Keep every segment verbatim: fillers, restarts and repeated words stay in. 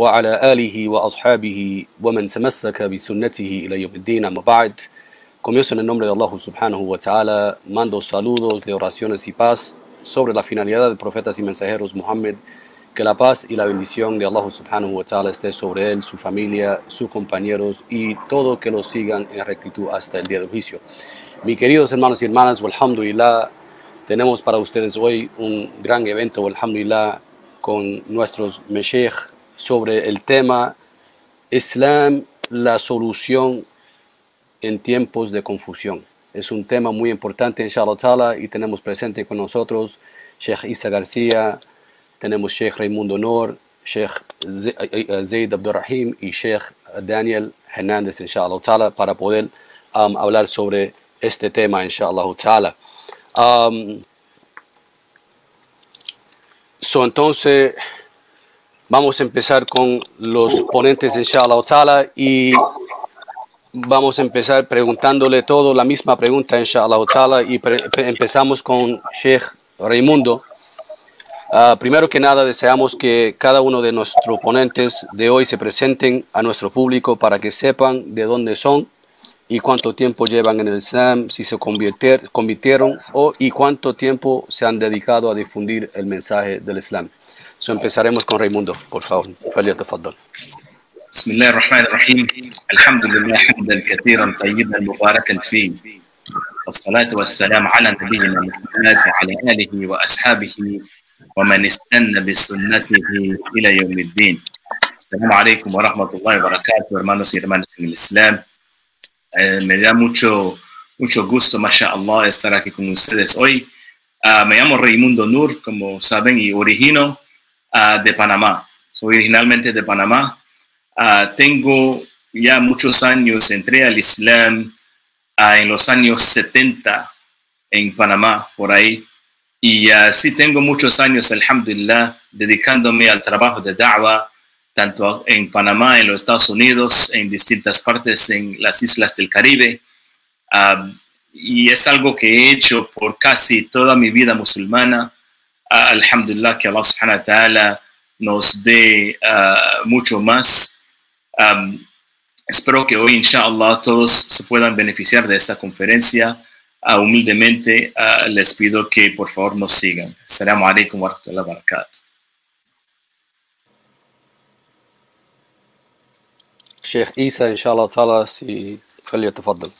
وعلى آله وأصحابه ومن تمسك بسنته إلى يوم الدين أما بعد. Comienzo en el nombre de Allah subhanahu wa ta'ala, mando saludos de oraciones y paz sobre la finalidad de profetas y mensajeros Muhammad, que la paz y la bendición de Allah subhanahu wa ta'ala esté sobre él, su familia, sus compañeros y todo que lo sigan en rectitud hasta el día del juicio. Mis queridos hermanos y hermanas, alhamdulillah, tenemos para ustedes hoy un gran evento, alhamdulillah, con nuestros meshech sobre el tema Islam, la solución en tiempos de confusión. Es un tema muy importante, inshallah ta'ala, y tenemos presente con nosotros Sheikh Isa García, tenemos Sheikh Raimundo Nur, Sheikh Zaid Abdel Rahim y Sheikh Daniel Hernández, inshallah ta'ala, para poder um, hablar sobre este tema, inshallah ta'ala. Um, so entonces vamos a empezar con los ponentes, inshallah ta'ala, y vamos a empezar preguntándole todo la misma pregunta, inshallah ta'ala, y empezamos con Sheikh Raimundo. Uh, primero que nada, deseamos que cada uno de nuestros ponentes de hoy se presenten a nuestro público para que sepan de dónde son y cuánto tiempo llevan en el Islam, si se convirtieron o y cuánto tiempo se han dedicado a difundir el mensaje del Islam. So, empezaremos con Raimundo, por favor. Faliatafadol. بسم الله الرحمن الرحيم الحمد لله حمدا كثيرا طيبا مباركا فيه والصلاة والسلام على نبينا محمد وعلى آله وأصحابه ومن استنى بسنته إلى يوم الدين السلام عليكم ورحمة الله وبركاته hermanos y hermanas en el Islam. eh, me da mucho mucho gusto mashallah estar aquí con ustedes hoy. uh, me llamo Raimundo Nur, como saben, y origino uh, de Panamá. Soy originalmente de Panamá. Uh, tengo ya muchos años, entré al Islam uh, en los años setenta en Panamá, por ahí. Y uh, sí tengo muchos años, alhamdulillah, dedicándome al trabajo de da'wa, tanto en Panamá, en los Estados Unidos, en distintas partes, en las islas del Caribe. Uh, y es algo que he hecho por casi toda mi vida musulmana. Uh, alhamdulillah, que Allah subhanahu wa ta'ala nos dé uh, mucho más. Um, espero que hoy, inshallah, todos se puedan beneficiar de esta conferencia. Uh, humildemente uh, les pido que por favor nos sigan. Assalamu alaikum wa rahmatullahi wa barakatuh. Sheikh Isa, inshallah ta'ala, si Khalil tafadal.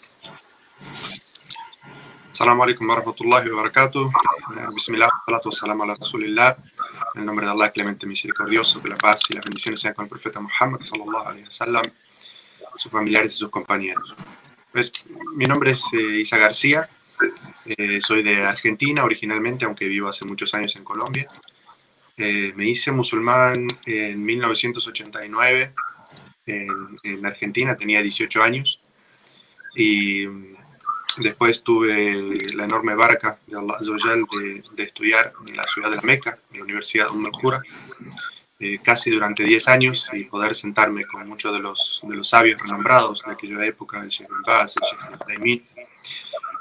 Assalamu alaikum wa rahmatullahi wa barakatuh. Bismillah, salatu wa salam ala rasulillah. En el nombre de Allah, clemente, misericordioso, de la paz y las bendiciones sean con el profeta Muhammad, sallallahu alayhi wa sallam, sus familiares y sus compañeros. Pues, mi nombre es eh, Isa García, eh, soy de Argentina originalmente, aunque vivo hace muchos años en Colombia. Eh, me hice musulmán en mil novecientos ochenta y nueve, en, en Argentina, tenía dieciocho años. Y después tuve la enorme barca de Allah Azzawajal de, de estudiar en la ciudad de la Meca, en la Universidad Umar Kura, eh, casi durante diez años, y poder sentarme con muchos de los, de los sabios renombrados de aquella época, el Sheikh Al-Baz, el Sheikh Ibrahim.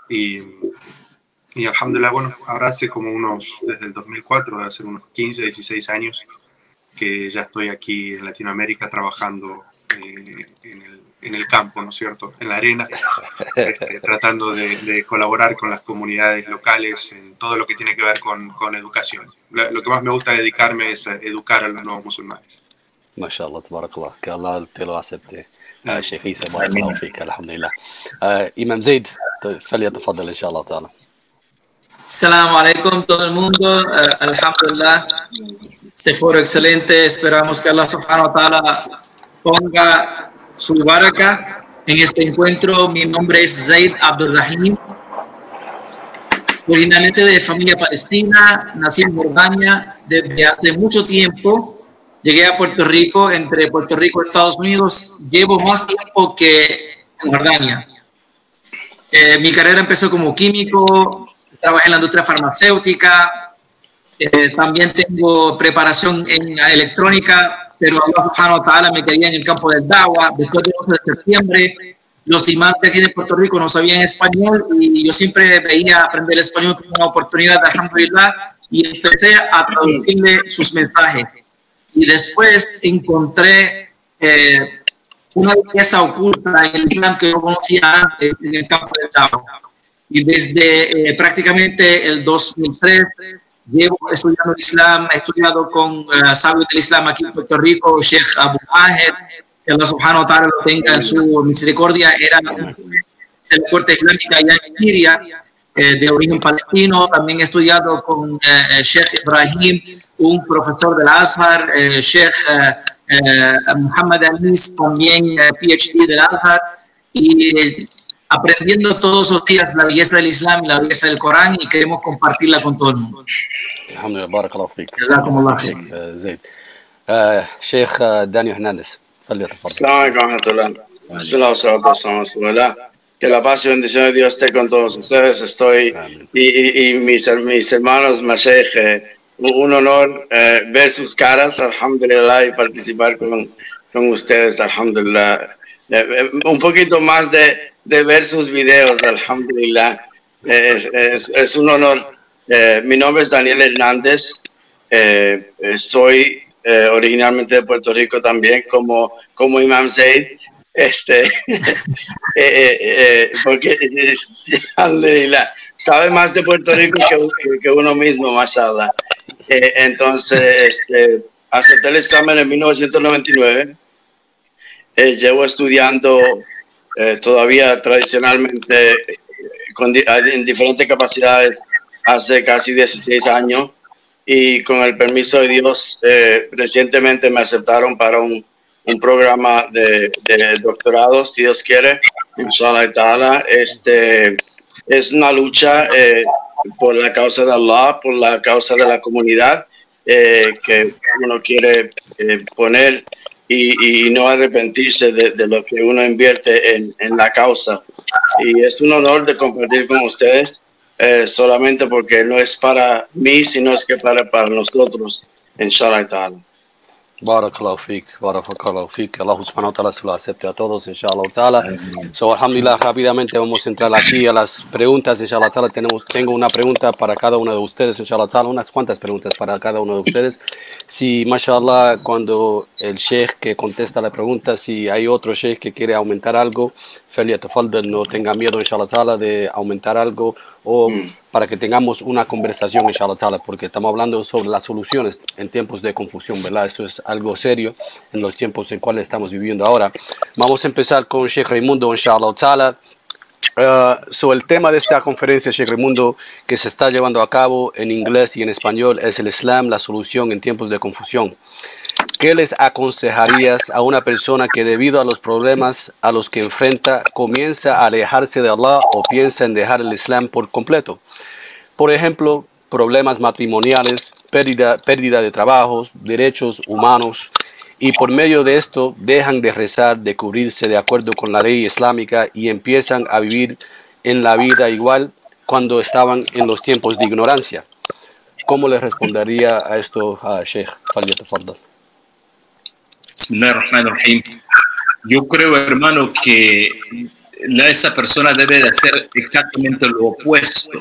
Y, y alhamdulillah, bueno, ahora hace como unos, desde el dos mil cuatro, debe ser unos quince, dieciséis años que ya estoy aquí en Latinoamérica trabajando eh, en el en el campo, ¿no es cierto?, en la arena, este, tratando de, de colaborar con las comunidades locales en todo lo que tiene que ver con, con educación. Lo, lo que más me gusta dedicarme es a educar a los nuevos musulmanes. MashaAllah, tabarakallah, que Allah te lo acepte. Sheikh Isa, barakallahu fika, alhamdulillah. Imam Zaid, falia tafadal, inshallah ta'ala. Assalamu alaikum, todo el mundo, uh, alhamdulillah. Este foro excelente, esperamos que Allah subhanahu wa ta'ala ponga su baraka en este encuentro. Mi nombre es Zaid Abdel Rahim, originalmente de familia palestina, nací en Jordania desde hace mucho tiempo, llegué a Puerto Rico, entre Puerto Rico y Estados Unidos, llevo más tiempo que en Jordania. Eh, mi carrera empezó como químico, trabajé en la industria farmacéutica, eh, también tengo preparación en electrónica, pero Allah subhanahu wa ta'ala me quería en el campo del da'wa. Después del once de septiembre, los imanes de aquí de Puerto Rico no sabían español y yo siempre veía aprender el español como una oportunidad, alhamdulillah, y empecé a traducirle sus mensajes. y después encontré eh, una riqueza oculta en el Islam que no conocía antes en el campo del Dawah. Y desde eh, prácticamente el dos mil tres llevo estudiando el Islam, he estudiado con eh, sabios del Islam aquí en Puerto Rico, Sheikh Abu Aje, que Allah subhanahu wa ta'ala lo tenga en su misericordia, era de la corte islámica allá en Siria, eh, de origen palestino. También he estudiado con eh, Sheikh Ibrahim, un profesor del Azhar, eh, Sheikh eh, eh, Muhammad Al-Niz, también eh, PhD del Azhar, y eh, aprendiendo todos los días la belleza del Islam y la belleza del Corán, y queremos compartirla con todo el mundo. Alhamdulillah, barakallahu fik. Jazakumullah khair. Zaid. Sheikh Daniel Hernández. Que la paz y bendición de Dios esté con todos ustedes. Estoy y, y, y mis, mis hermanos, Mashaykh, eh, un honor eh, ver sus caras, alhamdulillah, y participar con, con ustedes, alhamdulillah. Eh, un poquito más de, de ver sus videos, alhamdulillah. Eh, es, es, es un honor. Eh, mi nombre es Daniel Hernández. Eh, soy eh, originalmente de Puerto Rico también, como, como Imam Zaid. Este, eh, eh, eh, porque sabe más de Puerto Rico que, que uno mismo, mashallah. Eh, entonces, este, acepté el examen en mil novecientos noventa y nueve. Eh, llevo estudiando eh, todavía tradicionalmente con di en diferentes capacidades hace casi dieciséis años. Y con el permiso de Dios, eh, recientemente me aceptaron para un un programa de, de doctorado, si Dios quiere, inshallah ta'ala. Este, es una lucha eh, por la causa de Allah, por la causa de la comunidad, eh, que uno quiere eh, poner y, y no arrepentirse de, de lo que uno invierte en, en la causa. Y es un honor de compartir con ustedes, eh, solamente porque no es para mí, sino es que para, para nosotros, inshallah ta'ala. Barakallahu fik, barakallahu fik. Allah subhanahu wa ta'ala se lo acepte a todos, inshallah ta'ala. So, alhamdulillah, rápidamente vamos a entrar aquí a las preguntas, inshallah ta'ala. Tenemos, tengo una pregunta para cada uno de ustedes, inshallah ta'ala, unas cuantas preguntas para cada uno de ustedes. Si, mashallah, cuando el sheikh que contesta la pregunta, si hay otro sheikh que quiere aumentar algo, no tenga miedo, inshallah ta'ala, de aumentar algo, o para que tengamos una conversación, inshallah ta'ala, porque estamos hablando sobre las soluciones en tiempos de confusión, ¿verdad? Eso es algo serio en los tiempos en cuales estamos viviendo ahora. Vamos a empezar con Sheikh Raimundo, inshallah ta'ala. Uh, sobre el tema de esta conferencia, Sheikh Raimundo, que se está llevando a cabo en inglés y en español, es el Islam, la solución en tiempos de confusión. ¿Qué les aconsejarías a una persona que, debido a los problemas a los que enfrenta, comienza a alejarse de Allah o piensa en dejar el Islam por completo? Por ejemplo, problemas matrimoniales, pérdida, pérdida de trabajos, derechos humanos, y por medio de esto dejan de rezar, de cubrirse de acuerdo con la ley islámica y empiezan a vivir en la vida igual cuando estaban en los tiempos de ignorancia. ¿Cómo les respondería a esto a Sheikh? Bismillahirrahmanirrahim. Yo creo, hermano, que esa persona debe de hacer exactamente lo opuesto.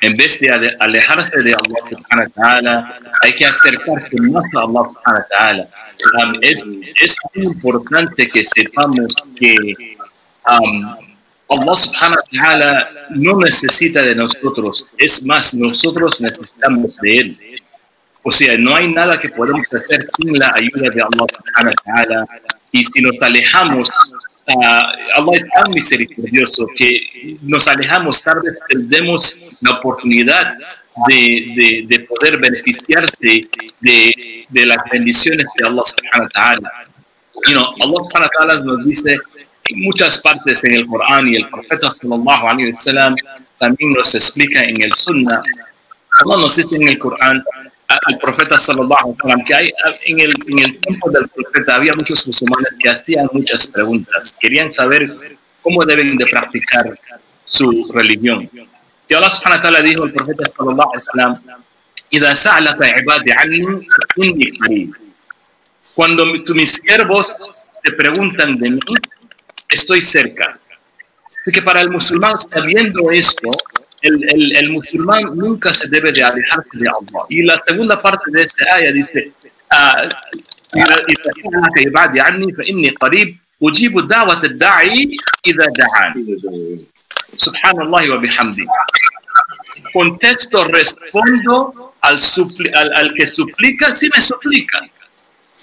En vez de alejarse de Allah subhanahu wa ta'ala, hay que acercarse más a Allah subhanahu wa ta'ala. Um, es, es muy importante que sepamos que um, Allah subhanahu wa ta'ala no necesita de nosotros. Es más, nosotros necesitamos de Él. O sea, no hay nada que podemos hacer sin la ayuda de Allah subhanahu wa ta'ala. Y si nos alejamos, Uh, Allah es tan misericordioso que nos alejamos, tal vez perdemos la oportunidad de, de, de poder beneficiarse de, de las bendiciones de Allah subhanahu wa ta'ala. You know, Allah subhanahu wa ta'ala nos dice en muchas partes en el Corán, y el profeta sallallahu alaihi wasallam también nos explica en el Sunnah. Allah nos dice en el Corán, al profeta sallallahu alaihi wasallam, que hay, en, el, en el tiempo del profeta había muchos musulmanes que hacían muchas preguntas, querían saber cómo deben de practicar su religión. Y Allah subhanahu wa ta'ala dijo al profeta sallallahu alaihi wasallam, cuando mis siervos te preguntan de mí, estoy cerca. Así que para el musulmán, sabiendo esto, El, el, el musulmán nunca se debe de alejarse de Allah. Y la segunda parte de esta aya dice إذا كان يبعد عني فإني قريب أجيب دعوة الداعي إذا دعاني. سبحان الله وبحمده. Contesto, respondo al, al, al que suplica si me suplica.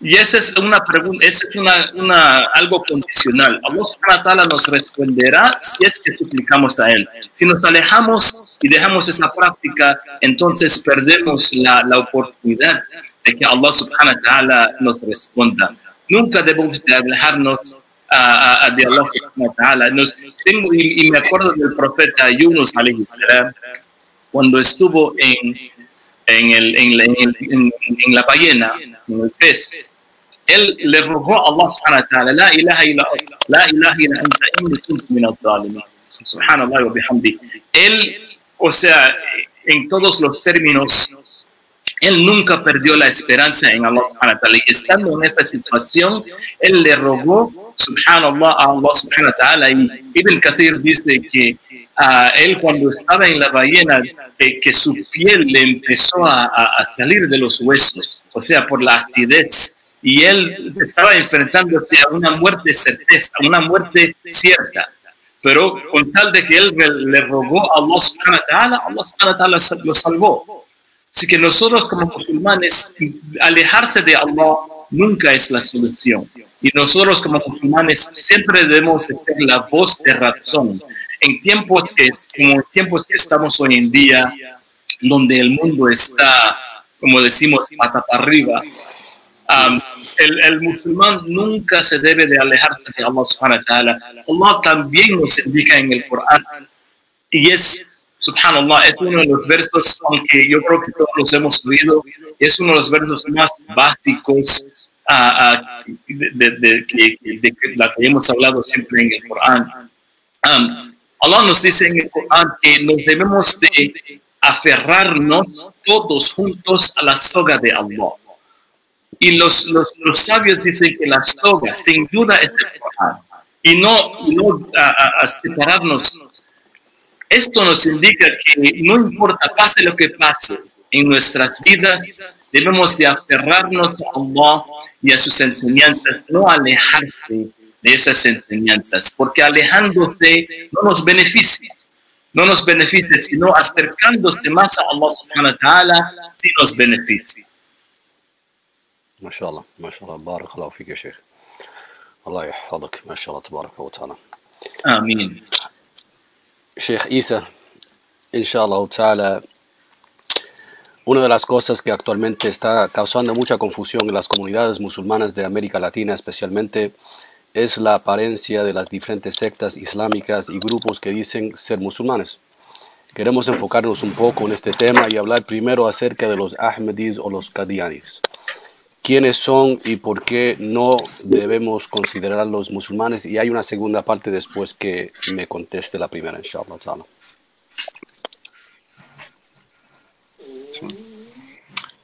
Y esa es una pregunta, es una, una, algo condicional. Allah subhanahu wa ta'ala nos responderá si es que suplicamos a Él. Si nos alejamos y dejamos esa práctica, entonces perdemos la, la oportunidad de que Allah subhanahu wa ta'ala nos responda. Nunca debemos de alejarnos a, a, de Allah subhanahu wa ta'ala. Y, y me acuerdo del profeta Yunus alayhi salam, cuando estuvo en, en, el, en, la, en, en, en la ballena, en el pez, él le rogó a Allah subhanahu wa ta'ala, la ilaha illa la ilaha illa anta inni kuntu min adh-dhalimin. Subhanallah wa bihamdi. Él, o sea, en todos los términos, él nunca perdió la esperanza en Allah subhanahu wa ta'ala. Y estando en esta situación, él le rogó, subhanallah, a Allah subhanahu wa ta'ala. Y Ibn Kathir dice que a él, cuando estaba en la ballena, eh, que su piel le empezó a, a salir de los huesos, o sea, por la acidez. Y él estaba enfrentándose a una muerte certeza, a una muerte cierta. Pero con tal de que él le rogó a Allah subhanahu wa ta'ala, Allah subhanahu wa ta'ala lo salvó. Así que nosotros como musulmanes, alejarse de Allah nunca es la solución. Y nosotros como musulmanes siempre debemos ser la voz de razón. En tiempos que, como tiempos que estamos hoy en día, donde el mundo está, como decimos, pata para arriba, Um, el, el musulmán nunca se debe de alejarse de Allah subhanahu wa ta'ala. Allah también nos indica en el Corán, y es, subhanallah, es uno de los versos, aunque yo creo que todos los hemos oído, es uno de los versos más básicos uh, uh, de, de, de, de, de, de la que hemos hablado siempre en el Corán. Um, Allah nos dice en el Corán que nos debemos de aferrarnos todos juntos a la soga de Allah. Y los, los, los sabios dicen que la soga, sin duda, es el Corán. Y no, no a, a, a separarnos. Esto nos indica que no importa, pase lo que pase en nuestras vidas, debemos de aferrarnos a Allah y a sus enseñanzas, no alejarse de esas enseñanzas, porque alejándose no nos beneficia. No nos beneficia, sino acercándose más a Allah subhanahu wa ta'ala, sí nos beneficia. ما شاء الله ما شاء الله بارك الله فيك يا شيخ الله يحفظك ما شاء الله تبارك وتعالى آمين شيخ Isa إن شاء الله تعالى una de las cosas que actualmente está causando mucha confusión en las comunidades musulmanas de América Latina especialmente es la apariencia de las diferentes sectas islámicas y grupos que dicen ser musulmanes. Queremos enfocarnos un poco en este tema y hablar primero acerca de los Ahmadis o los Qadianis. ¿Quiénes son y por qué no debemos considerar los musulmanes? Y hay una segunda parte después que me conteste la primera, inshallah ta'ala. Sí.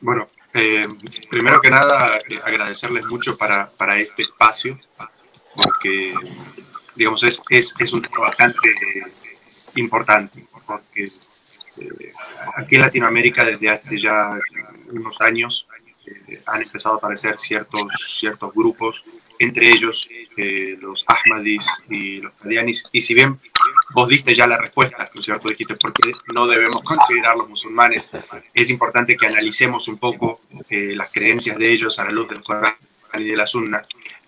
Bueno, eh, primero que nada, eh, agradecerles mucho para, para este espacio, porque, digamos, es, es, es un tema bastante importante, porque eh, aquí en Latinoamérica desde hace ya unos años Eh, han empezado a aparecer ciertos, ciertos grupos, entre ellos eh, los Ahmadis y los Qadianis. Y si bien vos diste ya la respuesta, ¿no es cierto? Dijiste, ¿por qué no debemos considerar los musulmanes? Es importante que analicemos un poco eh, las creencias de ellos a la luz del Corán y de la Sunna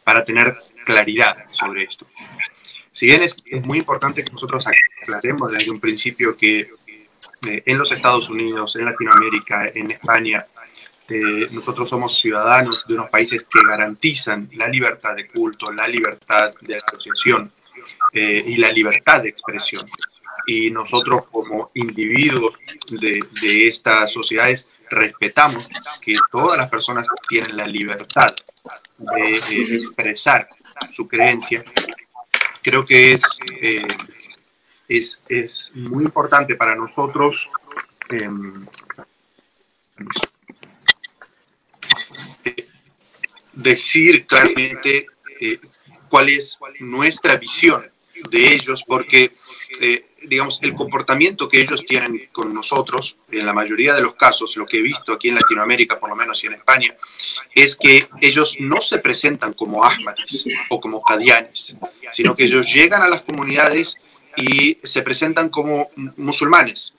para tener claridad sobre esto. Si bien es, es muy importante que nosotros aclaremos desde un principio que eh, en los Estados Unidos, en Latinoamérica, en España, Eh, nosotros somos ciudadanos de unos países que garantizan la libertad de culto, la libertad de asociación eh, y la libertad de expresión. Y nosotros como individuos de, de estas sociedades respetamos que todas las personas tienen la libertad de, de expresar su creencia. Creo que es, eh, es, es muy importante para nosotros eh, decir claramente eh, cuál es nuestra visión de ellos, porque eh, digamos, el comportamiento que ellos tienen con nosotros, en la mayoría de los casos, lo que he visto aquí en Latinoamérica, por lo menos, y en España, es que ellos no se presentan como ahmadis o como qadianis, sino que ellos llegan a las comunidades y se presentan como musulmanes.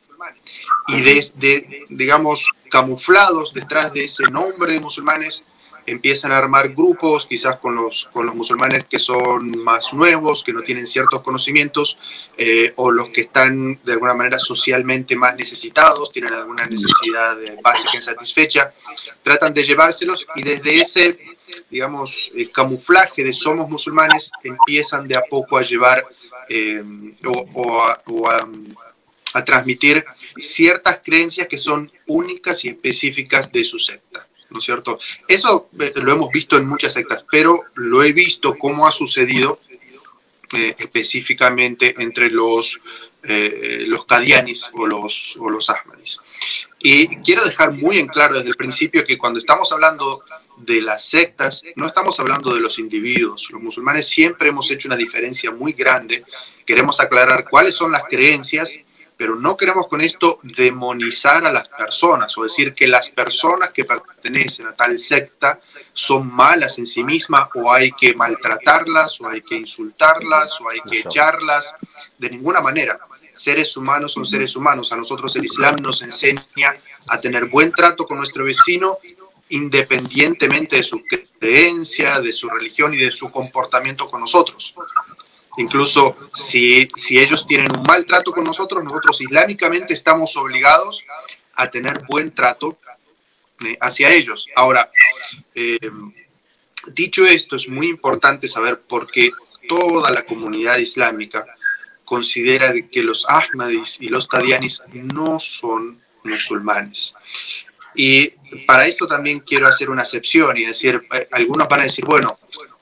Y desde, digamos, camuflados detrás de ese nombre de musulmanes, empiezan a armar grupos, quizás con los, con los musulmanes que son más nuevos, que no tienen ciertos conocimientos, eh, o los que están de alguna manera socialmente más necesitados, tienen alguna necesidad básica insatisfecha, tratan de llevárselos y desde ese, digamos, eh, camuflaje de somos musulmanes, empiezan de a poco a llevar eh, o, o a... O a a transmitir ciertas creencias que son únicas y específicas de su secta, ¿no es cierto? Eso lo hemos visto en muchas sectas, pero lo he visto cómo ha sucedido eh, específicamente entre los, eh, los qadianis o los, o los ahmadis. Y quiero dejar muy en claro desde el principio que cuando estamos hablando de las sectas, no estamos hablando de los individuos. Los musulmanes siempre hemos hecho una diferencia muy grande. Queremos aclarar cuáles son las creencias, pero no queremos con esto demonizar a las personas o decir que las personas que pertenecen a tal secta son malas en sí mismas o hay que maltratarlas o hay que insultarlas o hay que echarlas. De ninguna manera. Seres humanos son seres humanos. A nosotros el Islam nos enseña a tener buen trato con nuestro vecino independientemente de su creencia, de su religión y de su comportamiento con nosotros. Incluso si, si ellos tienen un mal trato con nosotros, nosotros islámicamente estamos obligados a tener buen trato eh, hacia ellos. Ahora, eh, dicho esto, es muy importante saber por qué toda la comunidad islámica considera que los ahmadis y los qadianis no son musulmanes. Y para esto también quiero hacer una excepción y decir, eh, algunos van a decir, bueno,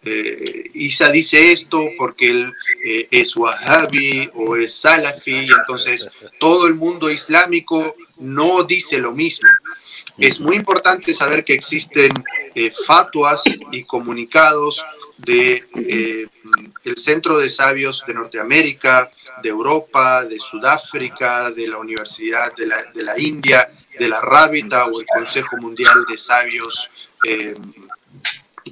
Eh, Isa dice esto porque él eh, es wahhabi o es salafi, entonces todo el mundo islámico no dice lo mismo. Es muy importante saber que existen eh, fatuas y comunicados del eh, el Centro de Sabios de Norteamérica, de Europa, de Sudáfrica, de la Universidad de la, de la India, de la Rábita o el Consejo Mundial de Sabios eh,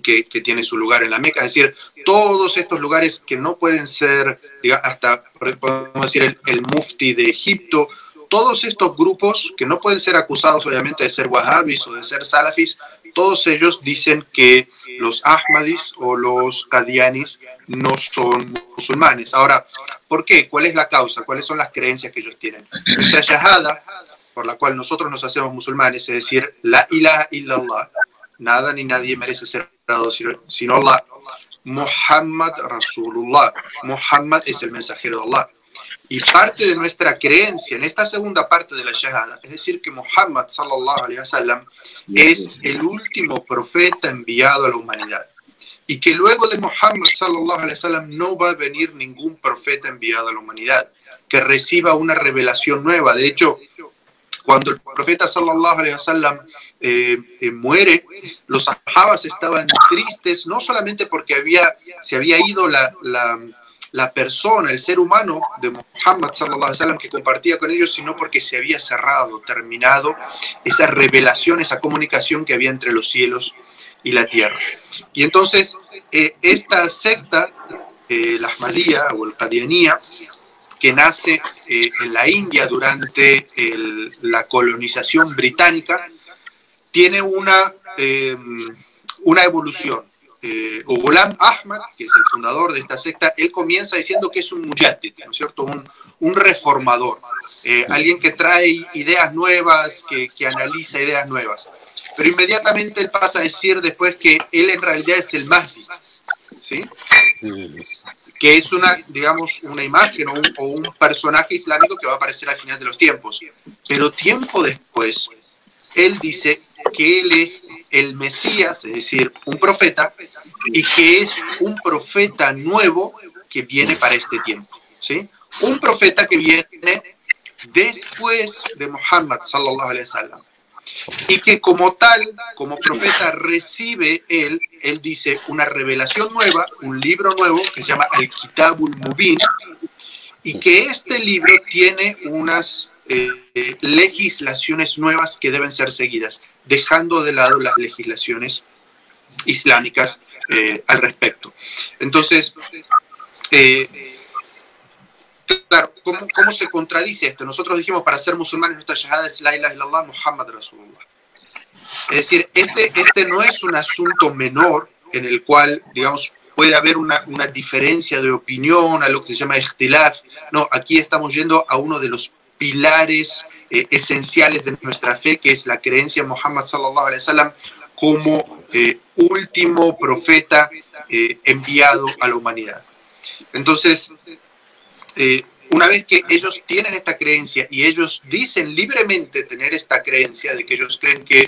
Que, que tiene su lugar en la Meca, es decir, todos estos lugares que no pueden ser, digamos, hasta podemos decir el, el mufti de Egipto, todos estos grupos que no pueden ser acusados obviamente de ser wahhabis o de ser salafis, todos ellos dicen que los ahmadis o los qadianis no son musulmanes. Ahora, ¿por qué? ¿Cuál es la causa? ¿Cuáles son las creencias que ellos tienen? Nuestra shahada, por la cual nosotros nos hacemos musulmanes, es decir, la ilaha illallah, nada ni nadie merece ser sino Allah, Muhammad Rasulullah, Muhammad es el mensajero de Allah. Y parte de nuestra creencia en esta segunda parte de la shahada, es decir que Muhammad sallallahu alaihi wasallam es el último profeta enviado a la humanidad y que luego de Muhammad sallallahu alaihi wasallam no va a venir ningún profeta enviado a la humanidad que reciba una revelación nueva. De hecho, cuando el profeta sallallahu alaihi wasallam eh, eh, muere, los sahabas estaban tristes, no solamente porque había, se había ido la, la, la persona, el ser humano de Muhammad sallallahu alaihi wasallam que compartía con ellos, sino porque se había cerrado, terminado esa revelación, esa comunicación que había entre los cielos y la tierra. Y entonces, eh, esta secta, eh, la ahmadía o el qadianía, que nace eh, en la India durante el, la colonización británica, tiene una, eh, una evolución. Eh, Ghulam Ahmad, que es el fundador de esta secta, él comienza diciendo que es un mujaddid, ¿no es cierto? Un, un reformador, eh, alguien que trae ideas nuevas, que, que analiza ideas nuevas. Pero inmediatamente él pasa a decir después que él en realidad es el Mahdi, ¿sí? Que es una, digamos, una imagen o un, o un personaje islámico que va a aparecer al final de los tiempos. Pero tiempo después, él dice que él es el Mesías, es decir, un profeta, y que es un profeta nuevo que viene para este tiempo, ¿sí? Un profeta que viene después de Muhammad, sallallahu alaihi wasallam. Y que como tal, como profeta, recibe él, él dice, una revelación nueva, un libro nuevo que se llama Al-Kitabul Mubin, y que este libro tiene unas eh, eh, legislaciones nuevas que deben ser seguidas, dejando de lado las legislaciones islámicas eh, al respecto. Entonces, eh, claro, ¿cómo, ¿cómo se contradice esto? Nosotros dijimos, para ser musulmanes nuestra shahada es la ilaha illallah Muhammad Rasulullah. Es decir, este, este no es un asunto menor en el cual, digamos, puede haber una, una diferencia de opinión a lo que se llama ikhtilaf. No, aquí estamos yendo a uno de los pilares eh, esenciales de nuestra fe, que es la creencia en Muhammad sallallahu alaihi wasallam como eh, último profeta eh, enviado a la humanidad. Entonces, eh, una vez que ellos tienen esta creencia y ellos dicen libremente tener esta creencia de que ellos creen que,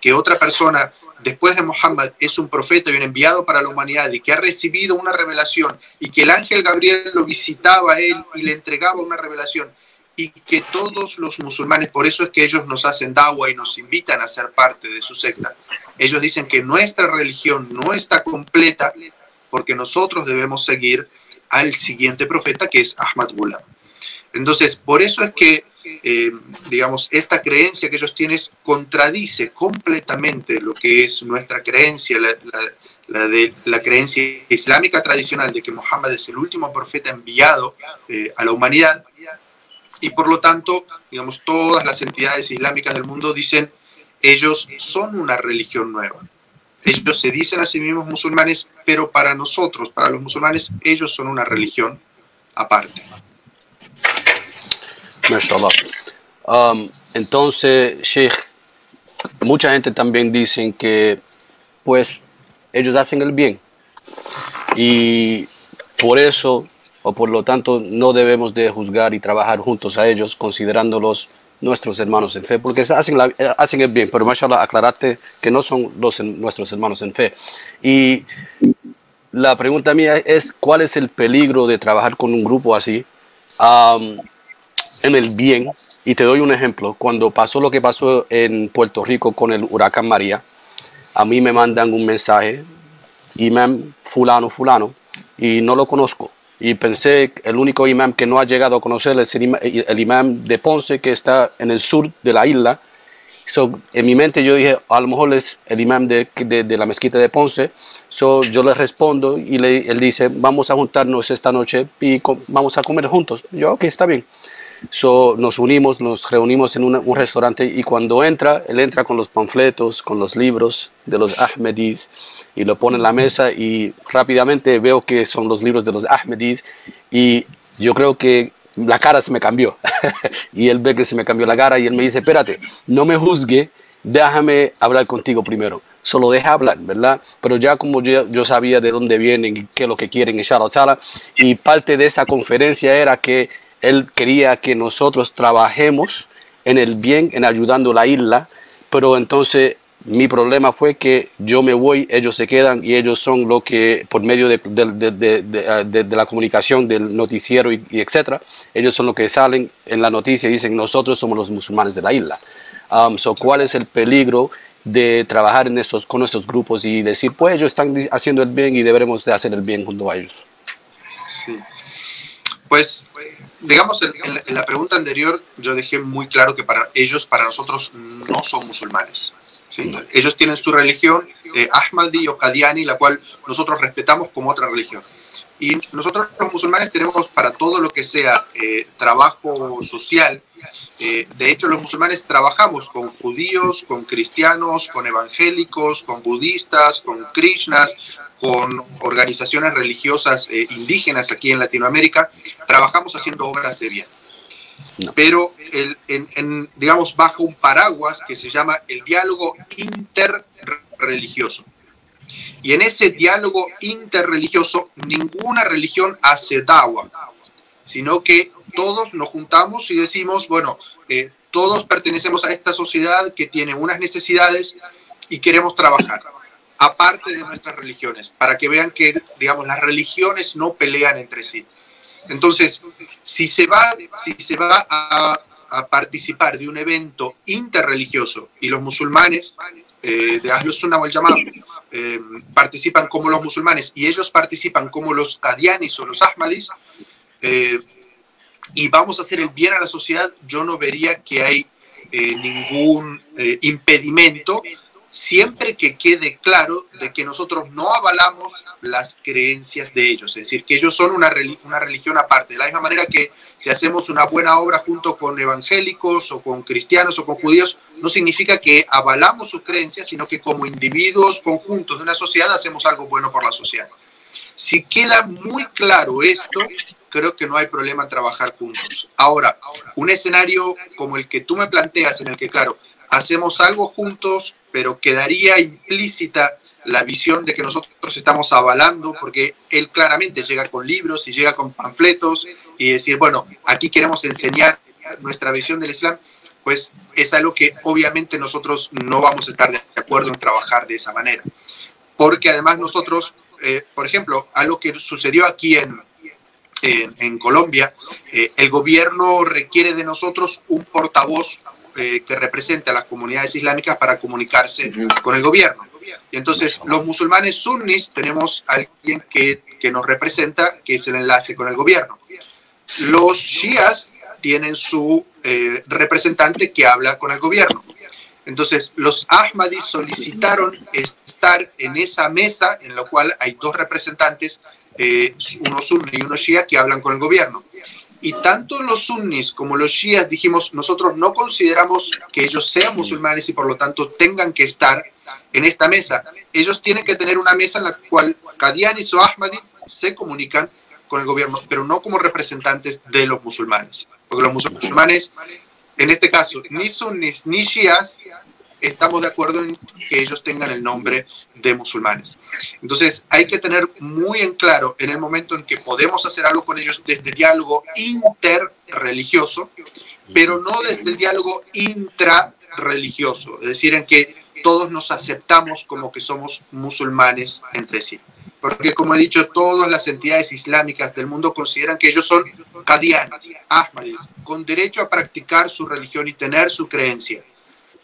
que otra persona después de Muhammad es un profeta y un enviado para la humanidad y que ha recibido una revelación y que el ángel Gabriel lo visitaba a él y le entregaba una revelación y que todos los musulmanes, por eso es que ellos nos hacen da'wah y nos invitan a ser parte de su secta. Ellos dicen que nuestra religión no está completa porque nosotros debemos seguir al siguiente profeta, que es Ahmad Ghulam. Entonces, por eso es que, eh, digamos, esta creencia que ellos tienen contradice completamente lo que es nuestra creencia, la, la, la, de, la creencia islámica tradicional de que Muhammad es el último profeta enviado eh, a la humanidad, y por lo tanto, digamos, todas las entidades islámicas del mundo dicen, ellos son una religión nueva. Ellos se dicen a sí mismos musulmanes, pero para nosotros, para los musulmanes, ellos son una religión aparte. MashaAllah. Um, entonces, Sheikh, mucha gente también dicen que, pues, ellos hacen el bien. Y por eso, o por lo tanto, no debemos de juzgar y trabajar juntos a ellos, considerándolos nuestros hermanos en fe, porque hacen, la, hacen el bien, pero mashallah, aclaraste que no son los, nuestros hermanos en fe. Y la pregunta mía es, ¿cuál es el peligro de trabajar con un grupo así um, en el bien? Y te doy un ejemplo. Cuando pasó lo que pasó en Puerto Rico con el huracán María, a mí me mandan un mensaje, imam fulano, fulano, y no lo conozco. Y pensé, el único imán que no ha llegado a conocer es el, im el imán de Ponce, que está en el sur de la isla. So, en mi mente yo dije, a lo mejor es el imán de, de, de la mezquita de Ponce. So, yo le respondo y le, él dice, vamos a juntarnos esta noche y vamos a comer juntos. Yo, ok, está bien. So, nos unimos, nos reunimos en una, un restaurante, y cuando entra, él entra con los panfletos, con los libros de los Ahmedis, y lo pone en la mesa, y rápidamente veo que son los libros de los Ahmedis, y yo creo que la cara se me cambió. Y él ve que se me cambió la cara y él me dice, espérate, no me juzgue, déjame hablar contigo primero. Solo deja hablar, ¿verdad? Pero ya como yo, yo sabía de dónde vienen y qué es lo que quieren, inshallah, y parte de esa conferencia era que él quería que nosotros trabajemos en el bien, en ayudando la isla, pero entonces mi problema fue que yo me voy, ellos se quedan, y ellos son lo que, por medio de, de, de, de, de, de, de la comunicación, del noticiero y, y etcétera, ellos son los que salen en la noticia y dicen, nosotros somos los musulmanes de la isla. Um, so, ¿cuál es el peligro de trabajar en estos, con estos grupos y decir, pues ellos están haciendo el bien y deberemos de hacer el bien junto a ellos? Sí. Pues, digamos, en, en la pregunta anterior yo dejé muy claro que para ellos, para nosotros, no son musulmanes. ¿Sí? Ellos tienen su religión, eh, Ahmadi o Qadiani, la cual nosotros respetamos como otra religión. Y nosotros los musulmanes tenemos para todo lo que sea eh, trabajo social. Eh, de hecho, los musulmanes trabajamos con judíos, con cristianos, con evangélicos, con budistas, con krishnas, con organizaciones religiosas eh, indígenas aquí en Latinoamérica. Trabajamos haciendo obras de bien. No. Pero, el, en, en, digamos, bajo un paraguas que se llama el diálogo interreligioso. Y en ese diálogo interreligioso, ninguna religión hace da'wah, sino que todos nos juntamos y decimos, bueno, eh, todos pertenecemos a esta sociedad que tiene unas necesidades y queremos trabajar, aparte de nuestras religiones, para que vean que, digamos, las religiones no pelean entre sí. Entonces, si se va, si se va a, a participar de un evento interreligioso y los musulmanes eh, de Ahlus Sunnah wal Jamaah eh, participan como los musulmanes y ellos participan como los qadianis o los ahmadis, eh, y vamos a hacer el bien a la sociedad, yo no vería que hay eh, ningún eh, impedimento, siempre que quede claro de que nosotros no avalamos las creencias de ellos, es decir, que ellos son una, relig- una religión aparte. De la misma manera que si hacemos una buena obra junto con evangélicos o con cristianos o con judíos, no significa que avalamos sus creencias, sino que como individuos conjuntos de una sociedad hacemos algo bueno por la sociedad. Si queda muy claro esto, creo que no hay problema en trabajar juntos. Ahora, un escenario como el que tú me planteas, en el que, claro, hacemos algo juntos, pero quedaría implícita la visión de que nosotros estamos avalando, porque él claramente llega con libros y llega con panfletos y decir, bueno, aquí queremos enseñar nuestra visión del Islam, pues es algo que obviamente nosotros no vamos a estar de acuerdo en trabajar de esa manera. Porque además nosotros... Eh, por ejemplo, algo que sucedió aquí en, en, en Colombia, eh, el gobierno requiere de nosotros un portavoz eh, que represente a las comunidades islámicas para comunicarse con el gobierno. Y entonces los musulmanes sunnis tenemos a alguien que, que nos representa, que es el enlace con el gobierno. Los shias tienen su eh, representante que habla con el gobierno. Entonces, los ahmadis solicitaron estar en esa mesa en la cual hay dos representantes, eh, uno sunni y uno shia, que hablan con el gobierno. Y tanto los sunnis como los shias dijimos, nosotros no consideramos que ellos sean musulmanes y por lo tanto tengan que estar en esta mesa. Ellos tienen que tener una mesa en la cual qadianis o ahmadis se comunican con el gobierno, pero no como representantes de los musulmanes. Porque los musulmanes... En este caso, ni sunnis ni shias estamos de acuerdo en que ellos tengan el nombre de musulmanes. Entonces, hay que tener muy en claro en el momento en que podemos hacer algo con ellos desde el diálogo interreligioso, pero no desde el diálogo intrarreligioso, es decir, en que todos nos aceptamos como que somos musulmanes entre sí. Porque, como he dicho, todas las entidades islámicas del mundo consideran que ellos son qadianis, ahmadis, con derecho a practicar su religión y tener su creencia,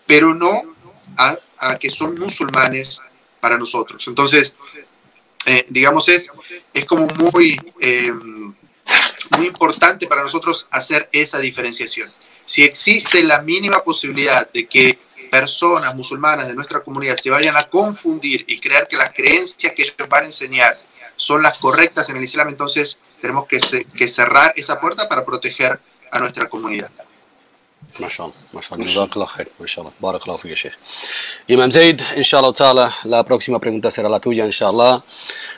pero no a, a que son musulmanes para nosotros. Entonces, eh, digamos, es, es como muy, eh, muy importante para nosotros hacer esa diferenciación. Si existe la mínima posibilidad de que personas musulmanas de nuestra comunidad se vayan a confundir y creer que las creencias que ellos van a enseñar son las correctas en el Islam, entonces tenemos que, se, que cerrar esa puerta para proteger a nuestra comunidad. MashaAllah, MashaAllah, JazakAllah khair, MashaAllah, BarakAllah fiya Sheikh. Imam Zaid, inshallah ta'ala, la próxima pregunta será la tuya, inshallah.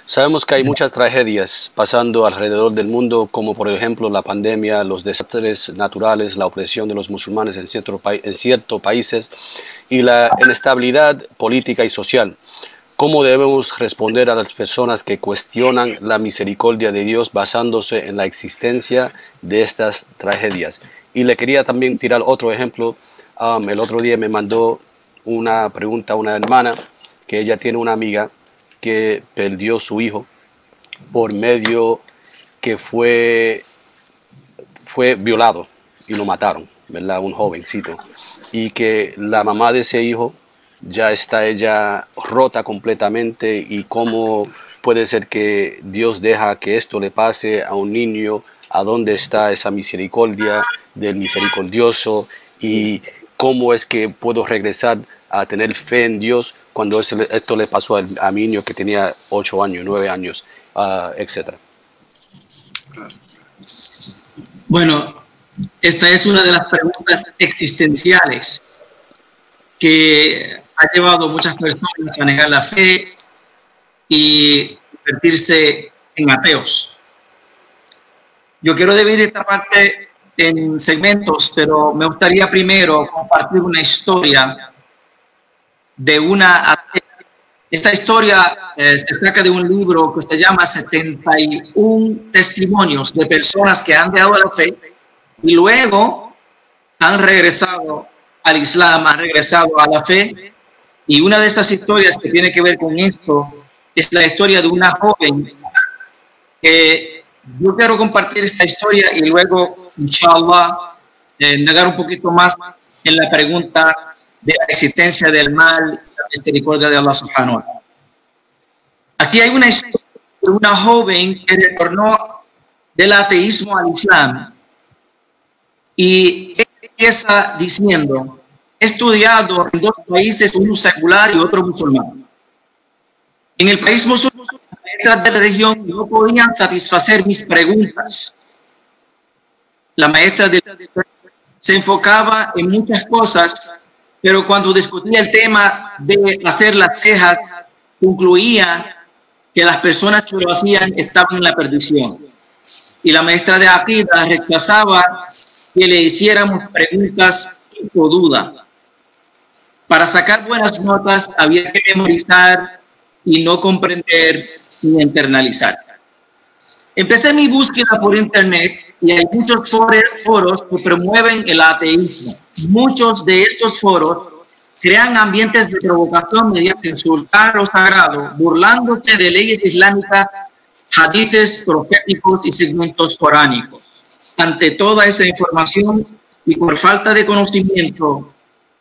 Sabemos que hay muchas tragedias pasando alrededor del mundo, como por ejemplo la pandemia, los desastres naturales, la opresión de los musulmanes en ciertos pa en cierto países y la inestabilidad política y social. ¿Cómo debemos responder a las personas que cuestionan la misericordia de Dios basándose en la existencia de estas tragedias? Y le quería también tirar otro ejemplo. Um, el otro día me mandó una pregunta a una hermana, que ella tiene una amiga que perdió su hijo por medio que fue, fue violado y lo mataron, ¿verdad? Un jovencito. Y que la mamá de ese hijo ya está ella rota completamente, y cómo puede ser que Dios deja que esto le pase a un niño. ¿A dónde está esa misericordia del misericordioso? ¿Y cómo es que puedo regresar a tener fe en Dios cuando esto le pasó a mi niño que tenía ocho años, nueve años, uh, etcétera? Bueno, esta es una de las preguntas existenciales que ha llevado a muchas personas a negar la fe y convertirse en ateos. Yo quiero dividir esta parte en segmentos, pero me gustaría primero compartir una historia de una atea. Esta historia eh, se saca de un libro que se llama setenta y un testimonios de personas que han dejado la fe y luego han regresado al Islam, han regresado a la fe. Y una de esas historias que tiene que ver con esto es la historia de una joven que... Yo quiero compartir esta historia y luego, inshallah, eh, negar un poquito más en la pregunta de la existencia del mal, la misericordia de Allah subhanahu wa ta'ala. Aquí hay una historia de una joven que retornó del ateísmo al Islam Y empieza diciendo: he estudiado en dos países, uno secular y otro musulmán. En el país musulmán, las maestras de religión no podían satisfacer mis preguntas. La maestra de religión se enfocaba en muchas cosas, pero cuando discutía el tema de hacer las cejas, concluía que las personas que lo hacían estaban en la perdición. Y la maestra de Aqida rechazaba que le hiciéramos preguntas tipo duda. Para sacar buenas notas había que memorizar y no comprender ni internalizar. Empecé mi búsqueda por internet y hay muchos foros que promueven el ateísmo. Muchos de estos foros crean ambientes de provocación mediante insultar lo sagrado, burlándose de leyes islámicas, hadices proféticos y segmentos coránicos. Ante toda esa información y por falta de conocimiento,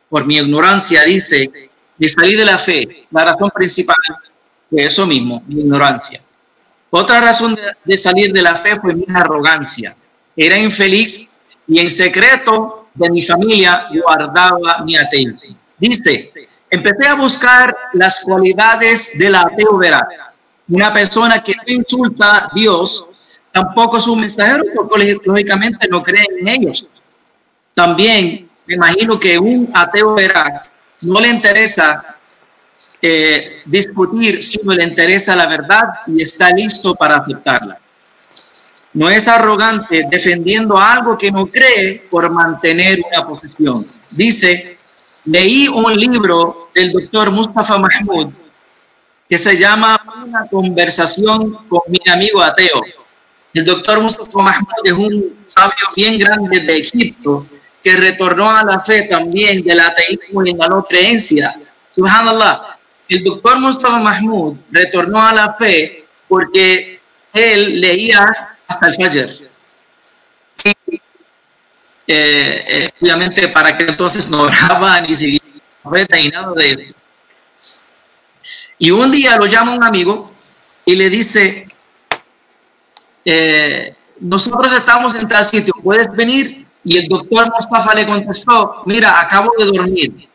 por mi ignorancia, dice, me salí de la fe. La razón principal fue eso mismo, mi ignorancia. Otra razón de, de salir de la fe fue mi arrogancia. Era infeliz y en secreto de mi familia guardaba mi ateísmo. Dice, empecé a buscar las cualidades del ateo veraz. Una persona que no insulta a Dios, tampoco es un mensajero, porque lógicamente no cree en ellos. También me imagino que un ateo veraz no le interesa eh, discutir, sino le interesa la verdad y está listo para aceptarla. No es arrogante defendiendo algo que no cree por mantener una posición. Dice, leí un libro del doctor Mustafa Mahmoud que se llama Una conversación con mi amigo ateo. El doctor Mustafa Mahmoud es un sabio bien grande de Egipto que retornó a la fe también del ateísmo y la no creencia. Subhanallah, el doctor Mustafa Mahmoud retornó a la fe porque él leía hasta el Fajr. Eh, eh, obviamente para que entonces no oraba ni seguía ni nada de eso. Y un día lo llama un amigo y le dice, eh, nosotros estamos en tal sitio, ¿puedes venir? Y el doctor Mustafa le contestó, mira, acabo de dormir.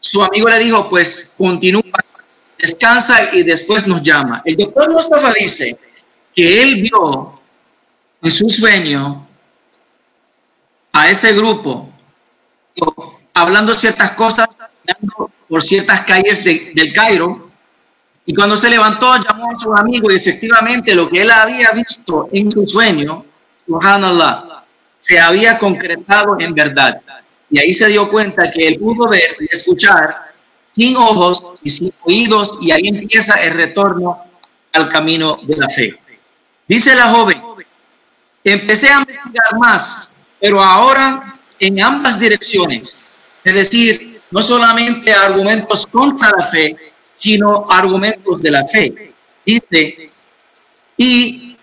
Su amigo le dijo, pues continúa, descansa y después nos llama. El doctor Mustafa dice que él vio en su sueño a ese grupo hablando ciertas cosas por ciertas calles de, del Cairo, y cuando se levantó llamó a su amigo y efectivamente lo que él había visto en su sueño, subhanallah, se había concretado en verdad, y ahí se dio cuenta que él pudo ver y escuchar sin ojos y sin oídos, y ahí empieza el retorno al camino de la fe. Dice la joven, empecé a investigar más, pero ahora en ambas direcciones, es decir, no solamente argumentos contra la fe, sino argumentos de la fe. Dice, y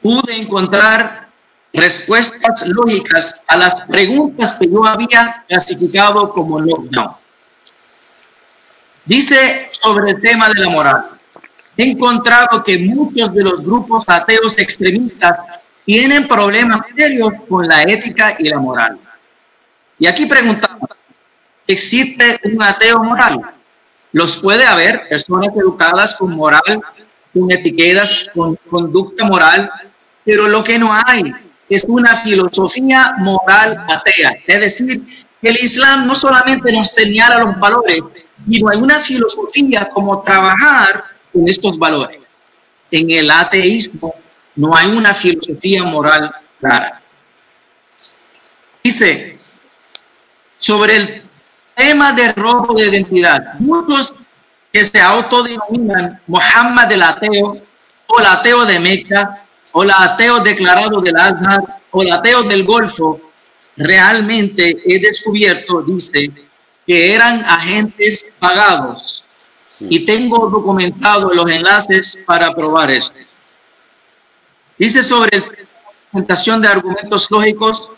pude encontrar respuestas lógicas a las preguntas que yo había clasificado como lockdown. Dice sobre el tema de la moral, he encontrado que muchos de los grupos ateos extremistas tienen problemas serios con la ética y la moral. Y aquí preguntamos, ¿existe un ateo moral? Los puede haber, personas educadas con moral, con etiquetas, con conducta moral, pero lo que no hay es una filosofía moral atea. Es decir, que el Islam no solamente nos señala los valores, sino hay una filosofía como trabajar con estos valores. En el ateísmo no hay una filosofía moral clara. Dice, sobre el tema del robo de identidad, muchos que se autodenominan Muhammad el ateo, o el ateo de Meca, o el ateo declarado del Azhar, o el ateo del Golfo, realmente he descubierto, dice, que eran agentes pagados. Y tengo documentado los enlaces para probar esto. Dice sobre la presentación de argumentos lógicos,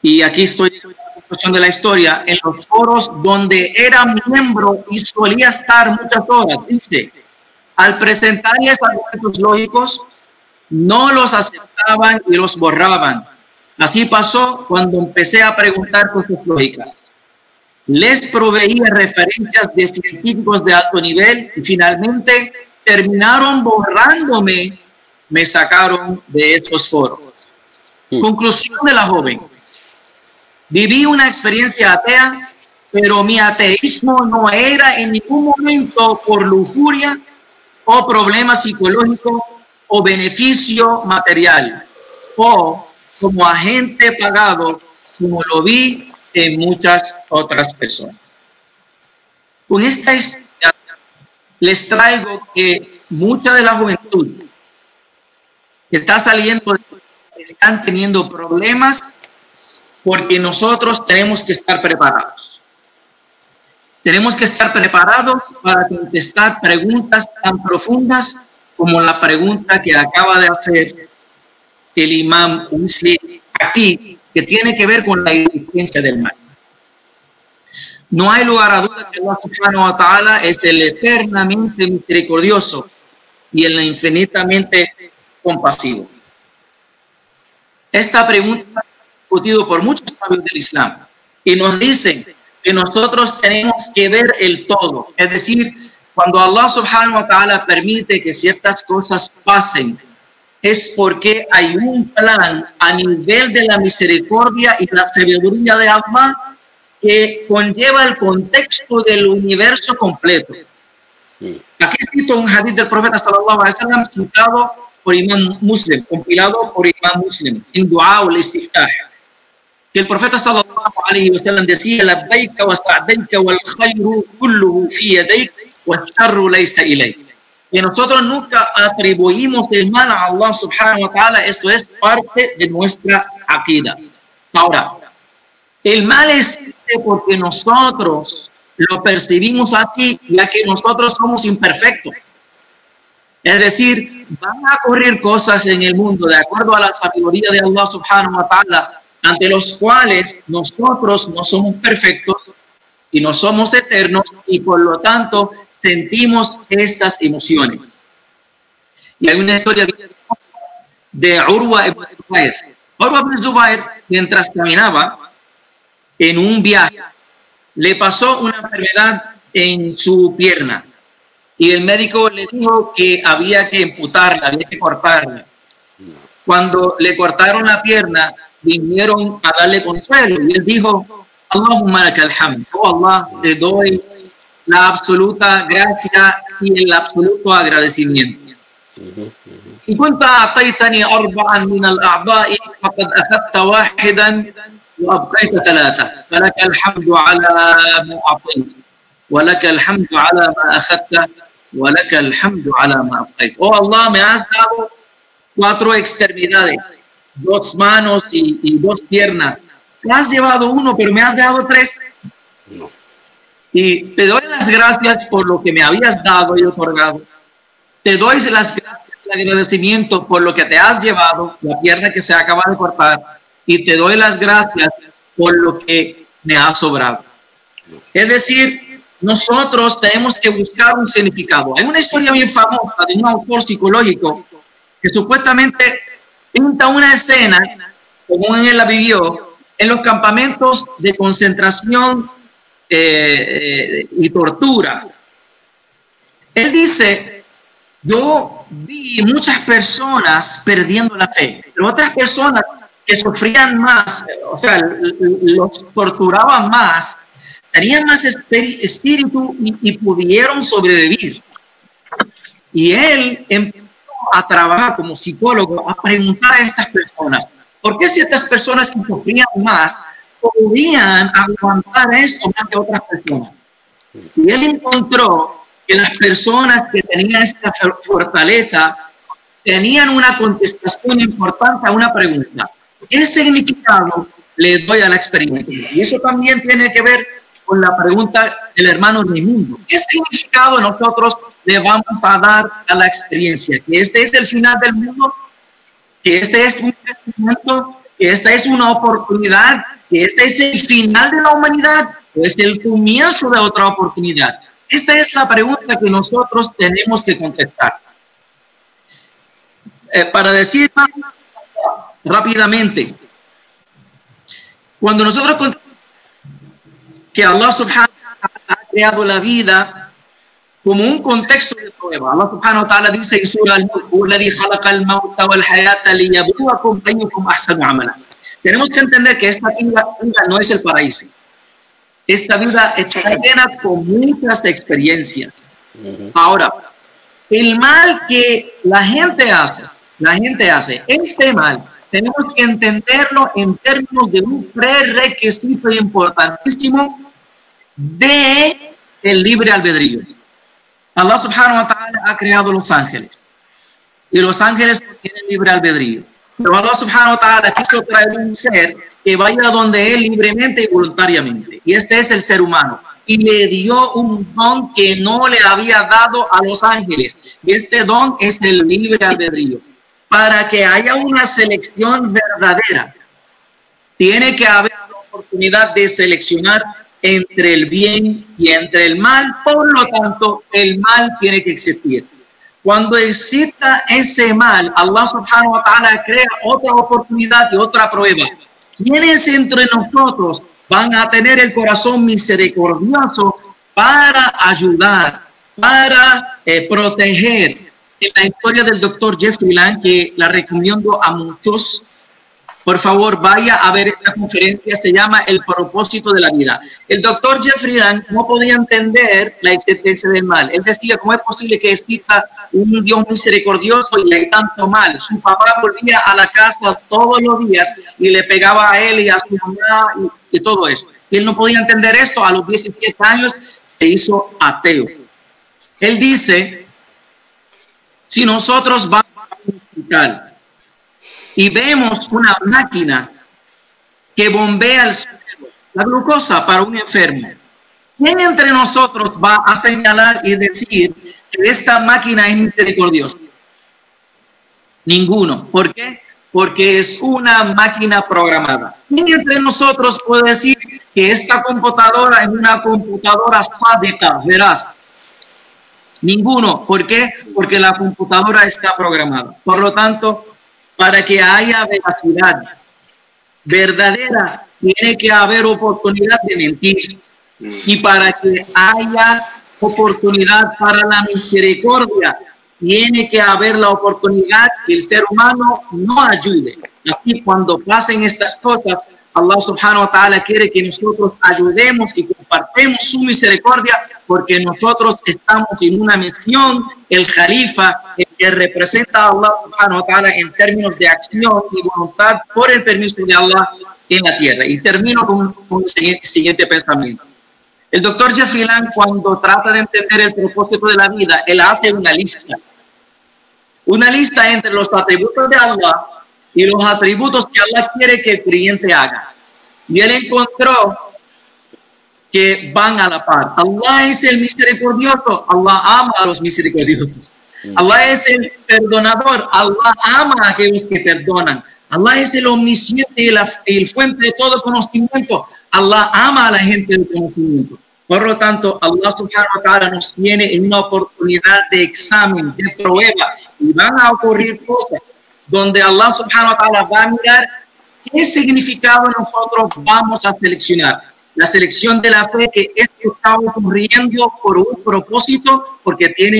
y aquí estoy en la conclusión de la historia, en los foros donde era miembro y solía estar muchas horas. Dice, al presentarles argumentos lógicos, no los aceptaban y los borraban. Así pasó cuando empecé a preguntar cosas lógicas. Les proveía referencias de científicos de alto nivel y finalmente terminaron borrándome, me sacaron de esos foros. Sí. Conclusión de la joven. Viví una experiencia atea, pero mi ateísmo no era en ningún momento por lujuria o problema psicológico o beneficio material o como agente pagado, como lo vi en muchas otras personas. Con esta historia les traigo que mucha de la juventud que está saliendo están teniendo problemas porque nosotros tenemos que estar preparados. Tenemos que estar preparados para contestar preguntas tan profundas como la pregunta que acaba de hacer el imam Muslim aquí, que tiene que ver con la existencia del mal. No hay lugar a duda que Allah subhanahu wa ta'ala es el eternamente misericordioso y el infinitamente compasivo. Esta pregunta es discutida por muchos sabios del Islam y nos dicen que nosotros tenemos que ver el todo. Es decir, cuando Allah subhanahu wa ta'ala permite que ciertas cosas pasen, es porque hay un plan a nivel de la misericordia y la sabiduría de Allah que conlleva el contexto del universo completo. Aquí cito un hadith del profeta sallallahu alaihi wasallam citado por Imam Muslim, compilado por Imam Muslim, en Dua al-Istiftah, que el profeta sallallahu alaihi wasallam decía: "Labbayka wa sa'dayka wal khayru kulluhu fi yadayk wa sharru laysa ilayk". Que nosotros nunca atribuimos el mal a Allah subhanahu wa ta'ala. Esto es parte de nuestra aqida. Ahora, el mal existe porque nosotros lo percibimos así, ya que nosotros somos imperfectos. Es decir, van a ocurrir cosas en el mundo de acuerdo a la sabiduría de Allah subhanahu wa ta'ala, ante los cuales nosotros no somos perfectos y no somos eternos, y por lo tanto sentimos esas emociones. Y hay una historia de Urwa ibn al-Zubair. Urwa ibn al-Zubair, mientras caminaba en un viaje, le pasó una enfermedad en su pierna y el médico le dijo que había que amputarla, había que cortarla. Cuando le cortaron la pierna, vinieron a darle consuelo y él dijo: Allahumma lakal hamd. Oh Allah, te doy la absoluta gracia y el absoluto agradecimiento. In kunta a'taytani arba'an min al-a'da'i faqad akhadta wahidan wa abqayta thalatha. Falakal hamdu ala ma a'tayta wa lakal hamdu ala ma akhadta wa lakal hamdu ala ma abqayta. Oh Allah, me has dado cuatro extremidades, dos manos y, y dos piernas. Me has llevado uno, pero me has dado tres. No. Y te doy las gracias por lo que me habías dado y otorgado. Te doy las gracias y el agradecimiento por lo que te has llevado, la pierna que se acaba de cortar. Y te doy las gracias por lo que me ha sobrado. No. Es decir, nosotros tenemos que buscar un significado. Hay una historia bien famosa de un autor psicológico que supuestamente pinta una escena, como él la vivió, en los campamentos de concentración eh, eh, y tortura. Él dice: yo vi muchas personas perdiendo la fe, pero otras personas que sufrían más, o sea, los torturaban más, tenían más espíritu y, y pudieron sobrevivir. Y él empezó a trabajar como psicólogo, a preguntar a esas personas: ¿por qué ciertas personas que sufrían más podían aguantar esto más que otras personas? Y él encontró que las personas que tenían esta fortaleza tenían una contestación importante a una pregunta: ¿qué significado le doy a la experiencia? Y eso también tiene que ver con la pregunta del hermano Raimundo: ¿qué significado nosotros le vamos a dar a la experiencia? ¿Que este es el final del mundo? Que este es un crecimiento, que esta es una oportunidad, que este es el final de la humanidad, o es el comienzo de otra oportunidad. Esta es la pregunta que nosotros tenemos que contestar. Eh, para decir rápidamente, Cuando nosotros contamos que Allah subhanahu wa ta'ala ha creado la vida como un contexto de prueba, Allah subhanahu wa ta'ala dice en Surah Al-Mulk, tenemos que entender que esta vida no es el paraíso. Esta vida está llena con muchas experiencias. Ahora, el mal que la gente hace, la gente hace, este mal, tenemos que entenderlo en términos de un prerequisito importantísimo de el libre albedrío. Allah subhanahu wa ta'ala ha creado los ángeles y los ángeles tienen libre albedrío. Pero Allah subhanahu wa ta'ala quiso traer un ser que vaya donde él libremente y voluntariamente. Y este es el ser humano. Y le dio un don que no le había dado a los ángeles. Y este don es el libre albedrío. Para que haya una selección verdadera, tiene que haber la oportunidad de seleccionar entre el bien y entre el mal. Por lo tanto, el mal tiene que existir. Cuando exista ese mal, Allah subhanahu wa ta'ala crea otra oportunidad y otra prueba. ¿Quiénes entre nosotros van a tener el corazón misericordioso para ayudar, para eh, proteger? En la historia del doctor Jeffrey Lang, que la recomiendo a muchos, por favor, vaya a ver esta conferencia, se llama El propósito de la vida. El doctor Jeffrey Lang no podía entender la existencia del mal. Él decía, ¿cómo es posible que exista un Dios misericordioso y hay tanto mal? Su papá volvía a la casa todos los días y le pegaba a él y a su mamá y, y todo eso. Y él no podía entender esto. A los diecisiete años se hizo ateo. Él dice, si nosotros vamos a un hospital y vemos una máquina que bombea el suelo, la glucosa para un enfermo, ¿quién entre nosotros va a señalar y decir que esta máquina es misericordiosa? Ninguno. ¿Por qué? Porque es una máquina programada. ¿Quién entre nosotros puede decir que esta computadora es una computadora sádica, veraz? Ninguno. ¿Por qué? Porque la computadora está programada. Por lo tanto, para que haya veracidad verdadera, tiene que haber oportunidad de mentir. Y para que haya oportunidad para la misericordia, tiene que haber la oportunidad que el ser humano no ayude. Así, cuando pasen estas cosas, Allah subhanahu wa ta'ala quiere que nosotros ayudemos y compartamos su misericordia, porque nosotros estamos en una misión. El Jalifa, el que representa a Allah subhanahu wa ta'ala en términos de acción y voluntad por el permiso de Allah en la tierra. Y termino con, con el siguiente, siguiente pensamiento. El doctor Jeffrey Lang, cuando trata de entender el propósito de la vida, él hace una lista. Una lista entre los atributos de Allah y los atributos que Allah quiere que el creyente haga. Y él encontró que van a la par. Allah es el misericordioso, Allah ama a los misericordiosos. Allah es el perdonador, Allah ama a aquellos que perdonan. Allah es el omnisciente y la y el fuente de todo conocimiento. Allah ama a la gente del conocimiento. Por lo tanto, Allah subhanahu wa ta'ala nos tiene en una oportunidad de examen, de prueba. Y van a ocurrir cosas donde Allah subhanahu wa ta'ala va a mirar qué significado nosotros vamos a seleccionar. La selección de la fe, que esto está ocurriendo por un propósito, porque tiene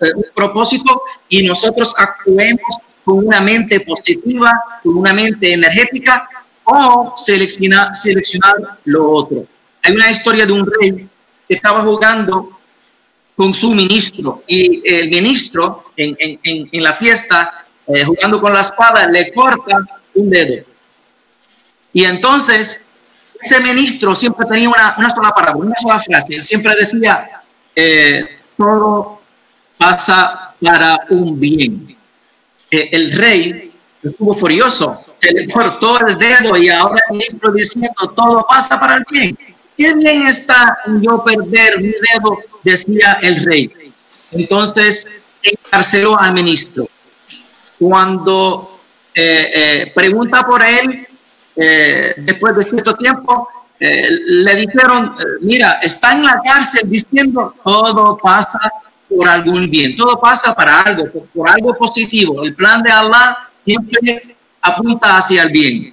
eh, un propósito, y nosotros actuemos con una mente positiva, con una mente energética, o seleccionar, seleccionar lo otro. Hay una historia de un rey que estaba jugando con su ministro, y el ministro en, en, en, en la fiesta, Eh, jugando con la espada, le corta un dedo. Y entonces, ese ministro siempre tenía una, una sola parábola, una sola frase. Él siempre decía, eh, todo pasa para un bien. Eh, el rey estuvo furioso, se le cortó el dedo y ahora el ministro diciendo, todo pasa para el bien. ¿Qué bien está yo perder mi dedo?, decía el rey. Entonces, encarceló al ministro. Cuando eh, eh, pregunta por él, eh, después de cierto tiempo, eh, le dijeron, eh, mira, está en la cárcel diciendo todo pasa por algún bien, todo pasa para algo, por, por algo positivo. El plan de Allah siempre apunta hacia el bien.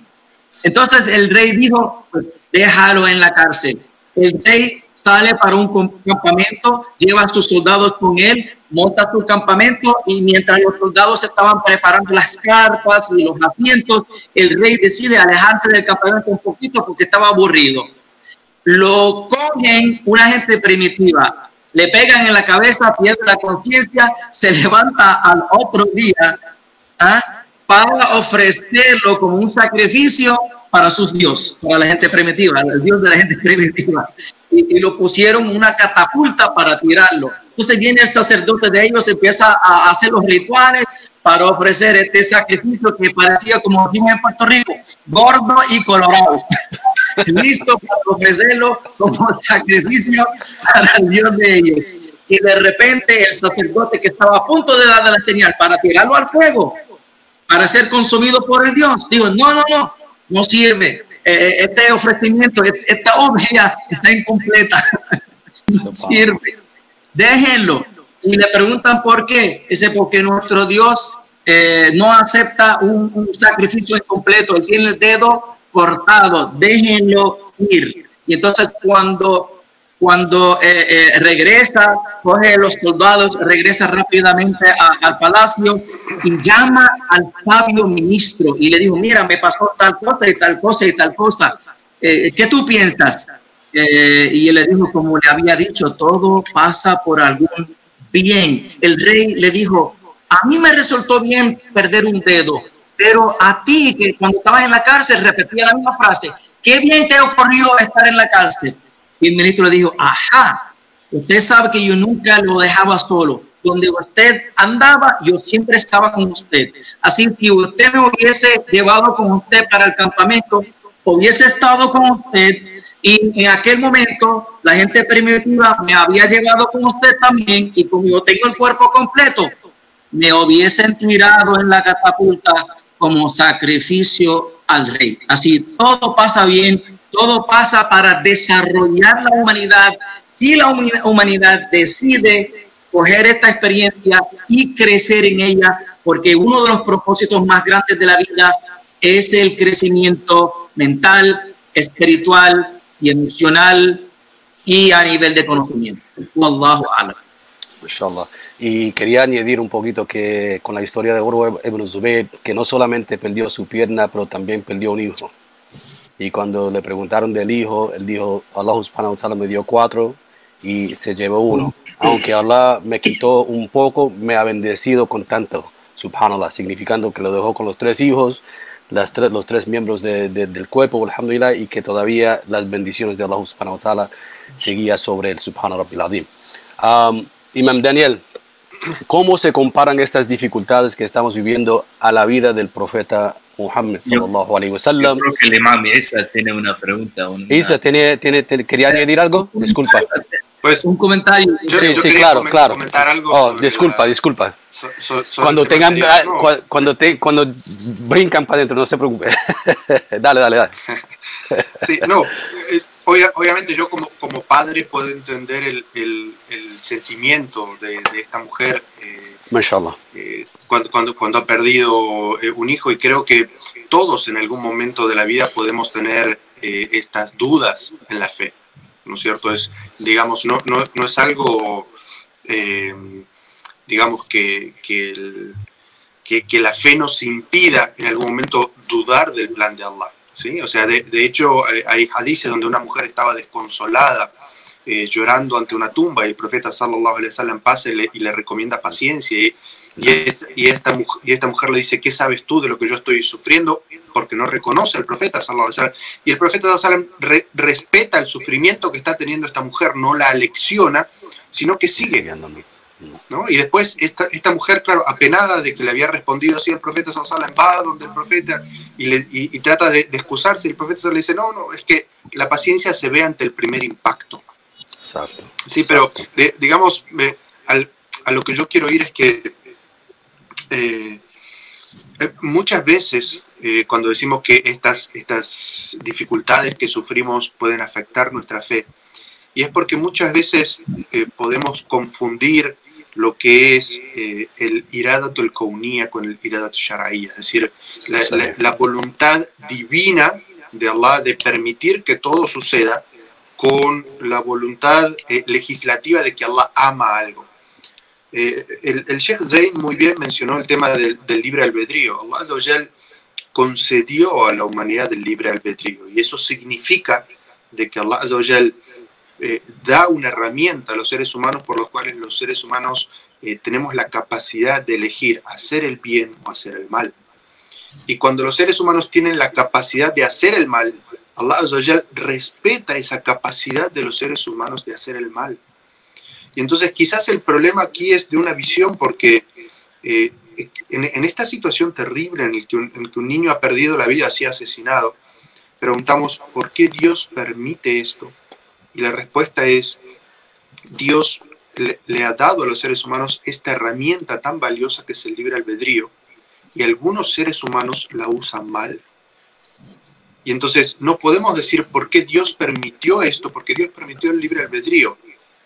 Entonces el rey dijo, déjalo en la cárcel. El rey sale para un campamento, lleva a sus soldados con él, monta su campamento, y mientras los soldados estaban preparando las carpas y los asientos, el rey decide alejarse del campamento un poquito porque estaba aburrido. Lo cogen una gente primitiva, le pegan en la cabeza, pierde la conciencia, se levanta al otro día ¿ah? para ofrecerlo como un sacrificio para sus dioses, para la gente primitiva, el dios de la gente primitiva. Y, y lo pusieron una catapulta para tirarlo. Entonces viene el sacerdote de ellos, empieza a hacer los rituales para ofrecer este sacrificio que parecía, como aquí en Puerto Rico, gordo y colorado. Listo para ofrecerlo como sacrificio para el Dios de ellos. Y de repente el sacerdote que estaba a punto de darle la señal para tirarlo al fuego, para ser consumido por el Dios, dijo, no, no, no, no sirve. Eh, este ofrecimiento, esta obra está incompleta. No sirve. Déjenlo. Y le preguntan por qué. Dice, porque nuestro Dios eh, no acepta un, un sacrificio incompleto. Él tiene el dedo cortado, déjenlo ir. Y entonces cuando, cuando eh, eh, regresa, coge los soldados, regresa rápidamente a, al palacio y llama al sabio ministro y le dijo, mira, me pasó tal cosa y tal cosa y tal cosa. Eh, ¿Qué tú piensas? Eh, y él le dijo, como le había dicho, todo pasa por algún bien. El rey le dijo, a mí me resultó bien perder un dedo, pero a ti, que cuando estabas en la cárcel repetía la misma frase, ¿qué bien te ocurrió estar en la cárcel? Y el ministro le dijo, ajá, usted sabe que yo nunca lo dejaba solo. Donde usted andaba, yo siempre estaba con usted. Así que si usted me hubiese llevado con usted para el campamento, hubiese estado con usted, y en aquel momento la gente primitiva me había llevado con usted también, y como yo tengo el cuerpo completo, me hubiesen tirado en la catapulta como sacrificio al rey. Así todo pasa bien, todo pasa para desarrollar la humanidad. Si la humanidad decide coger esta experiencia y crecer en ella, porque uno de los propósitos más grandes de la vida es el crecimiento mental, espiritual y emocional y a nivel de conocimiento. Wallahu a'lam. Inshallah. Y quería añadir un poquito que con la historia de Urwa ibn al-Zubair, que no solamente perdió su pierna, pero también perdió un hijo. Y cuando le preguntaron del hijo, él dijo, Allah subhanahu wa ta'ala me dio cuatro y se llevó uno. Aunque Allah me quitó un poco, me ha bendecido con tanto, subhanallah, significando que lo dejó con los tres hijos, las tres, los tres miembros de, de, del cuerpo, alhamdulillah, y que todavía las bendiciones de Allah subhanahu wa ta'ala seguía sobre él, subhanallah rabbil azim. Um, Imam Daniel, ¿cómo se comparan estas dificultades que estamos viviendo a la vida del profeta Muhammad sallallahu alaihi wasallam? Creo que el imam Isa tiene una pregunta. Una... Isa, ¿tiene, tiene, tiene, ¿quería añadir algo? Disculpa. Pues un comentario. Yo, sí, yo sí, claro, com claro. Algo oh, disculpa, la... disculpa. So, so, so cuando tengan, no. cu cuando, te, cuando brincan para adentro, no se preocupe. Dale, dale, dale. Sí, no. Obviamente yo como, como padre puedo entender el, el, el sentimiento de, de esta mujer eh, Mashallah. Eh, cuando, cuando, cuando ha perdido eh, un hijo, y creo que todos en algún momento de la vida podemos tener eh, estas dudas en la fe, ¿no es cierto? Es, digamos, no, no, no es algo, eh, digamos, que, que, el, que, que la fe nos impida en algún momento dudar del plan de Allah. Sí, o sea, de, de hecho hay, hay hadices donde una mujer estaba desconsolada, eh, llorando ante una tumba, y el profeta sallallahu alaihi wasallam pasa y le, y le recomienda paciencia, y, y, es, y, esta, y esta mujer le dice, ¿qué sabes tú de lo que yo estoy sufriendo? Porque no reconoce al profeta sallallahu alaihi wasallam, y el profeta sallallahu alaihi wasallam re, respeta el sufrimiento que está teniendo esta mujer, no la alecciona, sino que sigue, ¿no? Y después esta, esta mujer, claro, apenada de que le había respondido así el profeta sallallahu alaihi wasallam, va donde el profeta y, le, y, y trata de, de excusarse, y el profeta le dice, no, no, es que la paciencia se ve ante el primer impacto. Exacto. Sí, exacto. Pero de, digamos, eh, al, a lo que yo quiero ir es que eh, eh, muchas veces eh, cuando decimos que estas, estas dificultades que sufrimos pueden afectar nuestra fe, y es porque muchas veces eh, podemos confundir lo que es eh, el iradatul kauniyya con el iradatul shar'iyya, es decir, la, la, la voluntad divina de Allah de permitir que todo suceda con la voluntad eh, legislativa de que Allah ama algo. Eh, el, el Sheikh Zain muy bien mencionó el tema del, del libre albedrío. Allah Azza wa Jal concedió a la humanidad el libre albedrío, y eso significa de que Allah Azza wa Jal eh, da una herramienta a los seres humanos por los cuales los seres humanos eh, tenemos la capacidad de elegir hacer el bien o hacer el mal. Y cuando los seres humanos tienen la capacidad de hacer el mal, Allah Azza wa Jal respeta esa capacidad de los seres humanos de hacer el mal. Y entonces quizás el problema aquí es de una visión, porque eh, en, en esta situación terrible en el, que un, en el que un niño ha perdido la vida, así asesinado, preguntamos, ¿por qué Dios permite esto? Y la respuesta es, Dios le, le ha dado a los seres humanos esta herramienta tan valiosa que es el libre albedrío, y algunos seres humanos la usan mal. Y entonces no podemos decir por qué Dios permitió esto, porque Dios permitió el libre albedrío.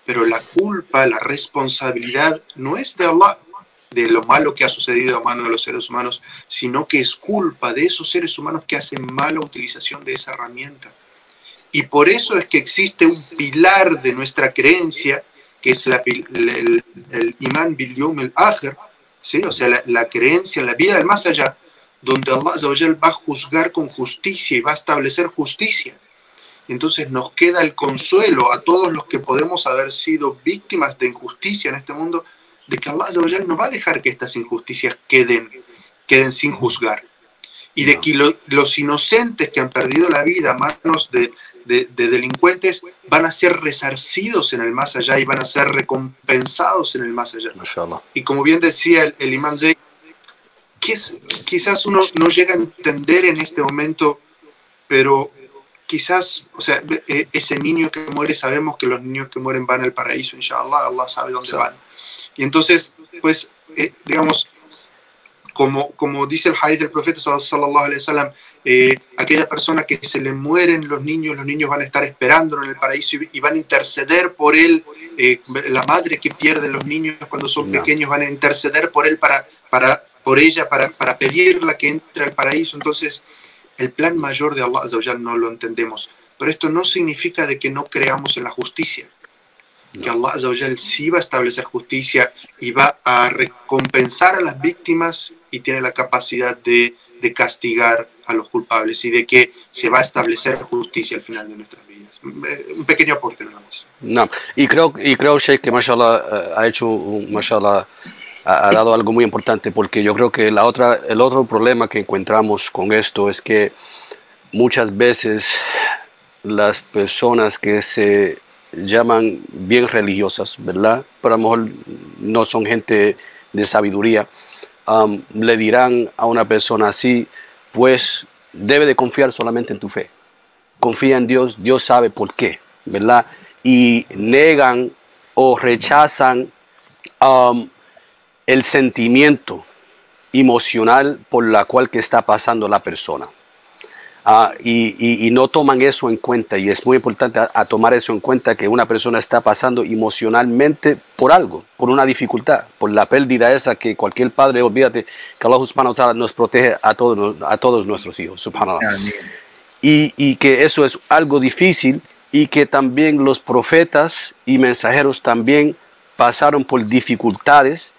Pero la culpa, la responsabilidad no es de Allah, de lo malo que ha sucedido a mano de los seres humanos, sino que es culpa de esos seres humanos que hacen mala utilización de esa herramienta. Y por eso es que existe un pilar de nuestra creencia, que es la, el, el Iman bil Yawm al-Akhir, ¿sí? O sea, la, la creencia en la vida del más allá, donde Allah Azza wa Jal va a juzgar con justicia y va a establecer justicia. Entonces nos queda el consuelo a todos los que podemos haber sido víctimas de injusticia en este mundo, de que Allah Azza wa Jal no va a dejar que estas injusticias queden, queden sin juzgar. Y de que lo, los inocentes que han perdido la vida a manos de, de, de delincuentes van a ser resarcidos en el más allá y van a ser recompensados en el más allá. Inshallah. Y como bien decía el, el Imam Zayd, quizás uno no llega a entender en este momento, pero... Quizás, o sea, ese niño que muere, sabemos que los niños que mueren van al paraíso, inshallah, Allah sabe dónde van. Y entonces, pues, eh, digamos, como, como dice el hadith del profeta, sallallahu alaihi wasallam, eh, aquella persona que se le mueren los niños, los niños van a estar esperándolo en el paraíso y, y van a interceder por él. Eh, la madre que pierde los niños cuando son no. pequeños van a interceder por él, para, para, por ella, para, para pedirla que entre al paraíso. Entonces, el plan mayor de Allah Azza wa Jal no lo entendemos. Pero esto no significa de que no creamos en la justicia. No. Que Allah Azza wa Jal sí va a establecer justicia y va a recompensar a las víctimas y tiene la capacidad de, de castigar a los culpables, y de que se va a establecer justicia al final de nuestras vidas. Un pequeño aporte nada más. No. Y creo, y creo Sheikh, que mashallah ha hecho, mashallah, ha dado algo muy importante, porque yo creo que la otra, el otro problema que encontramos con esto es que muchas veces las personas que se llaman bien religiosas, ¿verdad? Pero a lo mejor no son gente de sabiduría, um, le dirán a una persona así, pues debe de confiar solamente en tu fe. Confía en Dios, Dios sabe por qué, ¿verdad? Y negan o rechazan um, el sentimiento emocional por la cual que está pasando la persona. Uh, y, y, y no toman eso en cuenta, y es muy importante a, a tomar eso en cuenta, que una persona está pasando emocionalmente por algo, por una dificultad, por la pérdida esa que cualquier padre, olvídate, que Allah subhanahu wa ta'ala nos protege a todos, a todos nuestros hijos, subhanallah. Y, y que eso es algo difícil, y que también los profetas y mensajeros también pasaron por dificultades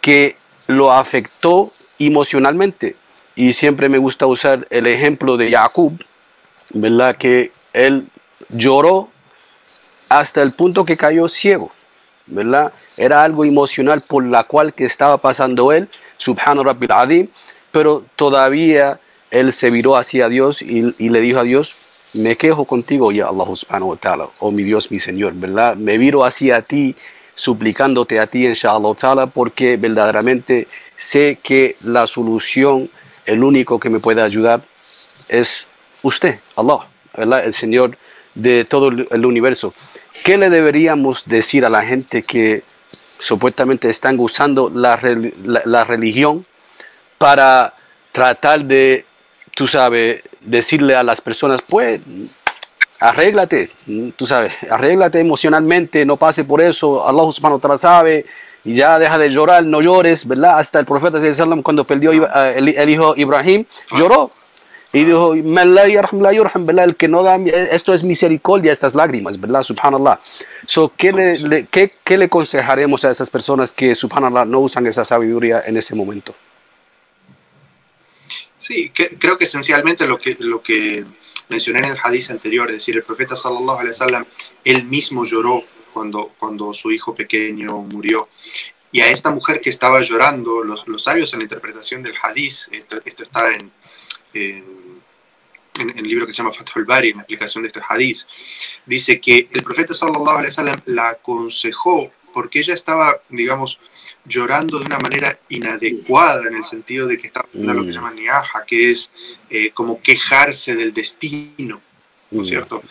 que lo afectó emocionalmente. Y siempre me gusta usar el ejemplo de Jacob, ¿verdad? Que él lloró hasta el punto que cayó ciego, ¿verdad? Era algo emocional por la cual que estaba pasando él, subhana rabbil azim, pero todavía él se viró hacia Dios y, y le dijo a Dios, me quejo contigo, ya Allah subhanahu wa ta'ala, oh mi Dios, mi Señor, ¿verdad? Me viro hacia ti, suplicándote a ti, inshallah ta'ala, porque verdaderamente sé que la solución, el único que me puede ayudar es usted, Allah, ¿verdad? El Señor de todo el universo. ¿Qué le deberíamos decir a la gente que supuestamente están usando la, la, la religión para tratar de, tú sabes, decirle a las personas, pues, arréglate, tú sabes, arréglate emocionalmente, no pase por eso, Allah subhanahu wa ta'ala sabe, y ya deja de llorar, no llores, ¿verdad? Hasta el profeta, cuando perdió el hijo Ibrahim, lloró, Y dijo, el que no da, esto es misericordia, estas lágrimas, ¿verdad? Subhanallah. So, ¿qué, le, le, qué, ¿Qué le aconsejaremos a esas personas que, subhanallah, no usan esa sabiduría en ese momento? Sí, que, creo que esencialmente lo que, lo que mencioné en el hadith anterior, es decir, el profeta sallallahu alaihi wasallam, él mismo lloró cuando, cuando su hijo pequeño murió. Y a esta mujer que estaba llorando, los, los sabios en la interpretación del hadith, esto, esto está en... en En, en el libro que se llama Fathul Bari, en la explicación de este hadith, dice que el profeta sallallahu alaihi wasallam la aconsejó porque ella estaba, digamos, llorando de una manera inadecuada, en el sentido de que estaba en lo que se llama niaja, que es eh, como quejarse del destino, ¿no es cierto?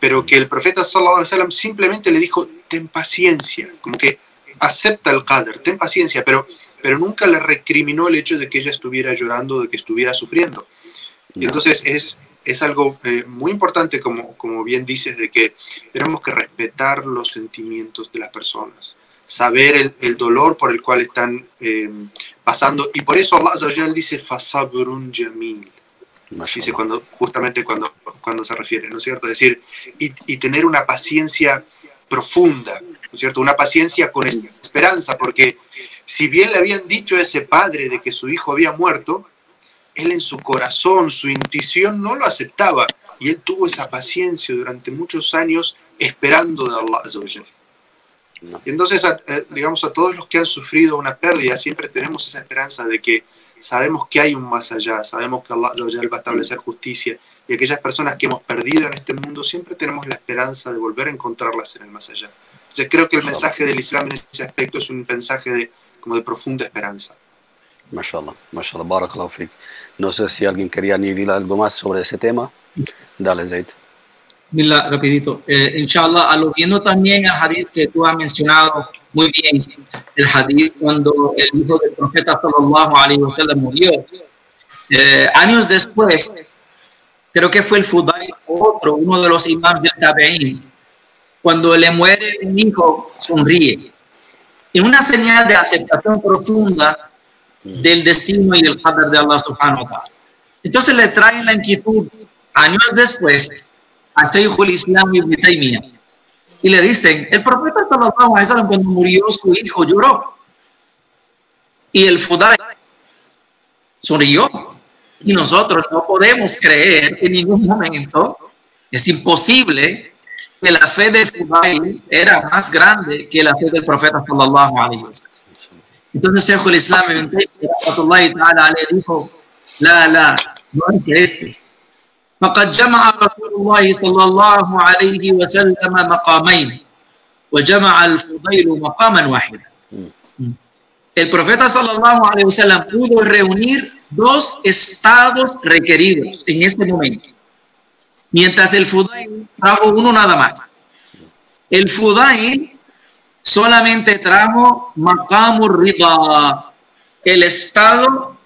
Pero que el profeta sallallahu alaihi wasallam simplemente le dijo, ten paciencia, como que acepta el qadr, ten paciencia, pero, pero nunca le recriminó el hecho de que ella estuviera llorando, de que estuviera sufriendo. Y entonces es... Es algo eh, muy importante, como, como bien dices, de que tenemos que respetar los sentimientos de las personas, saber el, el dolor por el cual están eh, pasando. Y por eso Allah Azawajal dice, Fasabrun Jamil. Dice cuando, justamente cuando, cuando se refiere, ¿no es cierto? Es decir, y, y tener una paciencia profunda, ¿no es cierto? Una paciencia con esperanza, porque si bien le habían dicho a ese padre de que su hijo había muerto, él en su corazón, su intuición no lo aceptaba. Y él tuvo esa paciencia durante muchos años esperando de Allah Azza wa Jal. Entonces, a, eh, digamos, a todos los que han sufrido una pérdida, siempre tenemos esa esperanza de que sabemos que hay un más allá, sabemos que Allah Azza wa Jal va a establecer justicia. Y aquellas personas que hemos perdido en este mundo, siempre tenemos la esperanza de volver a encontrarlas en el más allá. Entonces, creo que el mensaje del Islam en ese aspecto es un mensaje de, como de profunda esperanza. Mashallah, mashallah, barakallahu fik. No sé si alguien quería añadir algo más sobre ese tema. Dale, Zaid. Mira, rapidito. Eh, inshallah, aludiendo también al hadith que tú has mencionado muy bien, el hadith cuando el hijo del profeta sallallahu alaihi wasallam murió. Eh, años después, creo que fue el Fudai, otro, uno de los imams del Tabeín, cuando le muere un hijo, sonríe. En una señal de aceptación profunda del destino y el qadr de Allah subhanahu wa ta'ala. Entonces le traen la inquietud años después a Shaykh al-Islam Ibn Taymiyyah y le dicen, el profeta sallallahu alaihi wasallam cuando murió su hijo lloró, y el Fudai sonrió, y nosotros no podemos creer en ningún momento, es imposible, que la fe del Fudai era más grande que la fe del profeta sallallahu alaihi wasallam. Entonces Sheikh al-Islam Ibn Taymiyyah le dijo, la, la, no es que este. فَقَدْ جَمَعَ رَسُولُ اللَّهِ صَلَّى اللَّهُ عَلَيْهِ وَسَلَّمَ مَقَامَيْنِ وَجَمَعَ الْفُضَيْلُ مَقَامًا وَاحِدًا. El profeta sallallahu alaihi wasallam pudo reunir dos estados requeridos en este momento, mientras el Fudayl trajo uno nada más. El Fudayl solamente trajo maqamur rida, el estado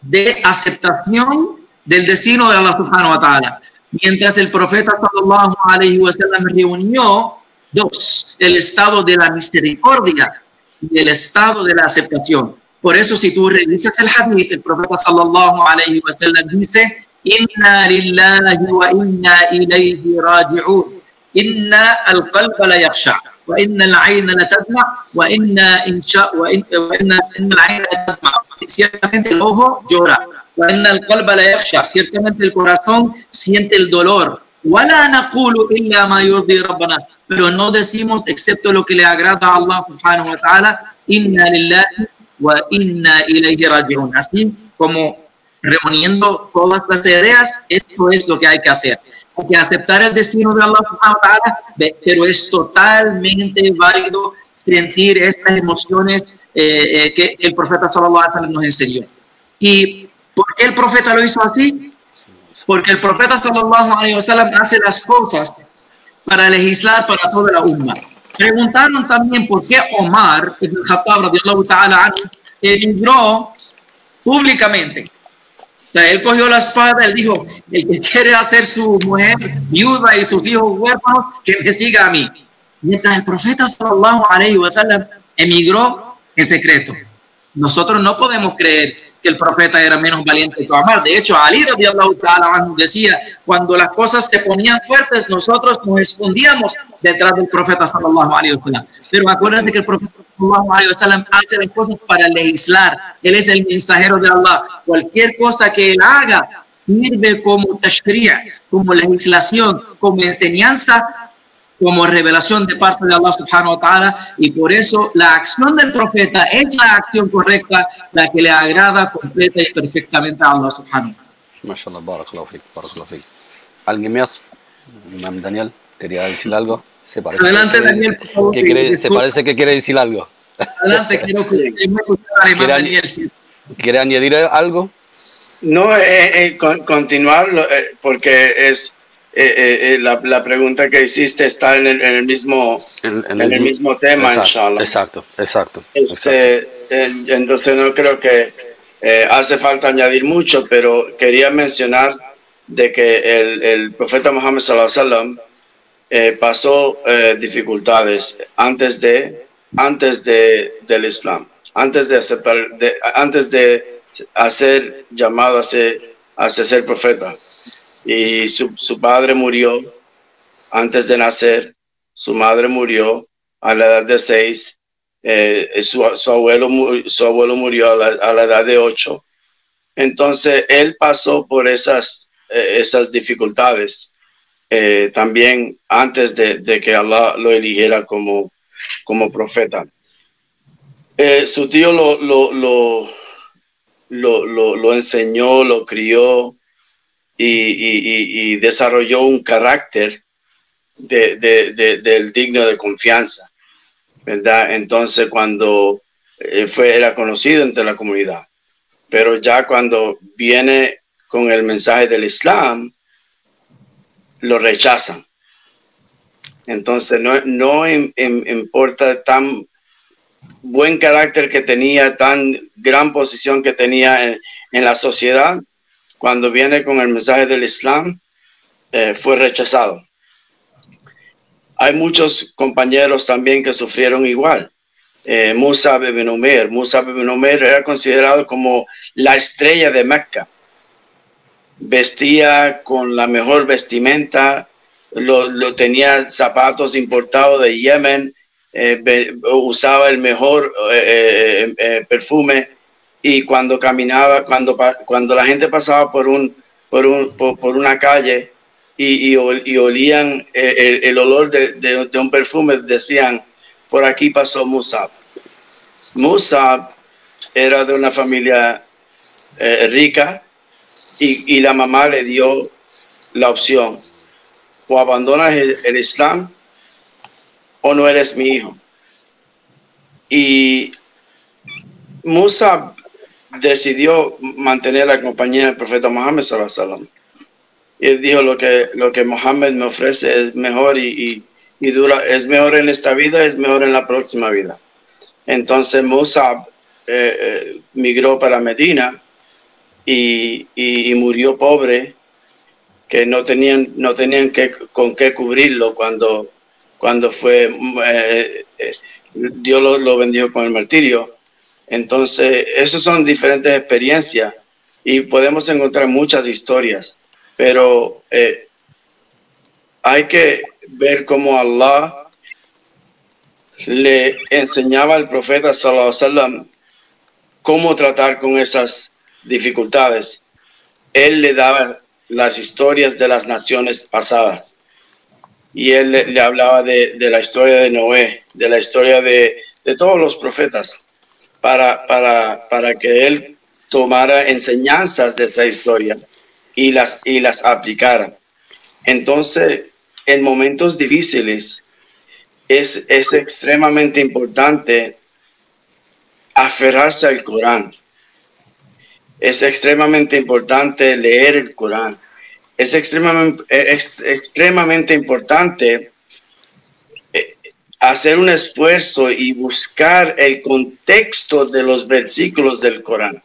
de aceptación del destino de Allah subhanahu wa ta'ala, mientras el profeta sallallahu alaihi wasallam reunió dos, el estado de la misericordia y el estado de la aceptación. Por eso, si tú revisas el hadith, el profeta sallallahu alaihi wasallam dice, inna lillahi wa inna ilayhi raji'un, inna al-qalba la yakhsha وإن العين لا تدمع وإن إن شاء وإن وإن إن العين لا تدمع ciertamente el ojo llora وإن القلب لا يخشع ciertamente el corazón siente el dolor ولا نقول إلا ما يرضي ربنا pero no decimos excepto lo que le agrada a Allah subhanahu wa taala inna lillahi wa inna ilayhi raji'un. Así como reuniendo todas las ideas, esto es lo que hay que hacer. Hay que aceptar el destino de Allah subhanahu wa ta'ala, pero es totalmente válido sentir estas emociones eh, eh, que el profeta sallallahu alaihi wasallam nos enseñó. ¿Y por qué el profeta lo hizo así? Porque el profeta sallallahu alaihi wasallam hace las cosas para legislar para toda la umma. Preguntaron también por qué Omar ibn al-Jatab radiyallahu ta'ala anhu emigró públicamente. O sea, él cogió la espada, él dijo, el que quiere hacer su mujer viuda y sus hijos huérfanos, que me siga a mí. Mientras el profeta sallallahu alaihi wasallam emigró en secreto. Nosotros no podemos creer que el profeta era menos valiente que Omar. De hecho, Ali radiyallahu ta'ala anhu decía, cuando las cosas se ponían fuertes, nosotros nos escondíamos detrás del profeta sallallahu alaihi wasallam. Pero acuérdense que el profeta sallallahu alaihi wasallam hace las cosas para legislar. Él es el mensajero de Allah. Cualquier cosa que él haga sirve como tashri'a, como legislación, como enseñanza, como revelación de parte de Allah subhanahu wa ta'ala, y por eso la acción del profeta es la acción correcta, la que le agrada completa y perfectamente a Allah subhanahu wa ta'ala. Mashallah, barakallahu fik, barakallahu fik. ¿Alguien más? Daniel, quería decir algo. Se parece Adelante, que Daniel, por favor, que quiere, se parece que quiere decir algo. Adelante, quiero que ¿Quiere, Daniel, sí. ¿Quiere añadir algo? No, eh, eh, con, continuar, eh, porque es... Eh, eh, eh, la, la pregunta que hiciste está en el, en el mismo en, en en el, el mismo tema, exacto, inshallah. Exacto, exacto. Este, exacto. Eh, entonces no creo que eh, hace falta añadir mucho, pero quería mencionar de que el, el profeta Muhammad sallallahu alaihi wasallam eh, pasó eh, dificultades antes de antes de del Islam, antes de aceptar, de, antes de hacer llamado a ser, a ser profeta. Y su, su padre murió antes de nacer, su madre murió a la edad de seis, eh, su, su, abuelo, su abuelo murió a la, a la edad de ocho. Entonces, él pasó por esas, eh, esas dificultades eh, también antes de, de que Allah lo eligiera como, como profeta. Eh, su tío lo, lo, lo, lo, lo, lo enseñó, lo crió, Y, y, y desarrolló un carácter de, de, de, del digno de confianza, ¿verdad? Entonces, cuando fue, era conocido entre la comunidad, pero ya cuando viene con el mensaje del Islam, lo rechazan. Entonces, no, no im, im, importa tan buen carácter que tenía, tan gran posición que tenía en, en la sociedad. Cuando viene con el mensaje del Islam, eh, fue rechazado. Hay muchos compañeros también que sufrieron igual. Eh, Mus'ab ibn Umayr. Mus'ab ibn Umayr era considerado como la estrella de Mecca. Vestía con la mejor vestimenta, lo, lo tenía zapatos importados de Yemen, eh, be, usaba el mejor eh, eh, eh, perfume. Y cuando caminaba, cuando, cuando la gente pasaba por, un, por, un, por, por una calle y, y, ol, y olían el, el olor de, de, de un perfume, decían, por aquí pasó Mus'ab. Mus'ab era de una familia eh, rica y, y la mamá le dio la opción, o abandonas el, el Islam o no eres mi hijo. Y Mus'ab decidió mantener la compañía del profeta Muhammad sallallahu alaihi wasallam. Y él dijo, lo que, lo que Muhammad me ofrece es mejor y, y, y dura, es mejor en esta vida, es mejor en la próxima vida. Entonces Mus'ab eh, eh, migró para Medina y, y, y murió pobre, que no tenían, no tenían que, con qué cubrirlo cuando, cuando fue, eh, eh, Dios lo, lo bendijo con el martirio. Entonces, esas son diferentes experiencias y podemos encontrar muchas historias, pero eh, hay que ver cómo Allah le enseñaba al profeta sallallahu alaihi wasallam cómo tratar con esas dificultades. Él le daba las historias de las naciones pasadas y él le, le hablaba de, de la historia de Noé, de la historia de, de todos los profetas. Para, para, para que él tomara enseñanzas de esa historia y las, y las aplicara. Entonces, en momentos difíciles, es, es extremadamente importante aferrarse al Corán. Es extremadamente importante leer el Corán. Es extremadamente, es extremadamente importante hacer un esfuerzo y buscar el contexto de los versículos del Corán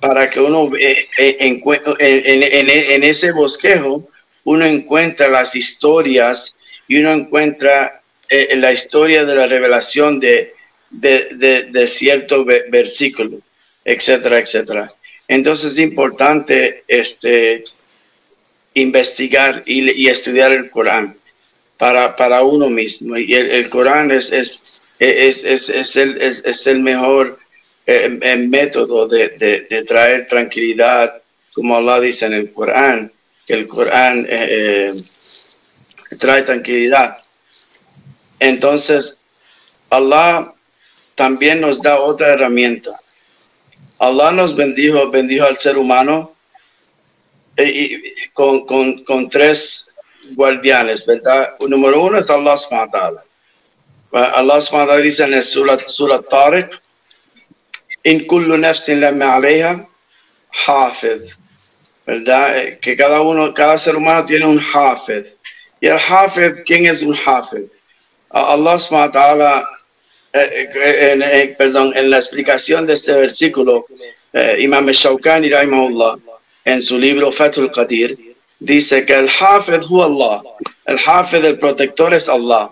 para que uno eh, en, en, en, en ese bosquejo uno encuentra las historias y uno encuentra eh, la historia de la revelación de, de, de, de cierto versículo. etcétera, etcétera. Entonces es importante este, investigar y, y estudiar el Corán para, para uno mismo. Y el, el Corán es, es, es, es, es, el, es, es el mejor eh, el método de, de, de traer tranquilidad, como Allah dice en el Corán, que el Corán eh, eh, trae tranquilidad. Entonces, Allah también nos da otra herramienta. Allah nos bendijo, bendijo al ser humano eh, y con, con, con tres guardianes, ¿verdad? El número uno es Allah subhanahu wa ta'ala. Allah subhanahu wa ta'ala dice en el Surat, surat Tariq, In kullu nafsin lamma alayha hafiz, ¿verdad? Que cada uno, cada ser humano tiene un hafiz. Y el hafiz, ¿quién es un hafiz? Allah subhanahu wa ta'ala. Eh, eh, en, eh, perdón, en la explicación de este versículo, eh, Imam Shawkani rahimahullah, en su libro Fathul Qadir, dice que el Hafiz huwa Allah, el Hafiz, el protector, es Allah.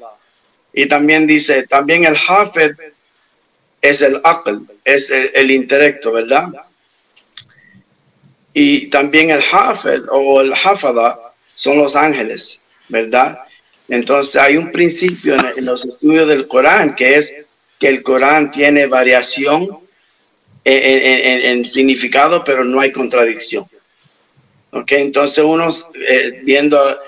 Y también dice, también el Hafiz es el Aql, es el, el intelecto, ¿verdad? Y también el Hafiz o el Hafada son los ángeles, ¿verdad? Entonces hay un principio en, en los estudios del Corán, que es que el Corán tiene variación en, en, en significado, pero no hay contradicción. ¿Ok? Entonces uno eh, viendo,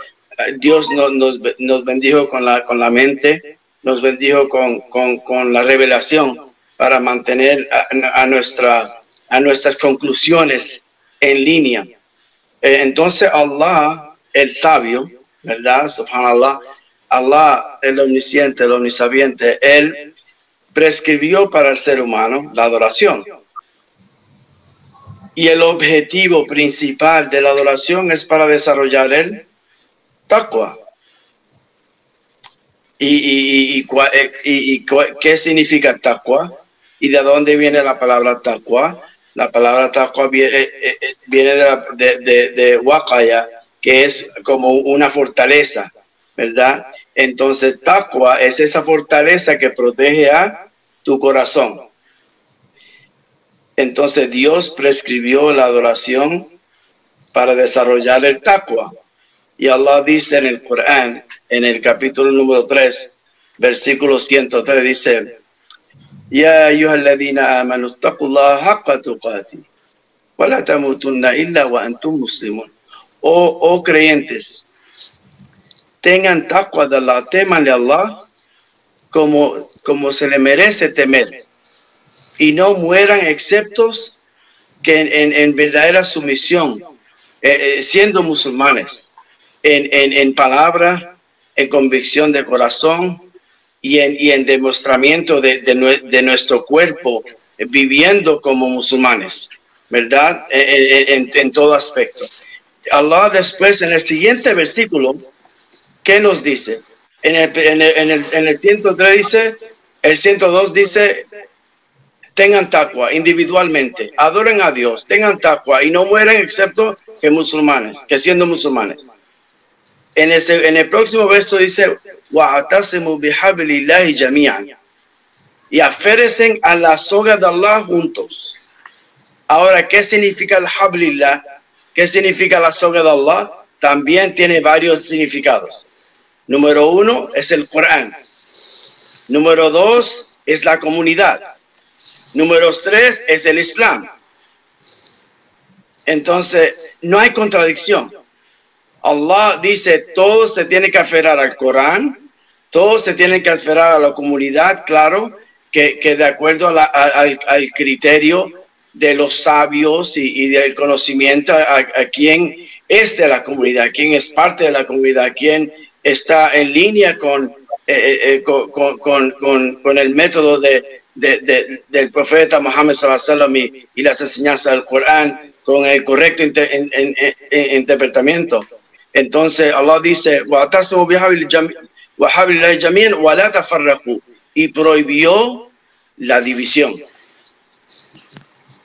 Dios nos, nos, nos bendijo con la, con la mente, nos bendijo con, con, con la revelación para mantener a, a, nuestra, a nuestras conclusiones en línea. Eh, entonces Allah, el sabio, ¿verdad? Subhanallah, Allah, el omnisciente, el omnisabiente, Él prescribió para el ser humano la adoración. Y el objetivo principal de la adoración es para desarrollar el taqwa. ¿Y, y, y, y, y, y qué significa taqwa? ¿Y de dónde viene la palabra taqwa? La palabra taqwa viene, viene de, la, de, de, de waqaya, que es como una fortaleza, ¿verdad? Entonces, taqwa es esa fortaleza que protege a tu corazón. Entonces, Dios prescribió la adoración para desarrollar el taqwa. Y Allah dice en el Corán, en el capítulo número tres, versículo ciento tres, dice, Ya ayyuhalladhina amanu taqullaha haqqa tuqati, wa la tamutunna illa wa antum muslimun. Oh, oh creyentes, tengan taqwa de Allah, temanle a Allah como, como se le merece temer, y no mueran exceptos que en, en, en verdadera sumisión, eh, eh, siendo musulmanes, en, en, en palabra, en convicción de corazón y en, y en demostramiento de, de, de nuestro cuerpo, eh, viviendo como musulmanes, ¿verdad? Eh, eh, en, en todo aspecto. Allah después, en el siguiente versículo, ¿qué nos dice? En el, en el, en el, en el ciento tres dice, el ciento dos dice, tengan taqwa individualmente, adoren a Dios, tengan taqwa y no mueran excepto que musulmanes, que siendo musulmanes. En el, en el próximo verso dice, wa'atasimu bihablillahi jami'an, y aféresen a la soga de Allah juntos. Ahora, ¿qué significa el hablillah? ¿Qué significa la soga de Allah? También tiene varios significados. Número uno es el Corán. Número dos es la comunidad. Número tres es el Islam. Entonces, no hay contradicción. Allah dice, todos se tienen que aferrar al Corán, todos se tienen que aferrar a la comunidad, claro, que, que de acuerdo a la, a, al, al criterio de los sabios y, y del conocimiento a, a quien es de la comunidad, quien es parte de la comunidad, quien está en línea con, eh, eh, con, con, con, con el método de, de, de, del profeta Muhammad sallallahu alaihi wasallam y las enseñanzas del Corán con el correcto inter, en, en, en, en, interpretamiento. Entonces Allah dice, y prohibió la división.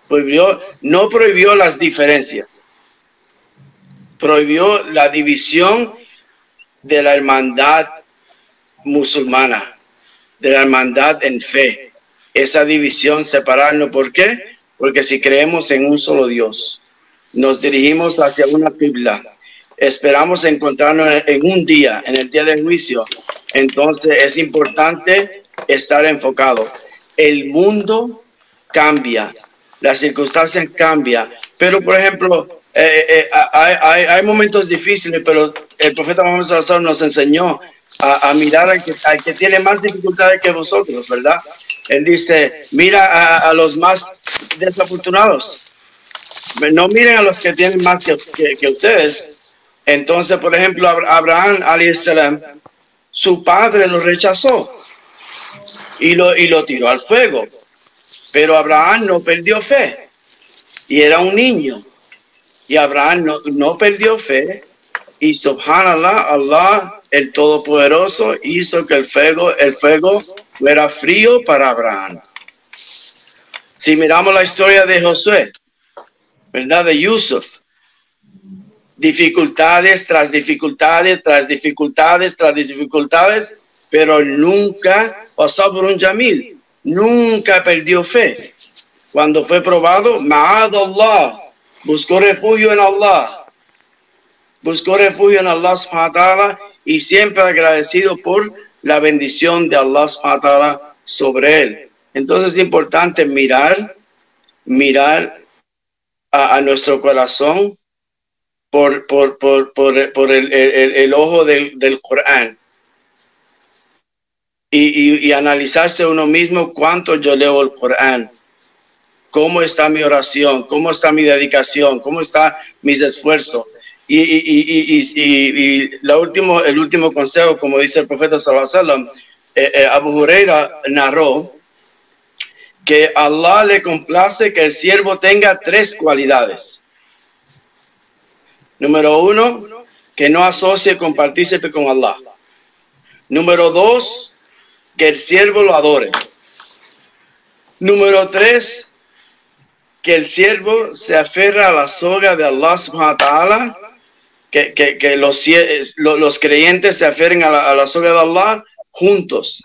Prohibió, no prohibió las diferencias, prohibió la división de la hermandad musulmana, de la hermandad en fe. Esa división, separarnos, ¿por qué? Porque si creemos en un solo Dios, nos dirigimos hacia una qibla, esperamos encontrarnos en un día, en el día del juicio, entonces es importante estar enfocado. El mundo cambia, las circunstancias cambian, pero por ejemplo, eh, eh, hay, hay, hay momentos difíciles, pero el profeta Muhammad sallallahu alaihi wasallam nos enseñó a, a mirar al que, al que tiene más dificultades que vosotros, ¿verdad? Él dice, mira a, a los más desafortunados, no miren a los que tienen más que, que, que ustedes. Entonces, por ejemplo, Abraham, alayhi salam, su padre lo rechazó y lo, y lo tiró al fuego. Pero Abraham no perdió fe y era un niño. Y Abraham no, no perdió fe y, subhanallah, Allah, el Todopoderoso, hizo que el fuego, el fuego fuera frío para Abraham. Si miramos la historia de Josué, ¿verdad? De Yusuf. Dificultades tras dificultades, tras dificultades, tras dificultades, pero nunca, Sabrun Jamil, nunca perdió fe. Cuando fue probado, Ma'ad Allah, buscó refugio en Allah, buscó refugio en Allah subhanahu wa ta'ala, y siempre agradecido por la bendición de Allah subhanahu wa ta'ala sobre él. Entonces es importante mirar, mirar a, a nuestro corazón, por, por, por, por, por el, el, el ojo del, del Corán y, y, y analizarse uno mismo cuánto yo leo el Corán, cómo está mi oración, cómo está mi dedicación, cómo están mis esfuerzos. Y, y, y, y, y, y la último, el último consejo, como dice el profeta sallallahu alaihi wasallam, eh, eh, Abu Huraira narró que Allah le complace que el siervo tenga tres cualidades. Número uno, que no asocie con partícipe con Allah. Número dos, que el siervo lo adore. Número tres, que el siervo se aferra a la soga de Allah subhanahu wa ta'ala, que, que, que los, los creyentes se aferren a la, a la soga de Allah juntos.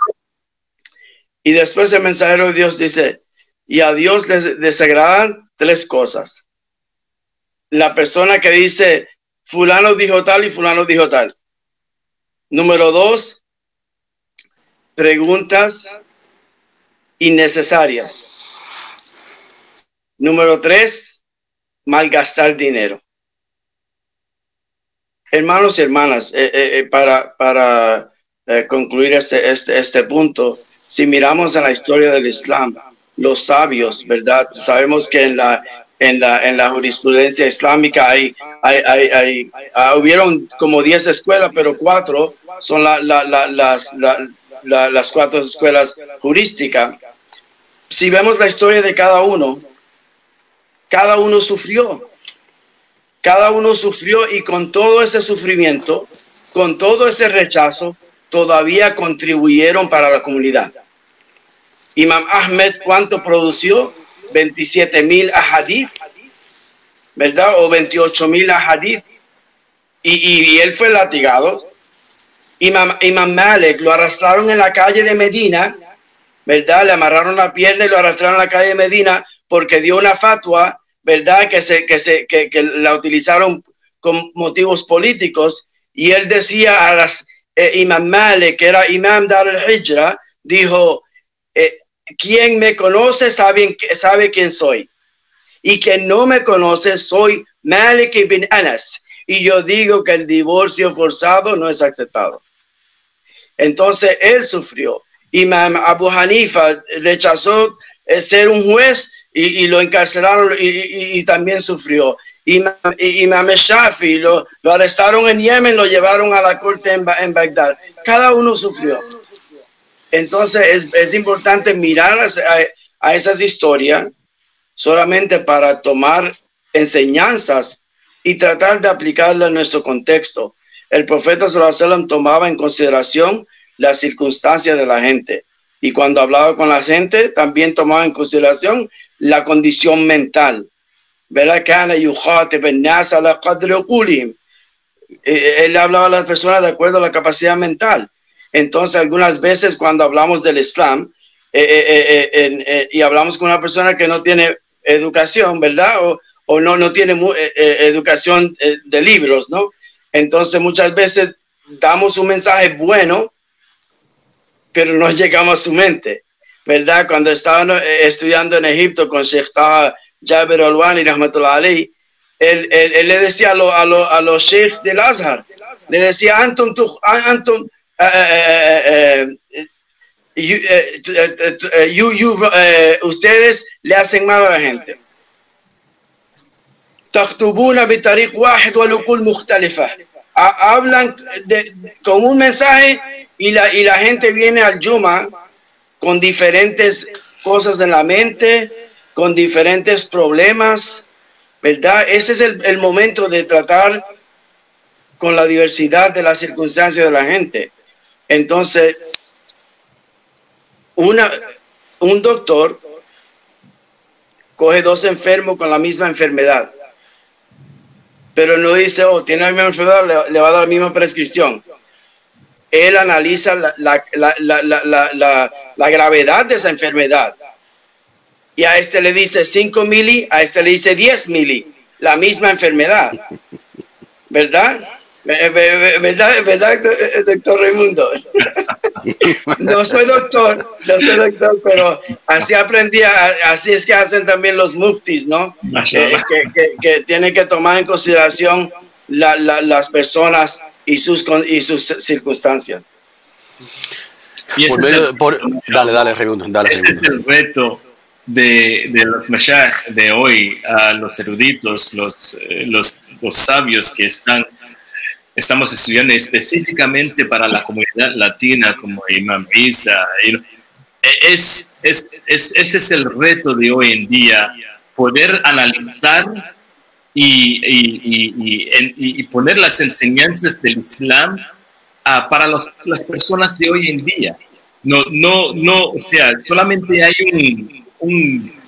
Y después el mensajero de Dios dice, y a Dios les desagradan tres cosas. La persona que dice, fulano dijo tal y fulano dijo tal. Número dos, preguntas innecesarias. Número tres, malgastar dinero. Hermanos y hermanas, eh, eh, para, para eh, concluir este, este, este punto, si miramos en la historia del Islam, los sabios, ¿verdad? Sabemos que en la... En la, en la jurisprudencia islámica hay, hay, hay, hay, hay hubieron como diez escuelas, pero cuatro son la, la, la, las, la, la, las cuatro escuelas jurísticas. Si vemos la historia de cada uno, cada uno sufrió, cada uno sufrió y con todo ese sufrimiento, con todo ese rechazo, todavía contribuyeron para la comunidad. Imam Ahmed, ¿cuánto produció? veintisiete mil ahadith, ¿verdad? O veintiocho mil ahadith. Y, y, y él fue latigado. Imam, Imam Malik lo arrastraron en la calle de Medina, ¿verdad? Le amarraron la pierna y lo arrastraron en la calle de Medina porque dio una fatua, ¿verdad? Que, se, que, se, que, que la utilizaron con motivos políticos. Y él decía a las, eh, Imam Malik, que era Imam Dar al-Hijra, dijo... Eh, Quien me conoce sabe, sabe quién soy. Y quien no me conoce, soy Malik ibn Anas. Y yo digo que el divorcio forzado no es aceptado. Entonces él sufrió. Imam Abu Hanifa rechazó ser un juez y, y lo encarcelaron y, y, y también sufrió. Imam, Imam Shafi lo, lo arrestaron en Yemen, lo llevaron a la corte en, en Bagdad. Cada uno sufrió. Entonces es, es importante mirar a, a esas historias solamente para tomar enseñanzas y tratar de aplicarlas a nuestro contexto. El profeta sallallahu alaihi wasallam tomaba en consideración las circunstancias de la gente y cuando hablaba con la gente también tomaba en consideración la condición mental. Él hablaba a las personas de acuerdo a la capacidad mental. Entonces, algunas veces cuando hablamos del Islam eh, eh, eh, eh, eh, eh, y hablamos con una persona que no tiene educación, ¿verdad? O, o no, no tiene eh, educación eh, de libros, ¿no? Entonces muchas veces damos un mensaje bueno, pero no llegamos a su mente, ¿verdad? Cuando estaba eh, estudiando en Egipto con Sheikh Taha Jabir Al-Wani, rahmatullah alayhi, él, él, él le decía a, lo, a, lo, a los sheikhs del Azhar, le decía, Antum, tu, Antum, uh, uh, uh, You, eh, you, you, eh, ustedes le hacen mal a la gente. Hablan de, de, con un mensaje y la, y la gente viene al Yuma con diferentes cosas en la mente, con diferentes problemas, ¿verdad? Ese es el, el momento de tratar con la diversidad de las circunstancias de la gente. Entonces, Una, un doctor coge dos enfermos con la misma enfermedad, pero no dice, oh, tiene la misma enfermedad, le, le va a dar la misma prescripción. Él analiza la, la, la, la, la, la, la gravedad de esa enfermedad. Y a este le dice cinco mili, a este le dice diez mili, la misma enfermedad. ¿Verdad? ¿Verdad, verdad, doctor Raimundo? No soy doctor, no soy doctor, pero así aprendí, así es que hacen también los muftis, ¿no? Que, que, que, que tienen que tomar en consideración la, la, las personas y sus, y sus circunstancias. Y ese por medio, es el, por, dale, dale, Raimundo, dale. Ese Raimundo. Es el reto de, de los mashayikh de hoy, a los eruditos, los, los, los sabios que están... Estamos estudiando específicamente para la comunidad latina como Imam Isa. Es, es, es, ese es el reto de hoy en día, poder analizar y, y, y, y, y poner las enseñanzas del Islam uh, para los, las personas de hoy en día. No, no, no, o sea, solamente hay un, un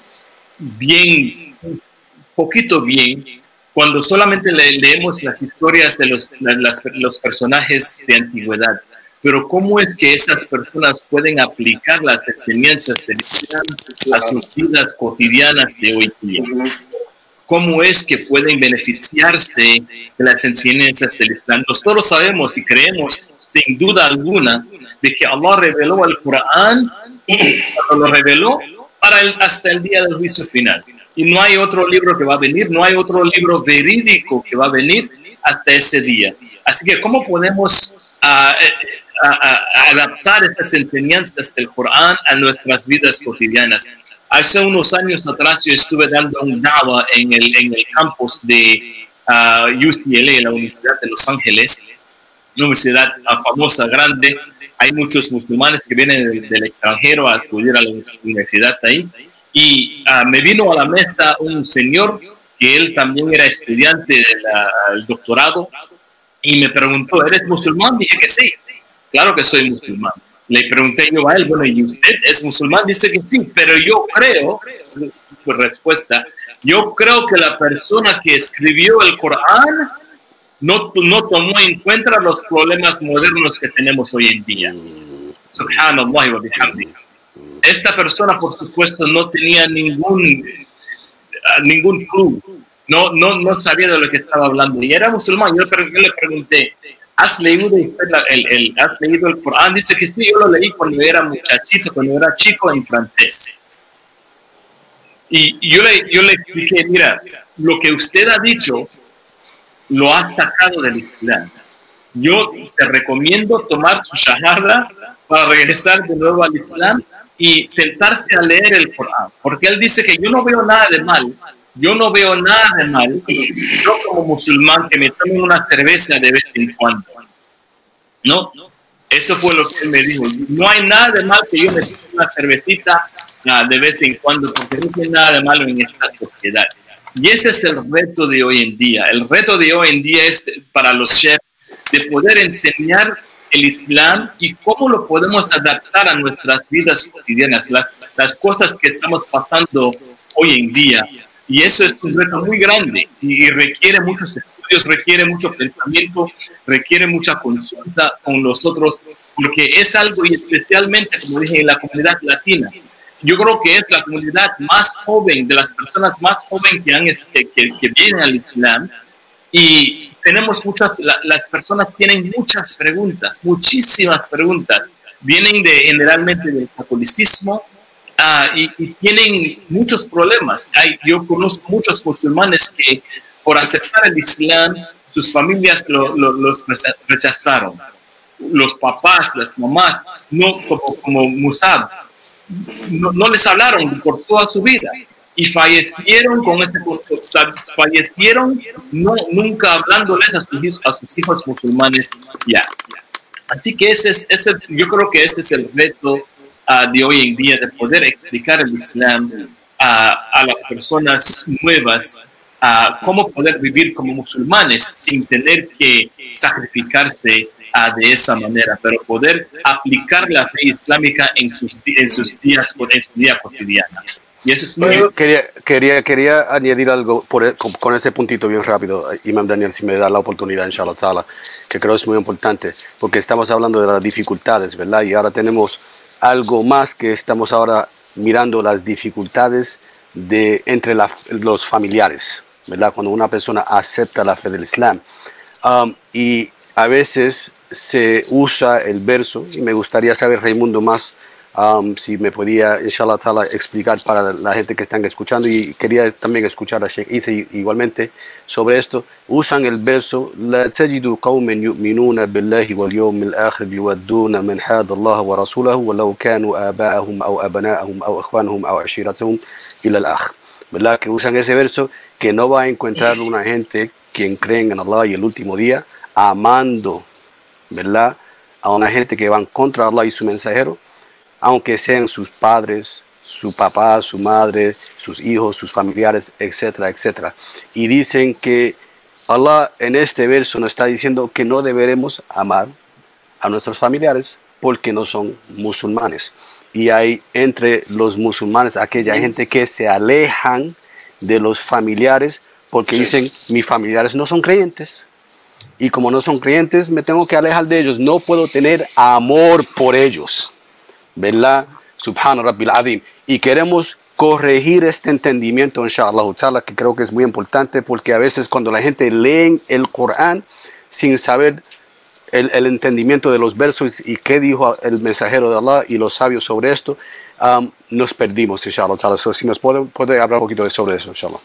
bien, un poquito bien, cuando solamente le, leemos las historias de los, las, los personajes de antigüedad. Pero ¿cómo es que esas personas pueden aplicar las enseñanzas del Islam a sus vidas cotidianas de hoy día? ¿Cómo es que pueden beneficiarse de las enseñanzas del Islam? Nosotros sabemos y creemos, sin duda alguna, de que Allah reveló el Corán, lo reveló para el, hasta el día del juicio final. Y no hay otro libro que va a venir, no hay otro libro verídico que va a venir hasta ese día. Así que, ¿cómo podemos uh, a, a, adaptar esas enseñanzas del Corán a nuestras vidas cotidianas? Hace unos años atrás yo estuve dando un da'wah en el, en el campus de uh, U C L A, la Universidad de Los Ángeles, una universidad uh, famosa, grande. Hay muchos musulmanes que vienen del, del extranjero a acudir a la universidad ahí. Y uh, me vino a la mesa un señor que él también era estudiante del doctorado y me preguntó, ¿eres musulmán? Dije que sí, claro que soy musulmán. Le pregunté yo a él, bueno, ¿y usted es musulmán? Dice que sí, pero yo creo, su respuesta, yo creo que la persona que escribió el Corán no, no tomó en cuenta los problemas modernos que tenemos hoy en día. Subhanallah wa bihamdih. Esta persona, por supuesto, no tenía ningún, ningún club, no, no, no sabía de lo que estaba hablando. Y era musulmán. Yo, yo le pregunté, ¿has leído el, el, el, ¿has leído el Corán? Dice que sí, yo lo leí cuando era muchachito, cuando era chico, en francés. Y, y yo, le, yo le expliqué, mira, lo que usted ha dicho lo ha sacado del Islam. Yo te recomiendo tomar su shahada para regresar de nuevo al Islam y sentarse a leer el Corán, porque él dice que yo no veo nada de mal, yo no veo nada de mal, yo como musulmán que me tomo una cerveza de vez en cuando, ¿no? Eso fue lo que él me dijo, no hay nada de mal que yo me tome una cervecita uh, de vez en cuando, porque no hay nada de malo en esta sociedad. Y ese es el reto de hoy en día, el reto de hoy en día es para los chefs de poder enseñar el Islam y cómo lo podemos adaptar a nuestras vidas cotidianas, las, las cosas que estamos pasando hoy en día. Y eso es un reto muy grande y, y requiere muchos estudios, requiere mucho pensamiento, requiere mucha consulta con los otros, porque es algo, y especialmente, como dije, en la comunidad latina, yo creo que es la comunidad más joven, de las personas más jóvenes que, han, que, que, que vienen al Islam, y tenemos muchas, la, las personas tienen muchas preguntas, muchísimas preguntas, vienen de, generalmente del catolicismo, uh, y, y tienen muchos problemas. Hay, yo conozco muchos musulmanes que por aceptar el Islam, sus familias lo, lo, los rechazaron, los papás, las mamás, no como, como Musab, no, no les hablaron por toda su vida y fallecieron con este fallecieron no, nunca hablándoles a sus, a sus hijos musulmanes ya. Así que ese es, ese, yo creo que ese es el reto uh, de hoy en día, de poder explicar el Islam a, a las personas nuevas, a cómo poder vivir como musulmanes sin tener que sacrificarse ah, de esa manera, pero poder aplicar la fe islámica en sus, en sus días, en su día cotidiana. Y eso es muy... quería, quería, quería añadir algo por, con, con ese puntito bien rápido, Imam Daniel, si me da la oportunidad, inshallah, que creo es muy importante, porque estamos hablando de las dificultades, ¿verdad? Y ahora tenemos algo más que estamos ahora mirando, las dificultades de, entre la, los familiares, ¿verdad? Cuando una persona acepta la fe del Islam. Um, y a veces se usa el verso, y me gustaría saber, Raimundo, más, um, si me podía, inshallah, explicar para la gente que están escuchando, y quería también escuchar a Sheikh Isa igualmente sobre esto. Usan el verso, la tajidu qawman yu'minuna billahi wal yawmil akhir yuwadduna man hada Allah wa rasulahu walau kanu aba'ahum aw abana'ahum aw ikhwanahum aw ashiratahum ila al-akhir. ¿Verdad? Que usan ese verso, que no va a encontrar una gente quien creen en Allah y el último día amando, ¿verdad?, a una gente que van contra Allah y su mensajero, aunque sean sus padres, su papá, su madre, sus hijos, sus familiares, etcétera, etcétera. Y dicen que Allah en este verso nos está diciendo que no deberemos amar a nuestros familiares porque no son musulmanes. Y hay entre los musulmanes aquella gente que se alejan de los familiares porque dicen, mis familiares no son creyentes. Y como no son creyentes, me tengo que alejar de ellos. No puedo tener amor por ellos. ¿Verdad? Subhana Rabbil Azim. Y queremos corregir este entendimiento, inshallah, que creo que es muy importante, porque a veces cuando la gente lee el Corán sin saber el, el entendimiento de los versos y qué dijo el mensajero de Allah y los sabios sobre esto, um, nos perdimos, inshallah. So, si nos puede, puede hablar un poquito sobre eso, inshallah.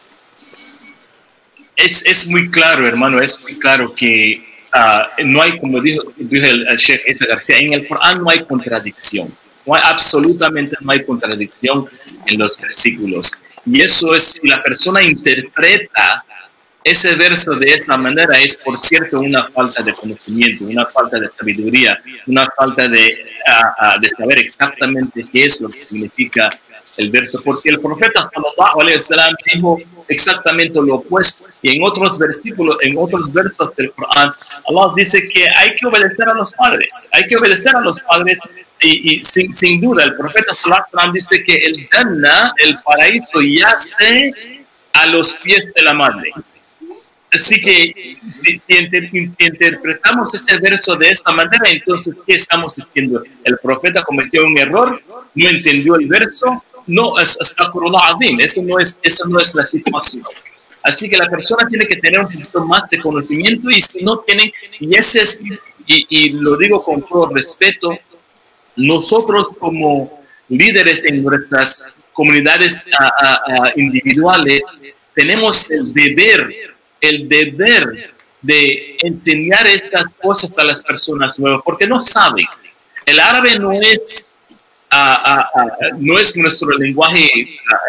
Es, es muy claro, hermano, es muy claro que uh, no hay, como dijo, dijo el, el Sheikh Isa García, en el Corán no hay contradicción. No hay, absolutamente no hay contradicción en los versículos. Y eso es, si la persona interpreta ese verso de esa manera, es por cierto una falta de conocimiento, una falta de sabiduría, una falta de, uh, uh, de saber exactamente qué es lo que significa el verso. Porque el profeta sallallahu alaihi wasallam dijo exactamente lo opuesto, y en otros versículos, en otros versos del Corán, Allah dice que hay que obedecer a los padres, hay que obedecer a los padres, y, y sin, sin duda el profeta sallallahu alaihi wasallam dice que el Jannah, el paraíso, yace a los pies de la madre. Así que si, si, inter, si interpretamos este verso de esta manera, entonces, ¿qué estamos diciendo? El profeta cometió un error, no entendió el verso. No, eso no es, eso no es la situación. Así que la persona tiene que tener un poquito más de conocimiento, y si no tienen, y ese es, y, y lo digo con todo respeto, nosotros como líderes en nuestras comunidades a, a, a individuales, tenemos el deber, el deber de enseñar estas cosas a las personas nuevas, porque no saben. El árabe no es... Ah, ah, ah, no es nuestro lenguaje,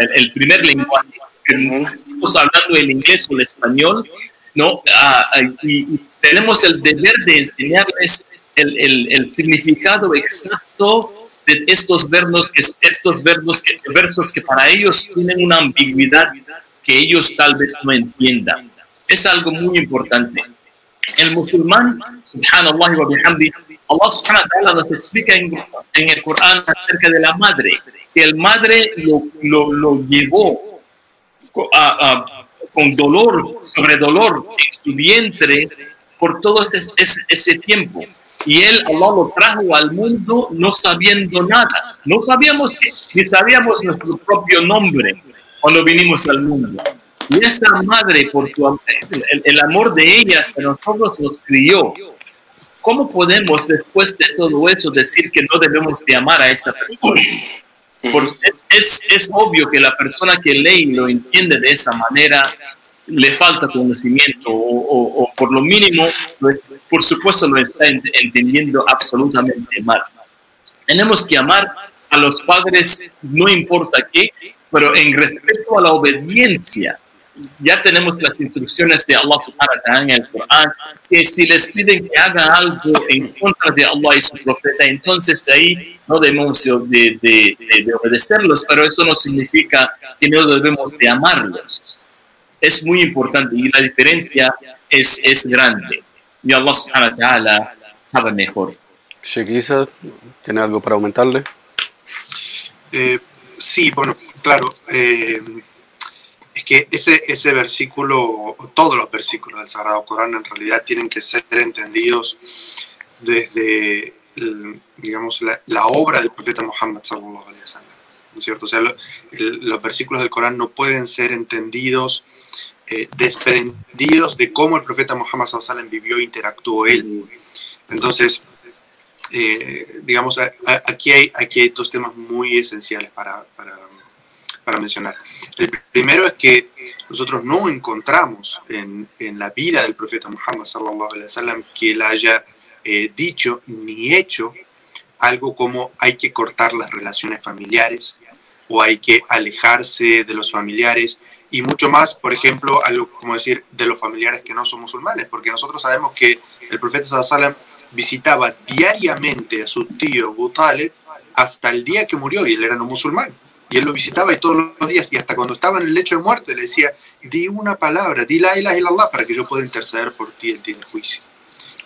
el, el primer lenguaje, no estamos hablando el inglés o el español, ¿no? Ah, y tenemos el deber de enseñarles el, el, el significado exacto de estos versos, estos versos, versos que para ellos tienen una ambigüedad que ellos tal vez no entiendan. Es algo muy importante. El musulmán, subhanallah wa bihamdi, Allah subhanahu wa ta'ala nos explica en, en el Corán acerca de la madre, que el madre lo, lo, lo llevó a, a, con dolor, sobre dolor en su vientre por todo ese, ese, ese tiempo. y él, Allah, lo trajo al mundo no sabiendo nada. No sabíamos qué, ni sabíamos nuestro propio nombre cuando vinimos al mundo. Y esa madre, por su, el, el amor de ella hacia nosotros, nos crió. ¿Cómo podemos después de todo eso decir que no debemos de amar a esa persona? Porque es, es, es obvio que la persona que lee y lo entiende de esa manera le falta conocimiento, o, o, o por lo mínimo, por supuesto, lo está ent entendiendo absolutamente mal. Tenemos que amar a los padres, no importa qué, pero en respeto a la obediencia. Ya tenemos las instrucciones de Allah subhanahu wa ta'ala en el Corán, que si les piden que hagan algo en contra de Allah y su profeta, entonces ahí no debemos de, de, de, de obedecerlos, pero eso no significa que no debemos de amarlos. Es muy importante y la diferencia es, es grande. Y Allah subhanahu wa ta'ala sabe mejor. Sheikh Isa, ¿tiene algo para aumentarle? Eh, sí, bueno, claro. Eh, es que ese, ese versículo, todos los versículos del Sagrado Corán en realidad tienen que ser entendidos desde, el, digamos, la, la obra del profeta Muhammad sallallahu alaihi wa sallam, ¿no es cierto? O sea, lo, el, los versículos del Corán no pueden ser entendidos Eh, desprendidos de cómo el profeta Muhammad sallallahu alaihi wasallam vivió e interactuó él. Entonces, eh, digamos, a, a, aquí, hay, aquí hay dos temas muy esenciales para, para, para mencionar. El primero es que nosotros no encontramos en, en la vida del profeta Muhammad sallallahu alaihi wasallam que él haya eh, dicho ni hecho algo como hay que cortar las relaciones familiares o hay que alejarse de los familiares. Y mucho más, por ejemplo, algo como decir de los familiares que no son musulmanes, porque nosotros sabemos que el profeta sallallahu alaihi wasallam visitaba diariamente a su tío Abu Talib hasta el día que murió, y él era no musulmán, y él lo visitaba y todos los días, y hasta cuando estaba en el lecho de muerte le decía, di una palabra, di la ilaha illallah para que yo pueda interceder por ti en el juicio.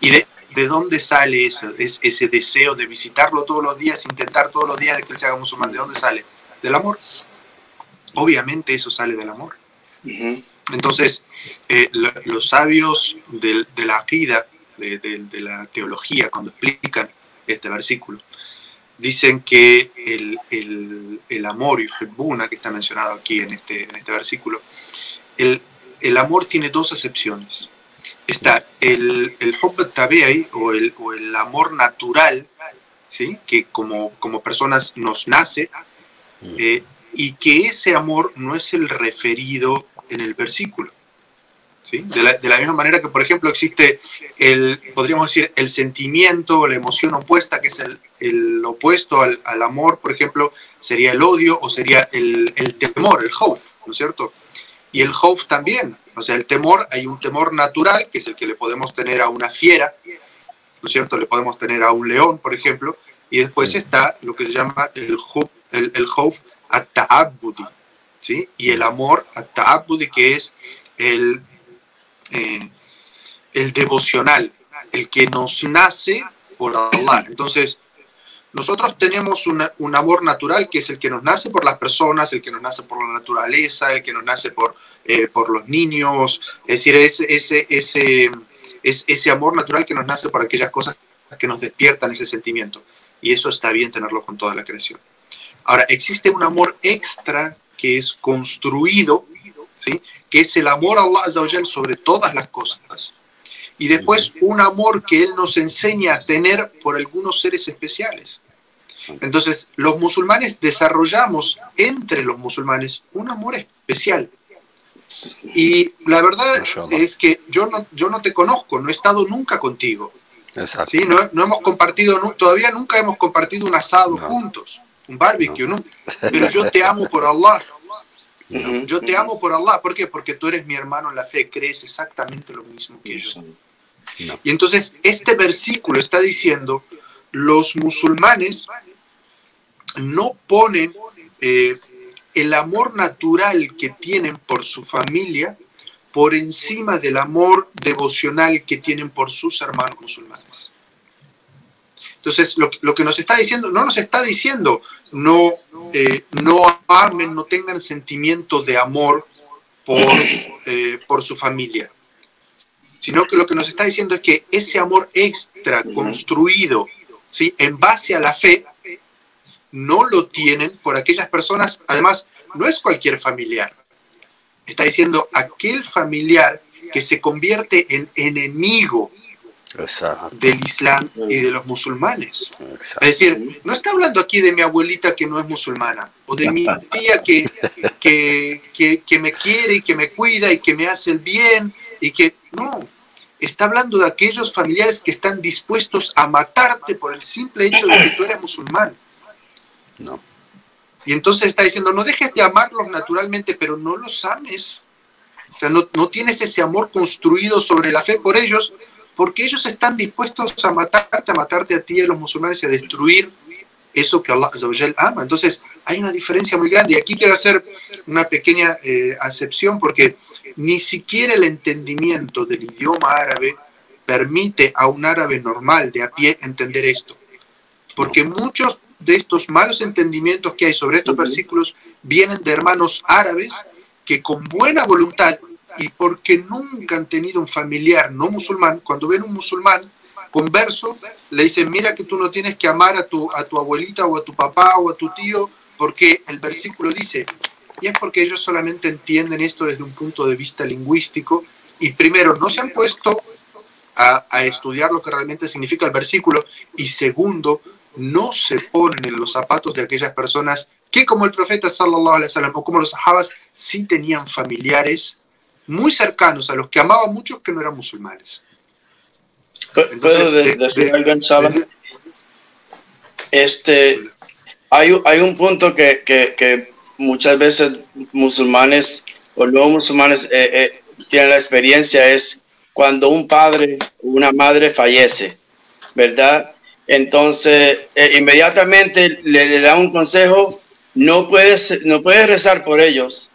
¿Y de, de dónde sale eso, es, ese deseo de visitarlo todos los días, intentar todos los días que él se haga musulmán? ¿De dónde sale? Del amor. Obviamente eso sale del amor. Uh-huh. Entonces, eh, lo, los sabios del, de la aqida, de, de, de la teología, cuando explican este versículo, dicen que el, el, el amor, yuhibbuna, que está mencionado aquí en este, en este versículo, el, el amor tiene dos acepciones. Está el, el hubb tabi'i, o el, o el amor natural, ¿sí? Que como, como personas nos nace, eh, y que ese amor no es el referido en el versículo, ¿sí? De la, de la misma manera que, por ejemplo, existe el, podríamos decir, el sentimiento o la emoción opuesta, que es el, el opuesto al, al amor, por ejemplo, sería el odio o sería el, el temor, el khawf, ¿no es cierto? Y el khawf también, o sea, el temor, hay un temor natural, que es el que le podemos tener a una fiera, ¿no es cierto? Le podemos tener a un león, por ejemplo, y después está lo que se llama el khawf, el, el khawf, at-ta'abbudi, ¿sí? Y el amor at-ta'abbudi, que es el, eh, el devocional, el que nos nace por Allah. Entonces, nosotros tenemos una, un amor natural, que es el que nos nace por las personas, el que nos nace por la naturaleza, el que nos nace por, eh, por los niños, es decir, ese, ese, ese, es, ese amor natural que nos nace por aquellas cosas que nos despiertan ese sentimiento. Y eso está bien tenerlo con toda la creación. Ahora, existe un amor extra que es construido, ¿sí? Que es el amor a Allah azza wa jal sobre todas las cosas. Y después un amor que Él nos enseña a tener por algunos seres especiales. Entonces, los musulmanes desarrollamos entre los musulmanes un amor especial. Y la verdad es que yo no, yo no te conozco, no he estado nunca contigo. ¿Sí? No, no hemos compartido, no, todavía nunca hemos compartido un asado no. juntos. Un barbecue, ¿no? Pero yo te amo por Allah. Yo te amo por Allah. ¿Por qué? Porque tú eres mi hermano en la fe. Crees exactamente lo mismo que yo. Y entonces, este versículo está diciendo, los musulmanes no ponen eh, el amor natural que tienen por su familia por encima del amor devocional que tienen por sus hermanos musulmanes. Entonces, lo, lo que nos está diciendo, no nos está diciendo, no, eh, no amen, no tengan sentimiento de amor por, eh, por su familia, sino que lo que nos está diciendo es que ese amor extra construido, ¿sí?, en base a la fe, no lo tienen por aquellas personas. Además, no es cualquier familiar. Está diciendo aquel familiar que se convierte en enemigo, exacto, del Islam y de los musulmanes. Exacto. Es decir, no está hablando aquí de mi abuelita que no es musulmana, o de mi tía que, que, que, que me quiere y que me cuida y que me hace el bien, y que no, está hablando de aquellos familiares que están dispuestos a matarte por el simple hecho de que tú eres musulmán. No. Y entonces está diciendo, no dejes de amarlos naturalmente, pero no los ames. O sea, no, no tienes ese amor construido sobre la fe por ellos, porque ellos están dispuestos a matarte, a matarte a ti, a los musulmanes, y a destruir eso que Allah Azzawajal ama. Entonces, hay una diferencia muy grande. Y aquí quiero hacer una pequeña eh, acepción, porque ni siquiera el entendimiento del idioma árabe permite a un árabe normal, de a pie, entender esto. Porque muchos de estos malos entendimientos que hay sobre estos versículos vienen de hermanos árabes que con buena voluntad, y porque nunca han tenido un familiar no musulmán, cuando ven un musulmán converso, le dicen, mira que tú no tienes que amar a tu, a tu abuelita o a tu papá o a tu tío, porque el versículo dice. Y es porque ellos solamente entienden esto desde un punto de vista lingüístico, y primero no se han puesto a, a estudiar lo que realmente significa el versículo, y segundo, no se ponen en los zapatos de aquellas personas que, como el profeta sallallahu alaihi wasallam o como los sahabas, sí tenían familiares muy cercanos a los que amaban muchos que no eran musulmanes. Entonces, ¿puedo de, de, decir de, algo en Shabbat? De, este, hay, hay un punto que, que, que muchas veces musulmanes o no musulmanes eh, eh, tienen la experiencia, es cuando un padre o una madre fallece, ¿verdad? Entonces, eh, inmediatamente le, le da un consejo, no puedes, no puedes rezar por ellos,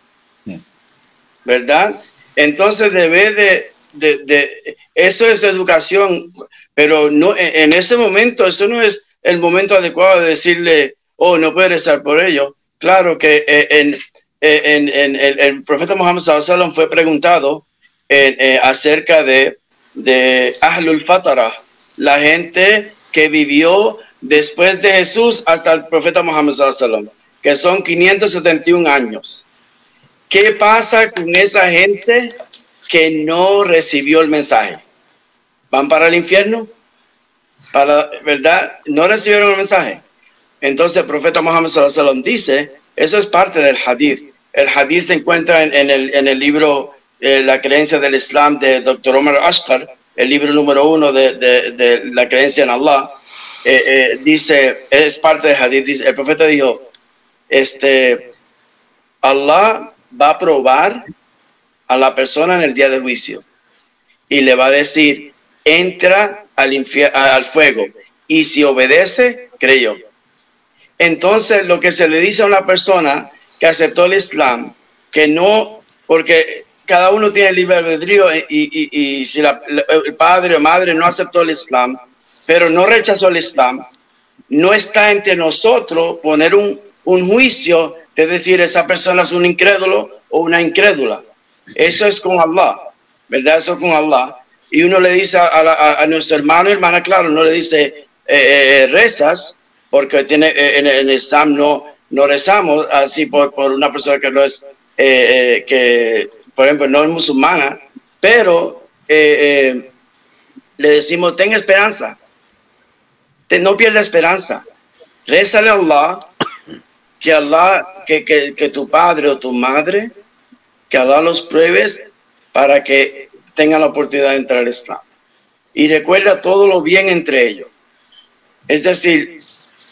¿verdad? Entonces debe de, de, de, eso es educación, pero no, en ese momento, eso no es el momento adecuado de decirle, oh, no puedes rezar por ellos. Claro que en, en, en, en el profeta Muhammad sallallahu alaihi wasallam fue preguntado eh, eh, acerca de, de Ahlul Fatara, la gente que vivió después de Jesús hasta el profeta Muhammad sallallahu alaihi wasallam, que son quinientos setenta y uno años. ¿Qué pasa con esa gente que no recibió el mensaje? ¿Van para el infierno? Para, ¿verdad? No recibieron el mensaje. Entonces el profeta Muhammad sallallahu alaihi wasallam dice, eso es parte del hadith. El hadith se encuentra en, en, el, en el libro eh, La creencia del Islam de doctor Omar Ashkar, el libro número uno de, de, de la creencia en Allah, eh, eh, dice, es parte del hadith, dice, el profeta dijo, este, Allah va a probar a la persona en el día de juicio y le va a decir, entra al, al fuego, y si obedece, creyó. Entonces, lo que se le dice a una persona que aceptó el Islam, que no, porque cada uno tiene libre albedrío, y, y, y si la, el padre o madre no aceptó el Islam, pero no rechazó el Islam, no está entre nosotros poner un, un juicio, es decir, esa persona es un incrédulo o una incrédula. Eso es con Allah, ¿verdad? Eso es con Allah. Y uno le dice a, la, a nuestro hermano y hermana, claro, no le dice eh, eh, rezas, porque tiene, eh, en el Islam no, no rezamos así por, por una persona que no es, eh, eh, que... por ejemplo, no es musulmana, pero eh, eh, le decimos, ten esperanza, ten, no pierda esperanza, rézale a Allah, que Allah, que, que, que tu padre o tu madre, que Allah los pruebes para que tengan la oportunidad de entrar al Islam. Y recuerda todo lo bien entre ellos. Es decir,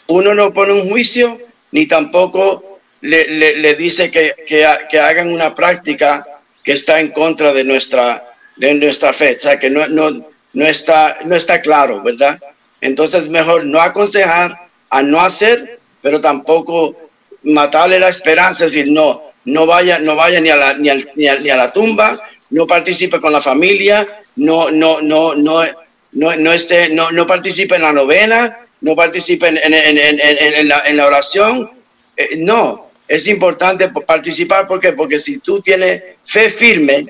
uno no pone un juicio, ni tampoco le, le, le dice que, que, que hagan una práctica que está en contra de nuestra, de nuestra fe, o sea, que no, no, no, está, no está claro, ¿verdad? Entonces, mejor no aconsejar a no hacer, pero tampoco matarle la esperanza, es decir, no, no vaya, no vaya ni, a la, ni, al, ni, a, ni a la tumba, no participe con la familia, no, no, no, no, no, no, esté, no, no participe en la novena, no participe en, en, en, en, en, en, la, en la oración, eh, no. Es importante participar, ¿por qué? Porque si tú tienes fe firme,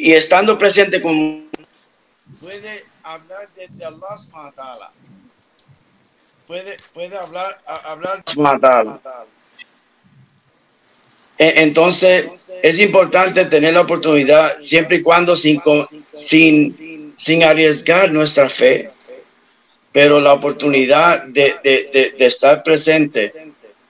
y estando presente con puede hablar desde Allah subhanahu wa ta'ala. Puede, puede hablar, a, hablar entonces es importante tener la oportunidad siempre y cuando sin, sin, sin arriesgar nuestra fe, pero la oportunidad de, de, de, de estar presente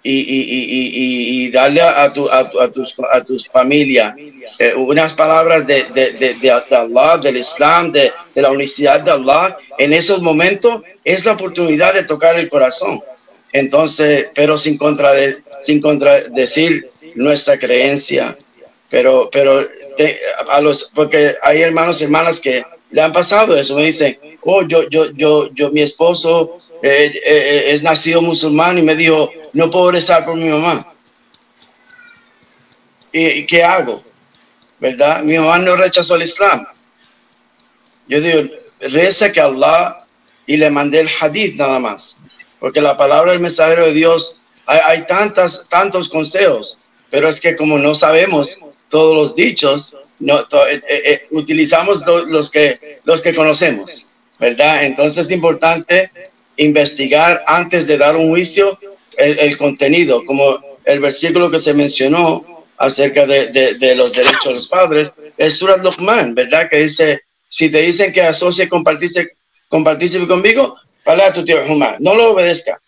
y, y, y, y, y darle a, tu, a, a tus a tus familias eh, unas palabras de, de, de, de Allah, del Islam, de, de la unicidad de Allah. En esos momentos es la oportunidad de tocar el corazón. Entonces, pero sin contrade, sin contradecir nuestra creencia. Pero, pero te, a los, porque hay hermanos y hermanas que le han pasado eso. Me dicen, oh, yo, yo, yo, yo, mi esposo eh, eh, es nacido musulmán y me dijo, no puedo rezar por mi mamá. ¿Y, y qué hago? ¿Verdad? Mi mamá no rechazó el Islam. Yo digo, reza que Allah, y le mandé el hadith nada más. Porque la palabra del mensajero de Dios, hay, hay tantas, tantos consejos, pero es que como no sabemos todos los dichos, no, to, eh, eh, utilizamos do, los, que, los que conocemos, ¿verdad? Entonces es importante investigar antes de dar un juicio el, el contenido, como el versículo que se mencionó acerca de, de, de los derechos de los padres, es Surat Luqman, ¿verdad? Que dice, si te dicen que asocie, compartirse, compartirse conmigo, no lo obedezca,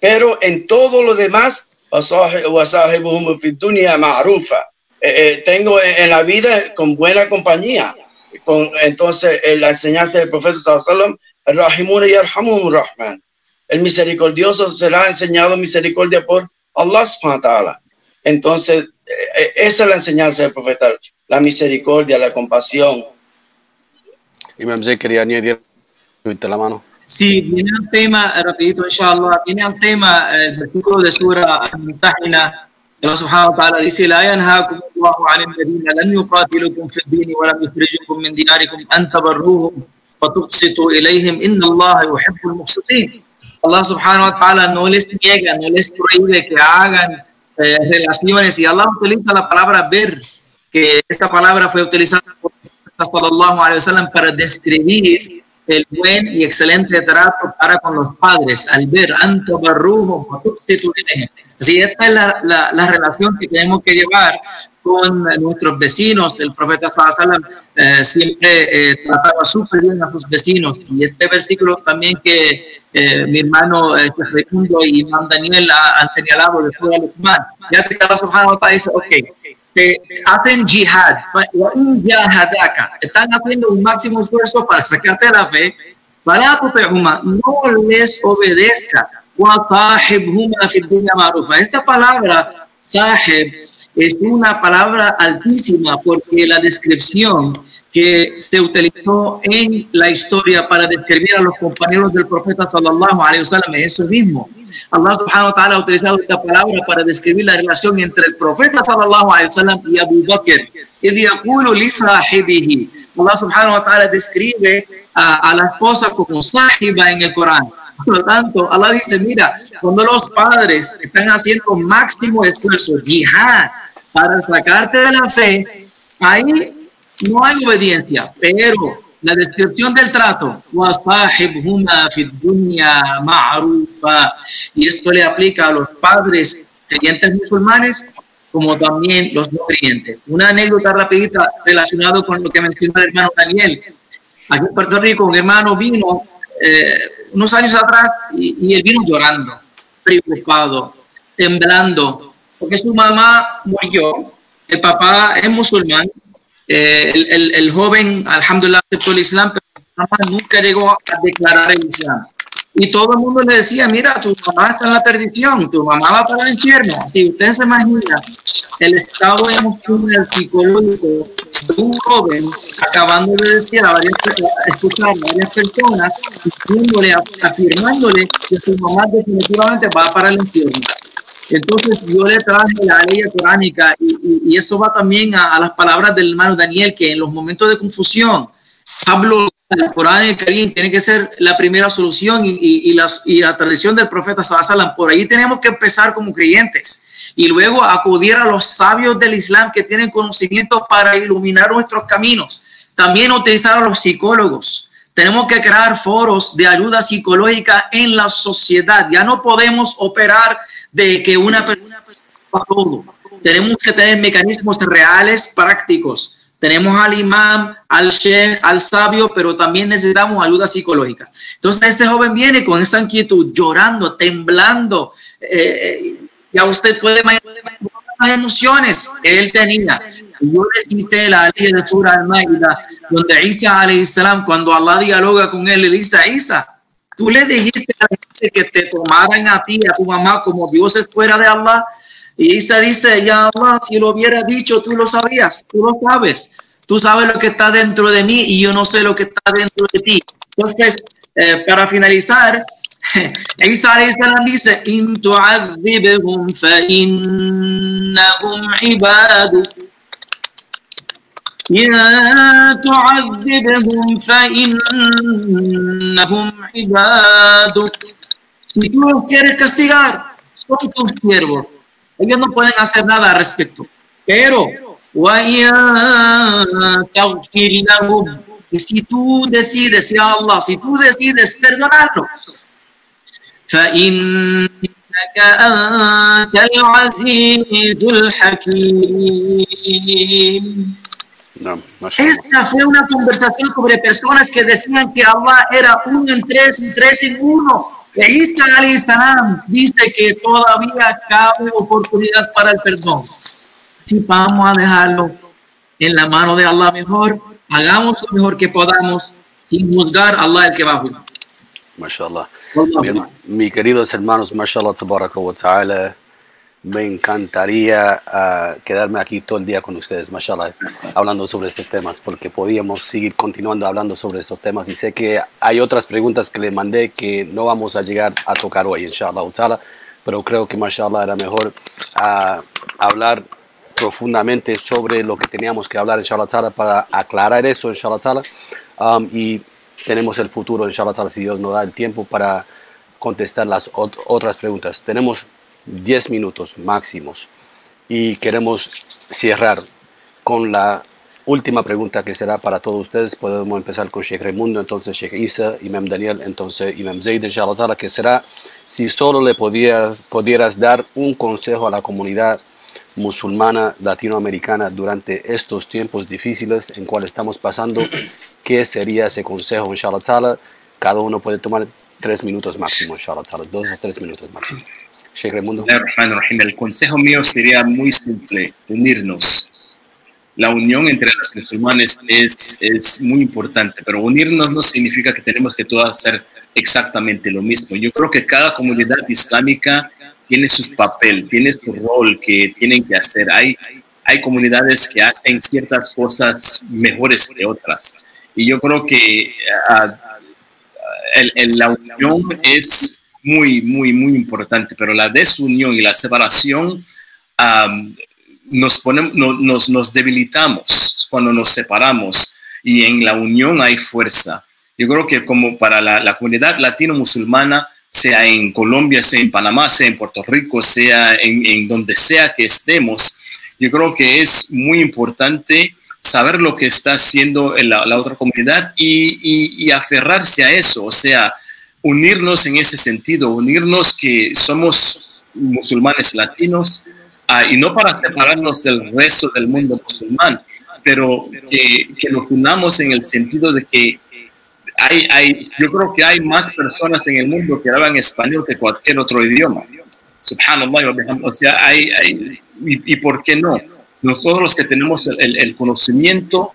pero en todo lo demás eh, tengo en la vida con buena compañía con, entonces en la enseñanza del profeta sallallahu alaihi wasallam, el misericordioso será enseñado misericordia por Allah subhanahu wa ta'ala. Entonces eh, esa es la enseñanza del profeta, la misericordia, la compasión. Imam Zé quería añadir la mano. Sí, viene al tema, rapidito, inshallah, viene al tema el versículo de Sura Al-Mumtahina. Allah subhanahu wa ta'ala dice: La yanhaakum Allahu 'anil ladina lam yuqatilukum fid din wa lam yukhrijukum min diyarikum an tabarruhum wa tuqsitu ilayhim inna Allaha yuhibbul muqsitin. Allah subhanahu wa ta'ala no les niega, no les prohíbe que hagan eh, relaciones, y Allah utiliza la palabra ver, que esta palabra fue utilizada por el profeta sallallahu alaihi wasallam para describir el buen y excelente trato para con los padres, al ver anto barrujo. Así esta es la, la, la relación que tenemos que llevar con nuestros vecinos. El profeta sallallahu alaihi wasallam eh, siempre eh, trataba súper bien a sus vecinos, y este versículo también que eh, mi hermano eh, Raimundo y Imam Daniel han, han señalado después de Luqman, ya que Allah subhanahu wa ta'ala dice, ok, te hacen jihad, están haciendo un máximo esfuerzo para sacarte la fe, para tu pejuma, no les obedezcas. Esta palabra, sahib, es una palabra altísima, porque la descripción que se utilizó en la historia para describir a los compañeros del profeta sallallahu alaihi wasallam es eso mismo. Allah subhanahu wa ta'ala ha utilizado esta palabra para describir la relación entre el profeta sallallahu alaihi wasallam y Abu Bakr. Allah subhanahu wa ta'ala describe a, a la esposa como sahiba en el Corán. Por lo tanto, Allah dice, mira, cuando los padres están haciendo máximo esfuerzo, jihad, para sacarte de la fe, ahí no hay obediencia, pero la descripción del trato, y esto le aplica a los padres creyentes musulmanes como también los no creyentes. Una anécdota rapidita relacionada con lo que mencionó el hermano Daniel. Aquí en Puerto Rico un hermano vino eh, unos años atrás y, y él vino llorando, preocupado, temblando, porque su mamá murió, el papá es musulmán. Eh, el, el, el joven, alhamdulillah, aceptó el Islam, pero nunca llegó a declarar el Islam. Y todo el mundo le decía, mira, tu mamá está en la perdición, tu mamá va para el infierno. Si usted se imagina el estado emocional psicológico de un joven acabando de decir a varias, escuchar a varias personas, diciéndole, afirmándole que su mamá definitivamente va para el infierno. Entonces yo le traje la ley coránica, y, y, y eso va también a, a las palabras del hermano Daniel, que en los momentos de confusión, Pablo, el Corán y el Karim tiene que ser la primera solución, y, y, y, las, y la tradición del profeta sallallahu alaihi wasallam. Por ahí tenemos que empezar como creyentes. y luego acudir a los sabios del Islam que tienen conocimientos para iluminar nuestros caminos. También utilizar a los psicólogos. Tenemos que crear foros de ayuda psicológica en la sociedad. Ya no podemos operar de que una persona para todo. Tenemos que tener mecanismos reales, prácticos. Tenemos al imam, al sheikh, al sabio, pero también necesitamos ayuda psicológica. Entonces ese joven viene con esa inquietud, llorando, temblando. Eh, ya usted puede imaginar las emociones que él tenía. Yo recité la ley de Sura al-Maida, donde Isa alayhi salam, cuando Allah dialoga con él, le dice a Isa, tú le dijiste a la gente que te tomaran a ti, a tu mamá, como dioses fuera de Allah. Y Isa dice, ya Allah, si lo hubiera dicho, tú lo sabías, tú lo sabes. Tú sabes lo que está dentro de mí y yo no sé lo que está dentro de ti. Entonces, eh, para finalizar, Isa alayhi salam dice, in tu'adhibhum fa innahum ibaduk. إن تعذبهم فإنهم عبادك. Si tú los quieres castigar, son tus siervos. Ellos no pueden hacer nada al respecto. Pero, y si tú decides, ya Allah, si tú decides perdonarlos, فإنك أنت العزيز الحكيم. No, esta fue una conversación sobre personas que decían que Allah era uno en tres, en tres en uno. E Isa alayhi salam dice que todavía cabe oportunidad para el perdón. Si vamos a dejarlo en la mano de Allah, mejor hagamos lo mejor que podamos sin juzgar. Allah el que va a juzgar. MashaAllah. Mi, mi queridos hermanos, MashaAllah, tabaraka wa ta'ala. Me encantaría uh, quedarme aquí todo el día con ustedes, mashallah, hablando sobre estos temas, porque podíamos seguir continuando hablando sobre estos temas. Y sé que hay otras preguntas que le mandé que no vamos a llegar a tocar hoy, inshallah, pero creo que, mashallah, era mejor uh, hablar profundamente sobre lo que teníamos que hablar, inshallah, para aclarar eso, inshallah. Um, y tenemos el futuro, inshallah, si Dios nos da el tiempo para contestar las ot otras preguntas. Tenemos diez minutos máximos y queremos cerrar con la última pregunta que será para todos ustedes. Podemos empezar con Sheikh Raimundo, entonces Sheikh Isa, Imam Daniel, entonces Imam Zaid, inshallah, que será si solo le podías, pudieras dar un consejo a la comunidad musulmana latinoamericana durante estos tiempos difíciles en cuales estamos pasando, ¿qué sería ese consejo, inshallah? Cada uno puede tomar tres minutos máximo, inshallah, dos a tres minutos máximo. Sheikh Raimundo. El consejo mío sería muy simple, unirnos. La unión entre los musulmanes es, es muy importante, pero unirnos no significa que tenemos que todos hacer exactamente lo mismo. Yo creo que cada comunidad islámica tiene su papel, tiene su rol que tienen que hacer. Hay, hay comunidades que hacen ciertas cosas mejores que otras. Y yo creo que uh, el, el, la unión es muy, muy, muy importante, pero la desunión y la separación um, nos, ponemos, no, nos, nos debilitamos cuando nos separamos, y en la unión hay fuerza. Yo creo que como para la, la comunidad latino-musulmana, sea en Colombia, sea en Panamá, sea en Puerto Rico, sea en, en donde sea que estemos, yo creo que es muy importante saber lo que está haciendo la, la otra comunidad y, y, y aferrarse a eso, o sea, unirnos en ese sentido, unirnos que somos musulmanes latinos uh, y no para separarnos del resto del mundo musulmán, pero que, que nos unamos en el sentido de que hay, hay, yo creo que hay más personas en el mundo que hablan español que cualquier otro idioma. Subhanallah, o sea, hay, hay y, y por qué no. Nosotros los que tenemos el, el, el conocimiento,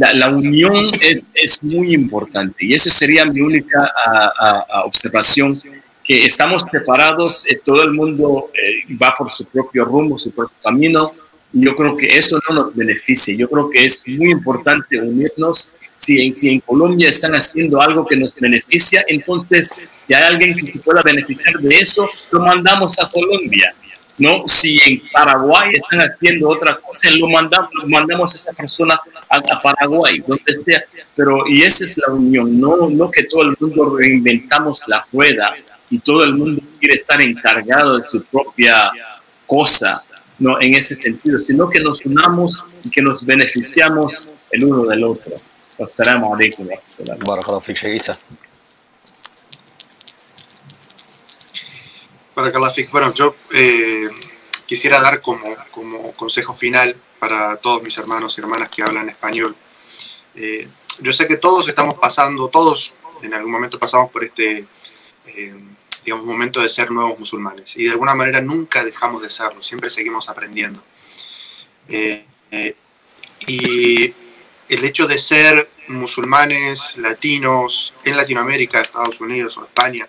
La, la unión es, es muy importante, y esa sería mi única a, a, a observación, que estamos separados, eh, todo el mundo eh, va por su propio rumbo, su propio camino. Yo creo que eso no nos beneficia. Yo creo que es muy importante unirnos. Si en, si en Colombia están haciendo algo que nos beneficia, entonces si hay alguien que se pueda beneficiar de eso, lo mandamos a Colombia. No, si en Paraguay están haciendo otra cosa, lo mandamos, lo mandamos a esa persona a, a Paraguay, donde sea. Pero, y esa es la unión, no, no que todo el mundo reinventamos la rueda y todo el mundo quiere estar encargado de su propia cosa, no en ese sentido, sino que nos unamos y que nos beneficiamos el uno del otro. Assalamu alaikum. Barakallahu fik, Isa. Barakallahu fik. Bueno, yo eh, quisiera dar como, como consejo final para todos mis hermanos y hermanas que hablan español. Eh, yo sé que todos estamos pasando, todos en algún momento pasamos por este eh, digamos, momento de ser nuevos musulmanes, y de alguna manera nunca dejamos de serlo, siempre seguimos aprendiendo. Eh, eh, y el hecho de ser musulmanes, latinos, en Latinoamérica, Estados Unidos o España,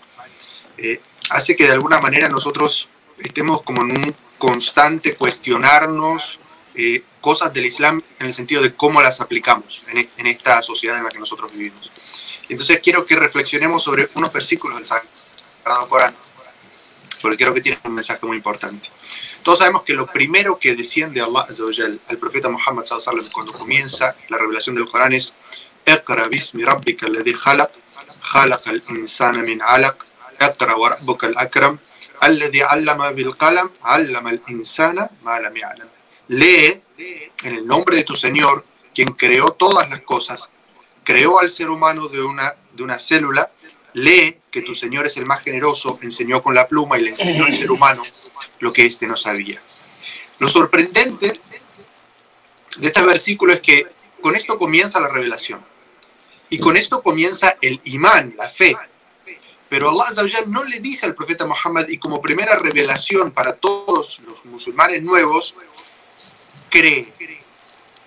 eh, hace que de alguna manera nosotros estemos como en un constante cuestionarnos eh, cosas del Islam en el sentido de cómo las aplicamos en, en esta sociedad en la que nosotros vivimos. Entonces quiero que reflexionemos sobre unos versículos del Sagrado Corán, porque creo que tienen un mensaje muy importante. Todos sabemos que lo primero que desciende Allah azza wa jal al profeta Muhammad sallallahu alaihi wasallam cuando comienza la revelación del Corán es Iqra bismi rabbika alladhi khalaq, khalaqal insana min 'alaq, Iqra wa rabbukal akram, alladhi 'allama bil qalam, 'allama al insana ma lam ya'lam. Lee en el nombre de tu Señor, quien creó todas las cosas, creó al ser humano de una, de una célula. Lee que tu Señor es el más generoso, enseñó con la pluma y le enseñó al ser humano lo que éste no sabía. Lo sorprendente de este versículo es que con esto comienza la revelación. Y con esto comienza el imán, la fe. Pero Allah azza wa jal no le dice al profeta Muhammad, y como primera revelación para todos los musulmanes nuevos, cree.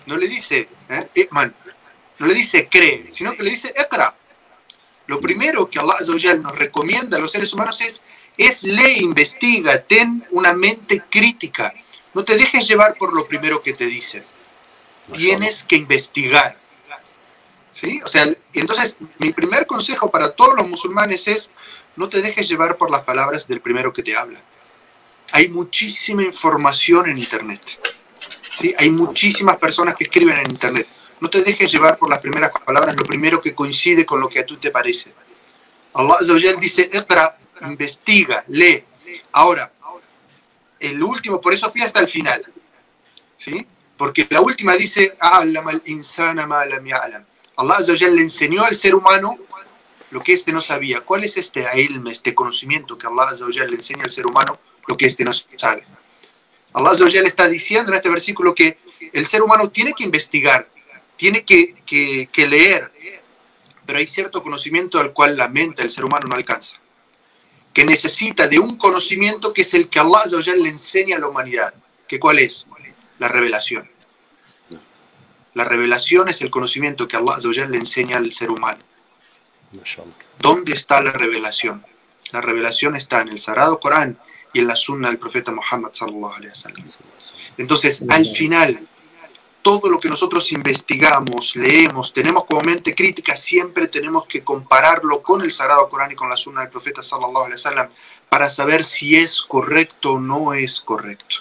No le dice, ¿eh? Iman. No le dice cree, sino que le dice Iqra. Lo primero que Allah azza wa jal nos recomienda a los seres humanos es, es lee, investiga, ten una mente crítica. No te dejes llevar por lo primero que te dicen. Tienes que investigar. ¿Sí? O sea, entonces, mi primer consejo para todos los musulmanes es, no te dejes llevar por las palabras del primero que te habla. Hay muchísima información en Internet. ¿Sí? Hay muchísimas personas que escriben en Internet. No te dejes llevar por las primeras palabras, lo primero que coincide con lo que a tú te parece. Allah azza wa jal dice, Iqra, investiga, lee. Ahora, el último, por eso fui hasta el final. ¿Sí? Porque la última dice, A'lama al-insana ma lam ya'lam. Allah azza wa jal le enseñó al ser humano lo que éste no sabía. ¿Cuál es este ilm, este conocimiento que Allah azza wa jal le enseña al ser humano lo que éste no sabe? Allah azza wa jal está diciendo en este versículo que el ser humano tiene que investigar, tiene que, que, que leer, pero hay cierto conocimiento al cual la mente del ser humano no alcanza, que necesita de un conocimiento que es el que Allah azza wa jal le enseña a la humanidad, que ¿cuál es? La revelación. La revelación es el conocimiento que Allah azza wa jal le enseña al ser humano. ¿Dónde está la revelación? La revelación está en el Sagrado Corán y en la sunna del profeta Muhammad sallallahu alaihi wasallam. Entonces, al final, todo lo que nosotros investigamos, leemos, tenemos como mente crítica, siempre tenemos que compararlo con el Sagrado Corán y con la sunna del profeta sallallahu alaihi wasallam para saber si es correcto o no es correcto.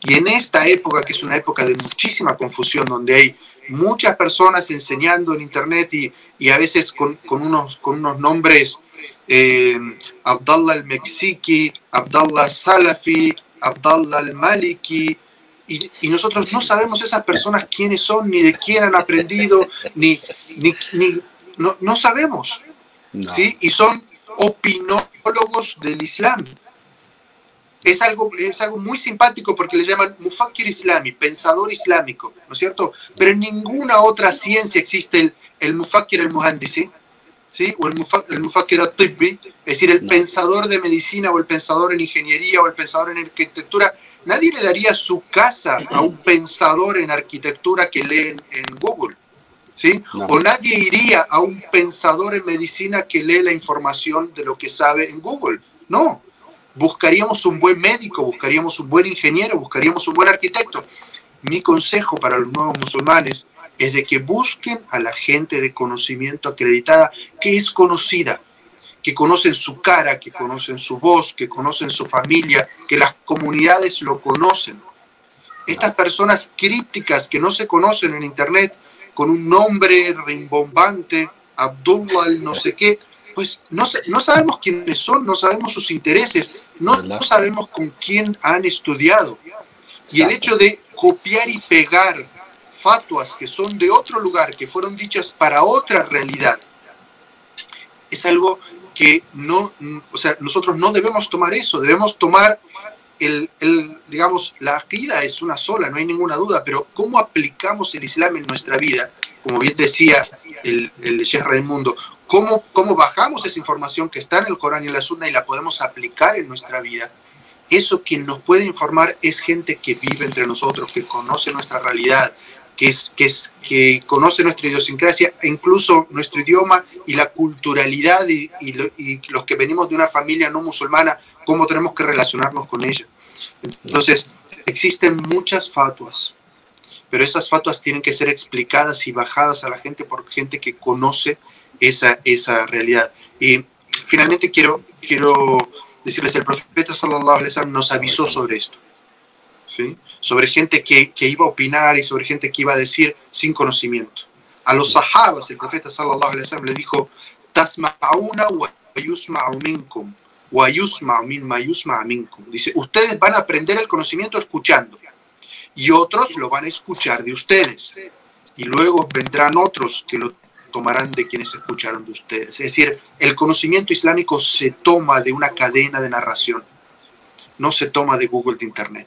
Y en esta época, que es una época de muchísima confusión, donde hay muchas personas enseñando en Internet y, y a veces con, con, unos, con unos nombres, eh, Abdallah al-Meksiki, Abdallah al-Salafi, Abdallah al-Maliki, Y, y nosotros no sabemos esas personas quiénes son, ni de quién han aprendido, ni, ni, ni no, no sabemos. No. ¿Sí? Y son opinólogos del Islam. Es algo, es algo muy simpático porque le llaman Mufakir Islami, pensador islámico, ¿no es cierto? Pero en ninguna otra ciencia existe el, el Mufakir al-Muhandisi, ¿sí? O el Mufakir al-Tibbi, es decir, el pensador de medicina, o el pensador en ingeniería, o el pensador en arquitectura. Nadie le daría su casa a un pensador en arquitectura que lee en Google, ¿sí? No. O nadie iría a un pensador en medicina que lee la información de lo que sabe en Google. No. Buscaríamos un buen médico, buscaríamos un buen ingeniero, buscaríamos un buen arquitecto. Mi consejo para los nuevos musulmanes es de que busquen a la gente de conocimiento acreditada, que es conocida, que conocen su cara, que conocen su voz, que conocen su familia, que las comunidades lo conocen. Estas personas crípticas que no se conocen en Internet, con un nombre rimbombante, Abdullah el no sé qué, pues no, no sabemos quiénes son, no sabemos sus intereses, no, no sabemos con quién han estudiado. Y el hecho de copiar y pegar fatuas que son de otro lugar, que fueron dichas para otra realidad, es algo que no, o sea, nosotros no debemos tomar eso, debemos tomar el, el digamos, la aqida es una sola, no hay ninguna duda, pero cómo aplicamos el Islam en nuestra vida, como bien decía el, el Sheikh Raimundo, ¿Cómo, cómo bajamos esa información que está en el Corán y en la Sunna y la podemos aplicar en nuestra vida? Eso quien nos puede informar es gente que vive entre nosotros, que conoce nuestra realidad, que, es, que, es, que conoce nuestra idiosincrasia, incluso nuestro idioma y la culturalidad y, y, lo, y los que venimos de una familia no musulmana, cómo tenemos que relacionarnos con ella. Entonces, existen muchas fatuas, pero esas fatuas tienen que ser explicadas y bajadas a la gente por gente que conoce Esa, esa realidad. Y finalmente quiero, quiero decirles, el profeta sallallahu alaihi wasallam nos avisó sobre esto, ¿sí? Sobre gente que, que iba a opinar y sobre gente que iba a decir sin conocimiento. A los sahabas el profeta sallallahu alaihi wasallam le dijo: tasma'una wa yusma'u minkum wa yusma'u mimma yusma'u minkum. Dice, ustedes van a aprender el conocimiento escuchando y otros lo van a escuchar de ustedes y luego vendrán otros que lo tomarán de quienes escucharon de ustedes. Es decir, el conocimiento islámico se toma de una cadena de narración, no se toma de Google, de Internet.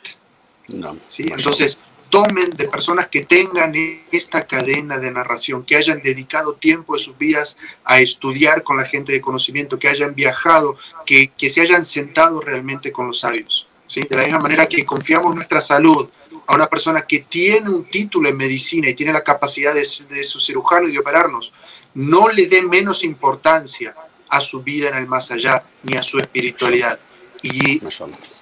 No, ¿sí? Entonces, tomen de personas que tengan esta cadena de narración, que hayan dedicado tiempo de sus vidas a estudiar con la gente de conocimiento, que hayan viajado, que, que se hayan sentado realmente con los sabios, ¿sí? De la misma manera que confiamos nuestra salud a una persona que tiene un título en medicina y tiene la capacidad de, de su cirujano y de operarnos, no le dé menos importancia a su vida en el más allá ni a su espiritualidad. Y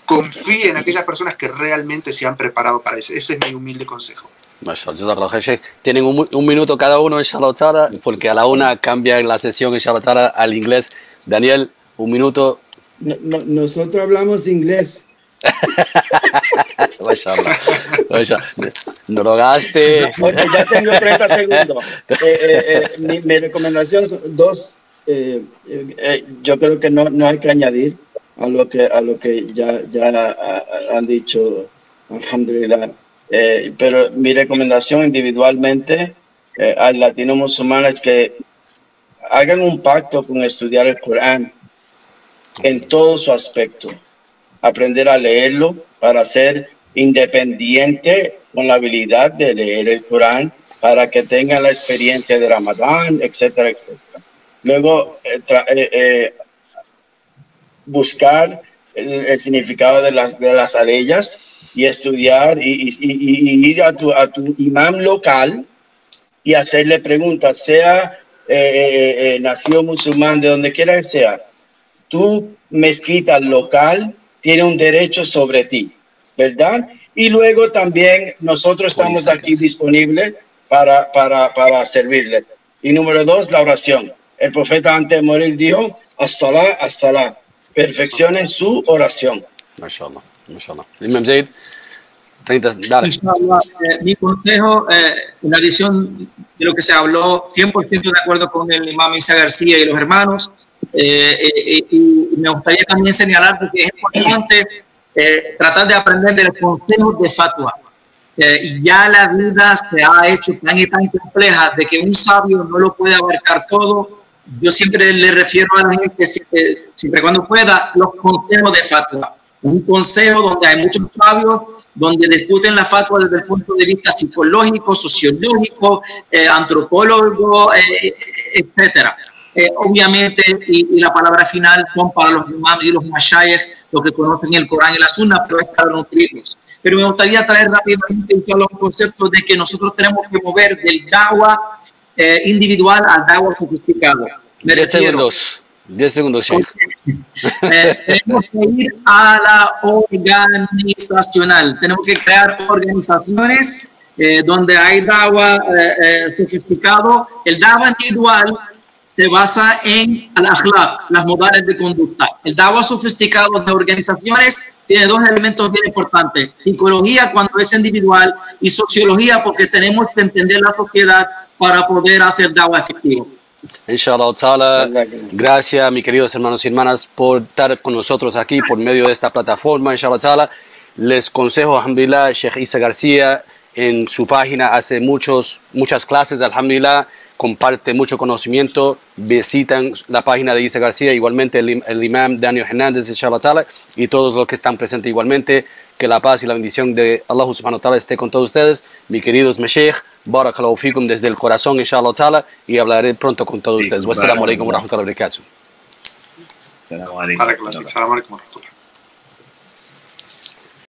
confíe en aquellas personas que realmente se han preparado para eso. Ese es mi humilde consejo. Tienen un, un minuto cada uno, inshallah, porque a la una cambia en la sesión, inshallah, al inglés. Daniel, un minuto. No, no, nosotros hablamos inglés. Drogaste. Bueno, ya tengo treinta segundos. Eh, eh, eh, mi, mi recomendación son dos. Eh, eh, yo creo que no, no hay que añadir a lo que, a lo que ya, ya ha, a, han dicho, alhamdulillah. Eh, pero mi recomendación individualmente eh, al latino musulmán es que hagan un pacto con estudiar el Corán en todo su aspecto. Aprender a leerlo para ser independiente con la habilidad de leer el Corán, para que tenga la experiencia de Ramadán, etcétera, etcétera. Luego, eh, eh, eh, buscar el, el significado de las, de las aleyas y estudiar y, y, y, y ir a tu, a tu imam local y hacerle preguntas, sea eh, eh, eh, nació musulmán, de donde quiera que sea, tu mezquita local tiene un derecho sobre ti, ¿verdad? Y luego también nosotros estamos aquí disponibles para, para, para servirle. Y número dos, la oración. El profeta antes de morir dijo, as-salá, as-salá. Perfeccionen su oración. Mashallah, mashallah. Imam Zaid, dale. Mashallah, eh, mi consejo, eh, en adición de lo que se habló, cien por ciento de acuerdo con el imam Isa García y los hermanos. Eh, eh, y me gustaría también señalar porque es importante eh, tratar de aprender de los consejos de fatwa. Eh, ya la vida se ha hecho tan y tan compleja de que un sabio no lo puede abarcar todo. Yo siempre le refiero a la gente, siempre, siempre cuando pueda, los consejos de fatwa. Un consejo donde hay muchos sabios, donde discuten la fatwa desde el punto de vista psicológico, sociológico, eh, antropólogo, eh, etcétera. Eh, obviamente, y, y la palabra final son para los imams y los mashayes, los que conocen el Corán y la Sunna, pero es para nutrirlos. Pero me gustaría traer rápidamente los conceptos de que nosotros tenemos que mover del dawa eh, individual al dawa sofisticado. diez segundos, diez segundos, sí. Eh, tenemos que ir a la organizacional, tenemos que crear organizaciones eh, donde hay dawa eh, eh, sofisticado. El dawa individual se basa en al-akhlaq, las modales de conducta. El dawa sofisticado de organizaciones tiene dos elementos bien importantes: psicología cuando es individual y sociología porque tenemos que entender la sociedad para poder hacer dawa efectivo. Inshallah ta'ala, gracias mis queridos hermanos y hermanas por estar con nosotros aquí por medio de esta plataforma. Inshallah ta'ala, les consejo, alhamdulillah, Sheikh Isa García en su página hace muchos, muchas clases, alhamdulillah, comparte mucho conocimiento. Visitan la página de Isa García, igualmente el, el imam Daniel Hernández, inshallah ta'ala, y todos los que están presentes igualmente. Que la paz y la bendición de Allah subhanahu wa ta'ala esté con todos ustedes. Mis queridos Mashiach, barakallahu fikum desde el corazón, inshallah ta'ala, y hablaré pronto con todos sí, ustedes. Wassalamu alaikum wa rahmatullahi wa barakatuh. Assalamu alaikum.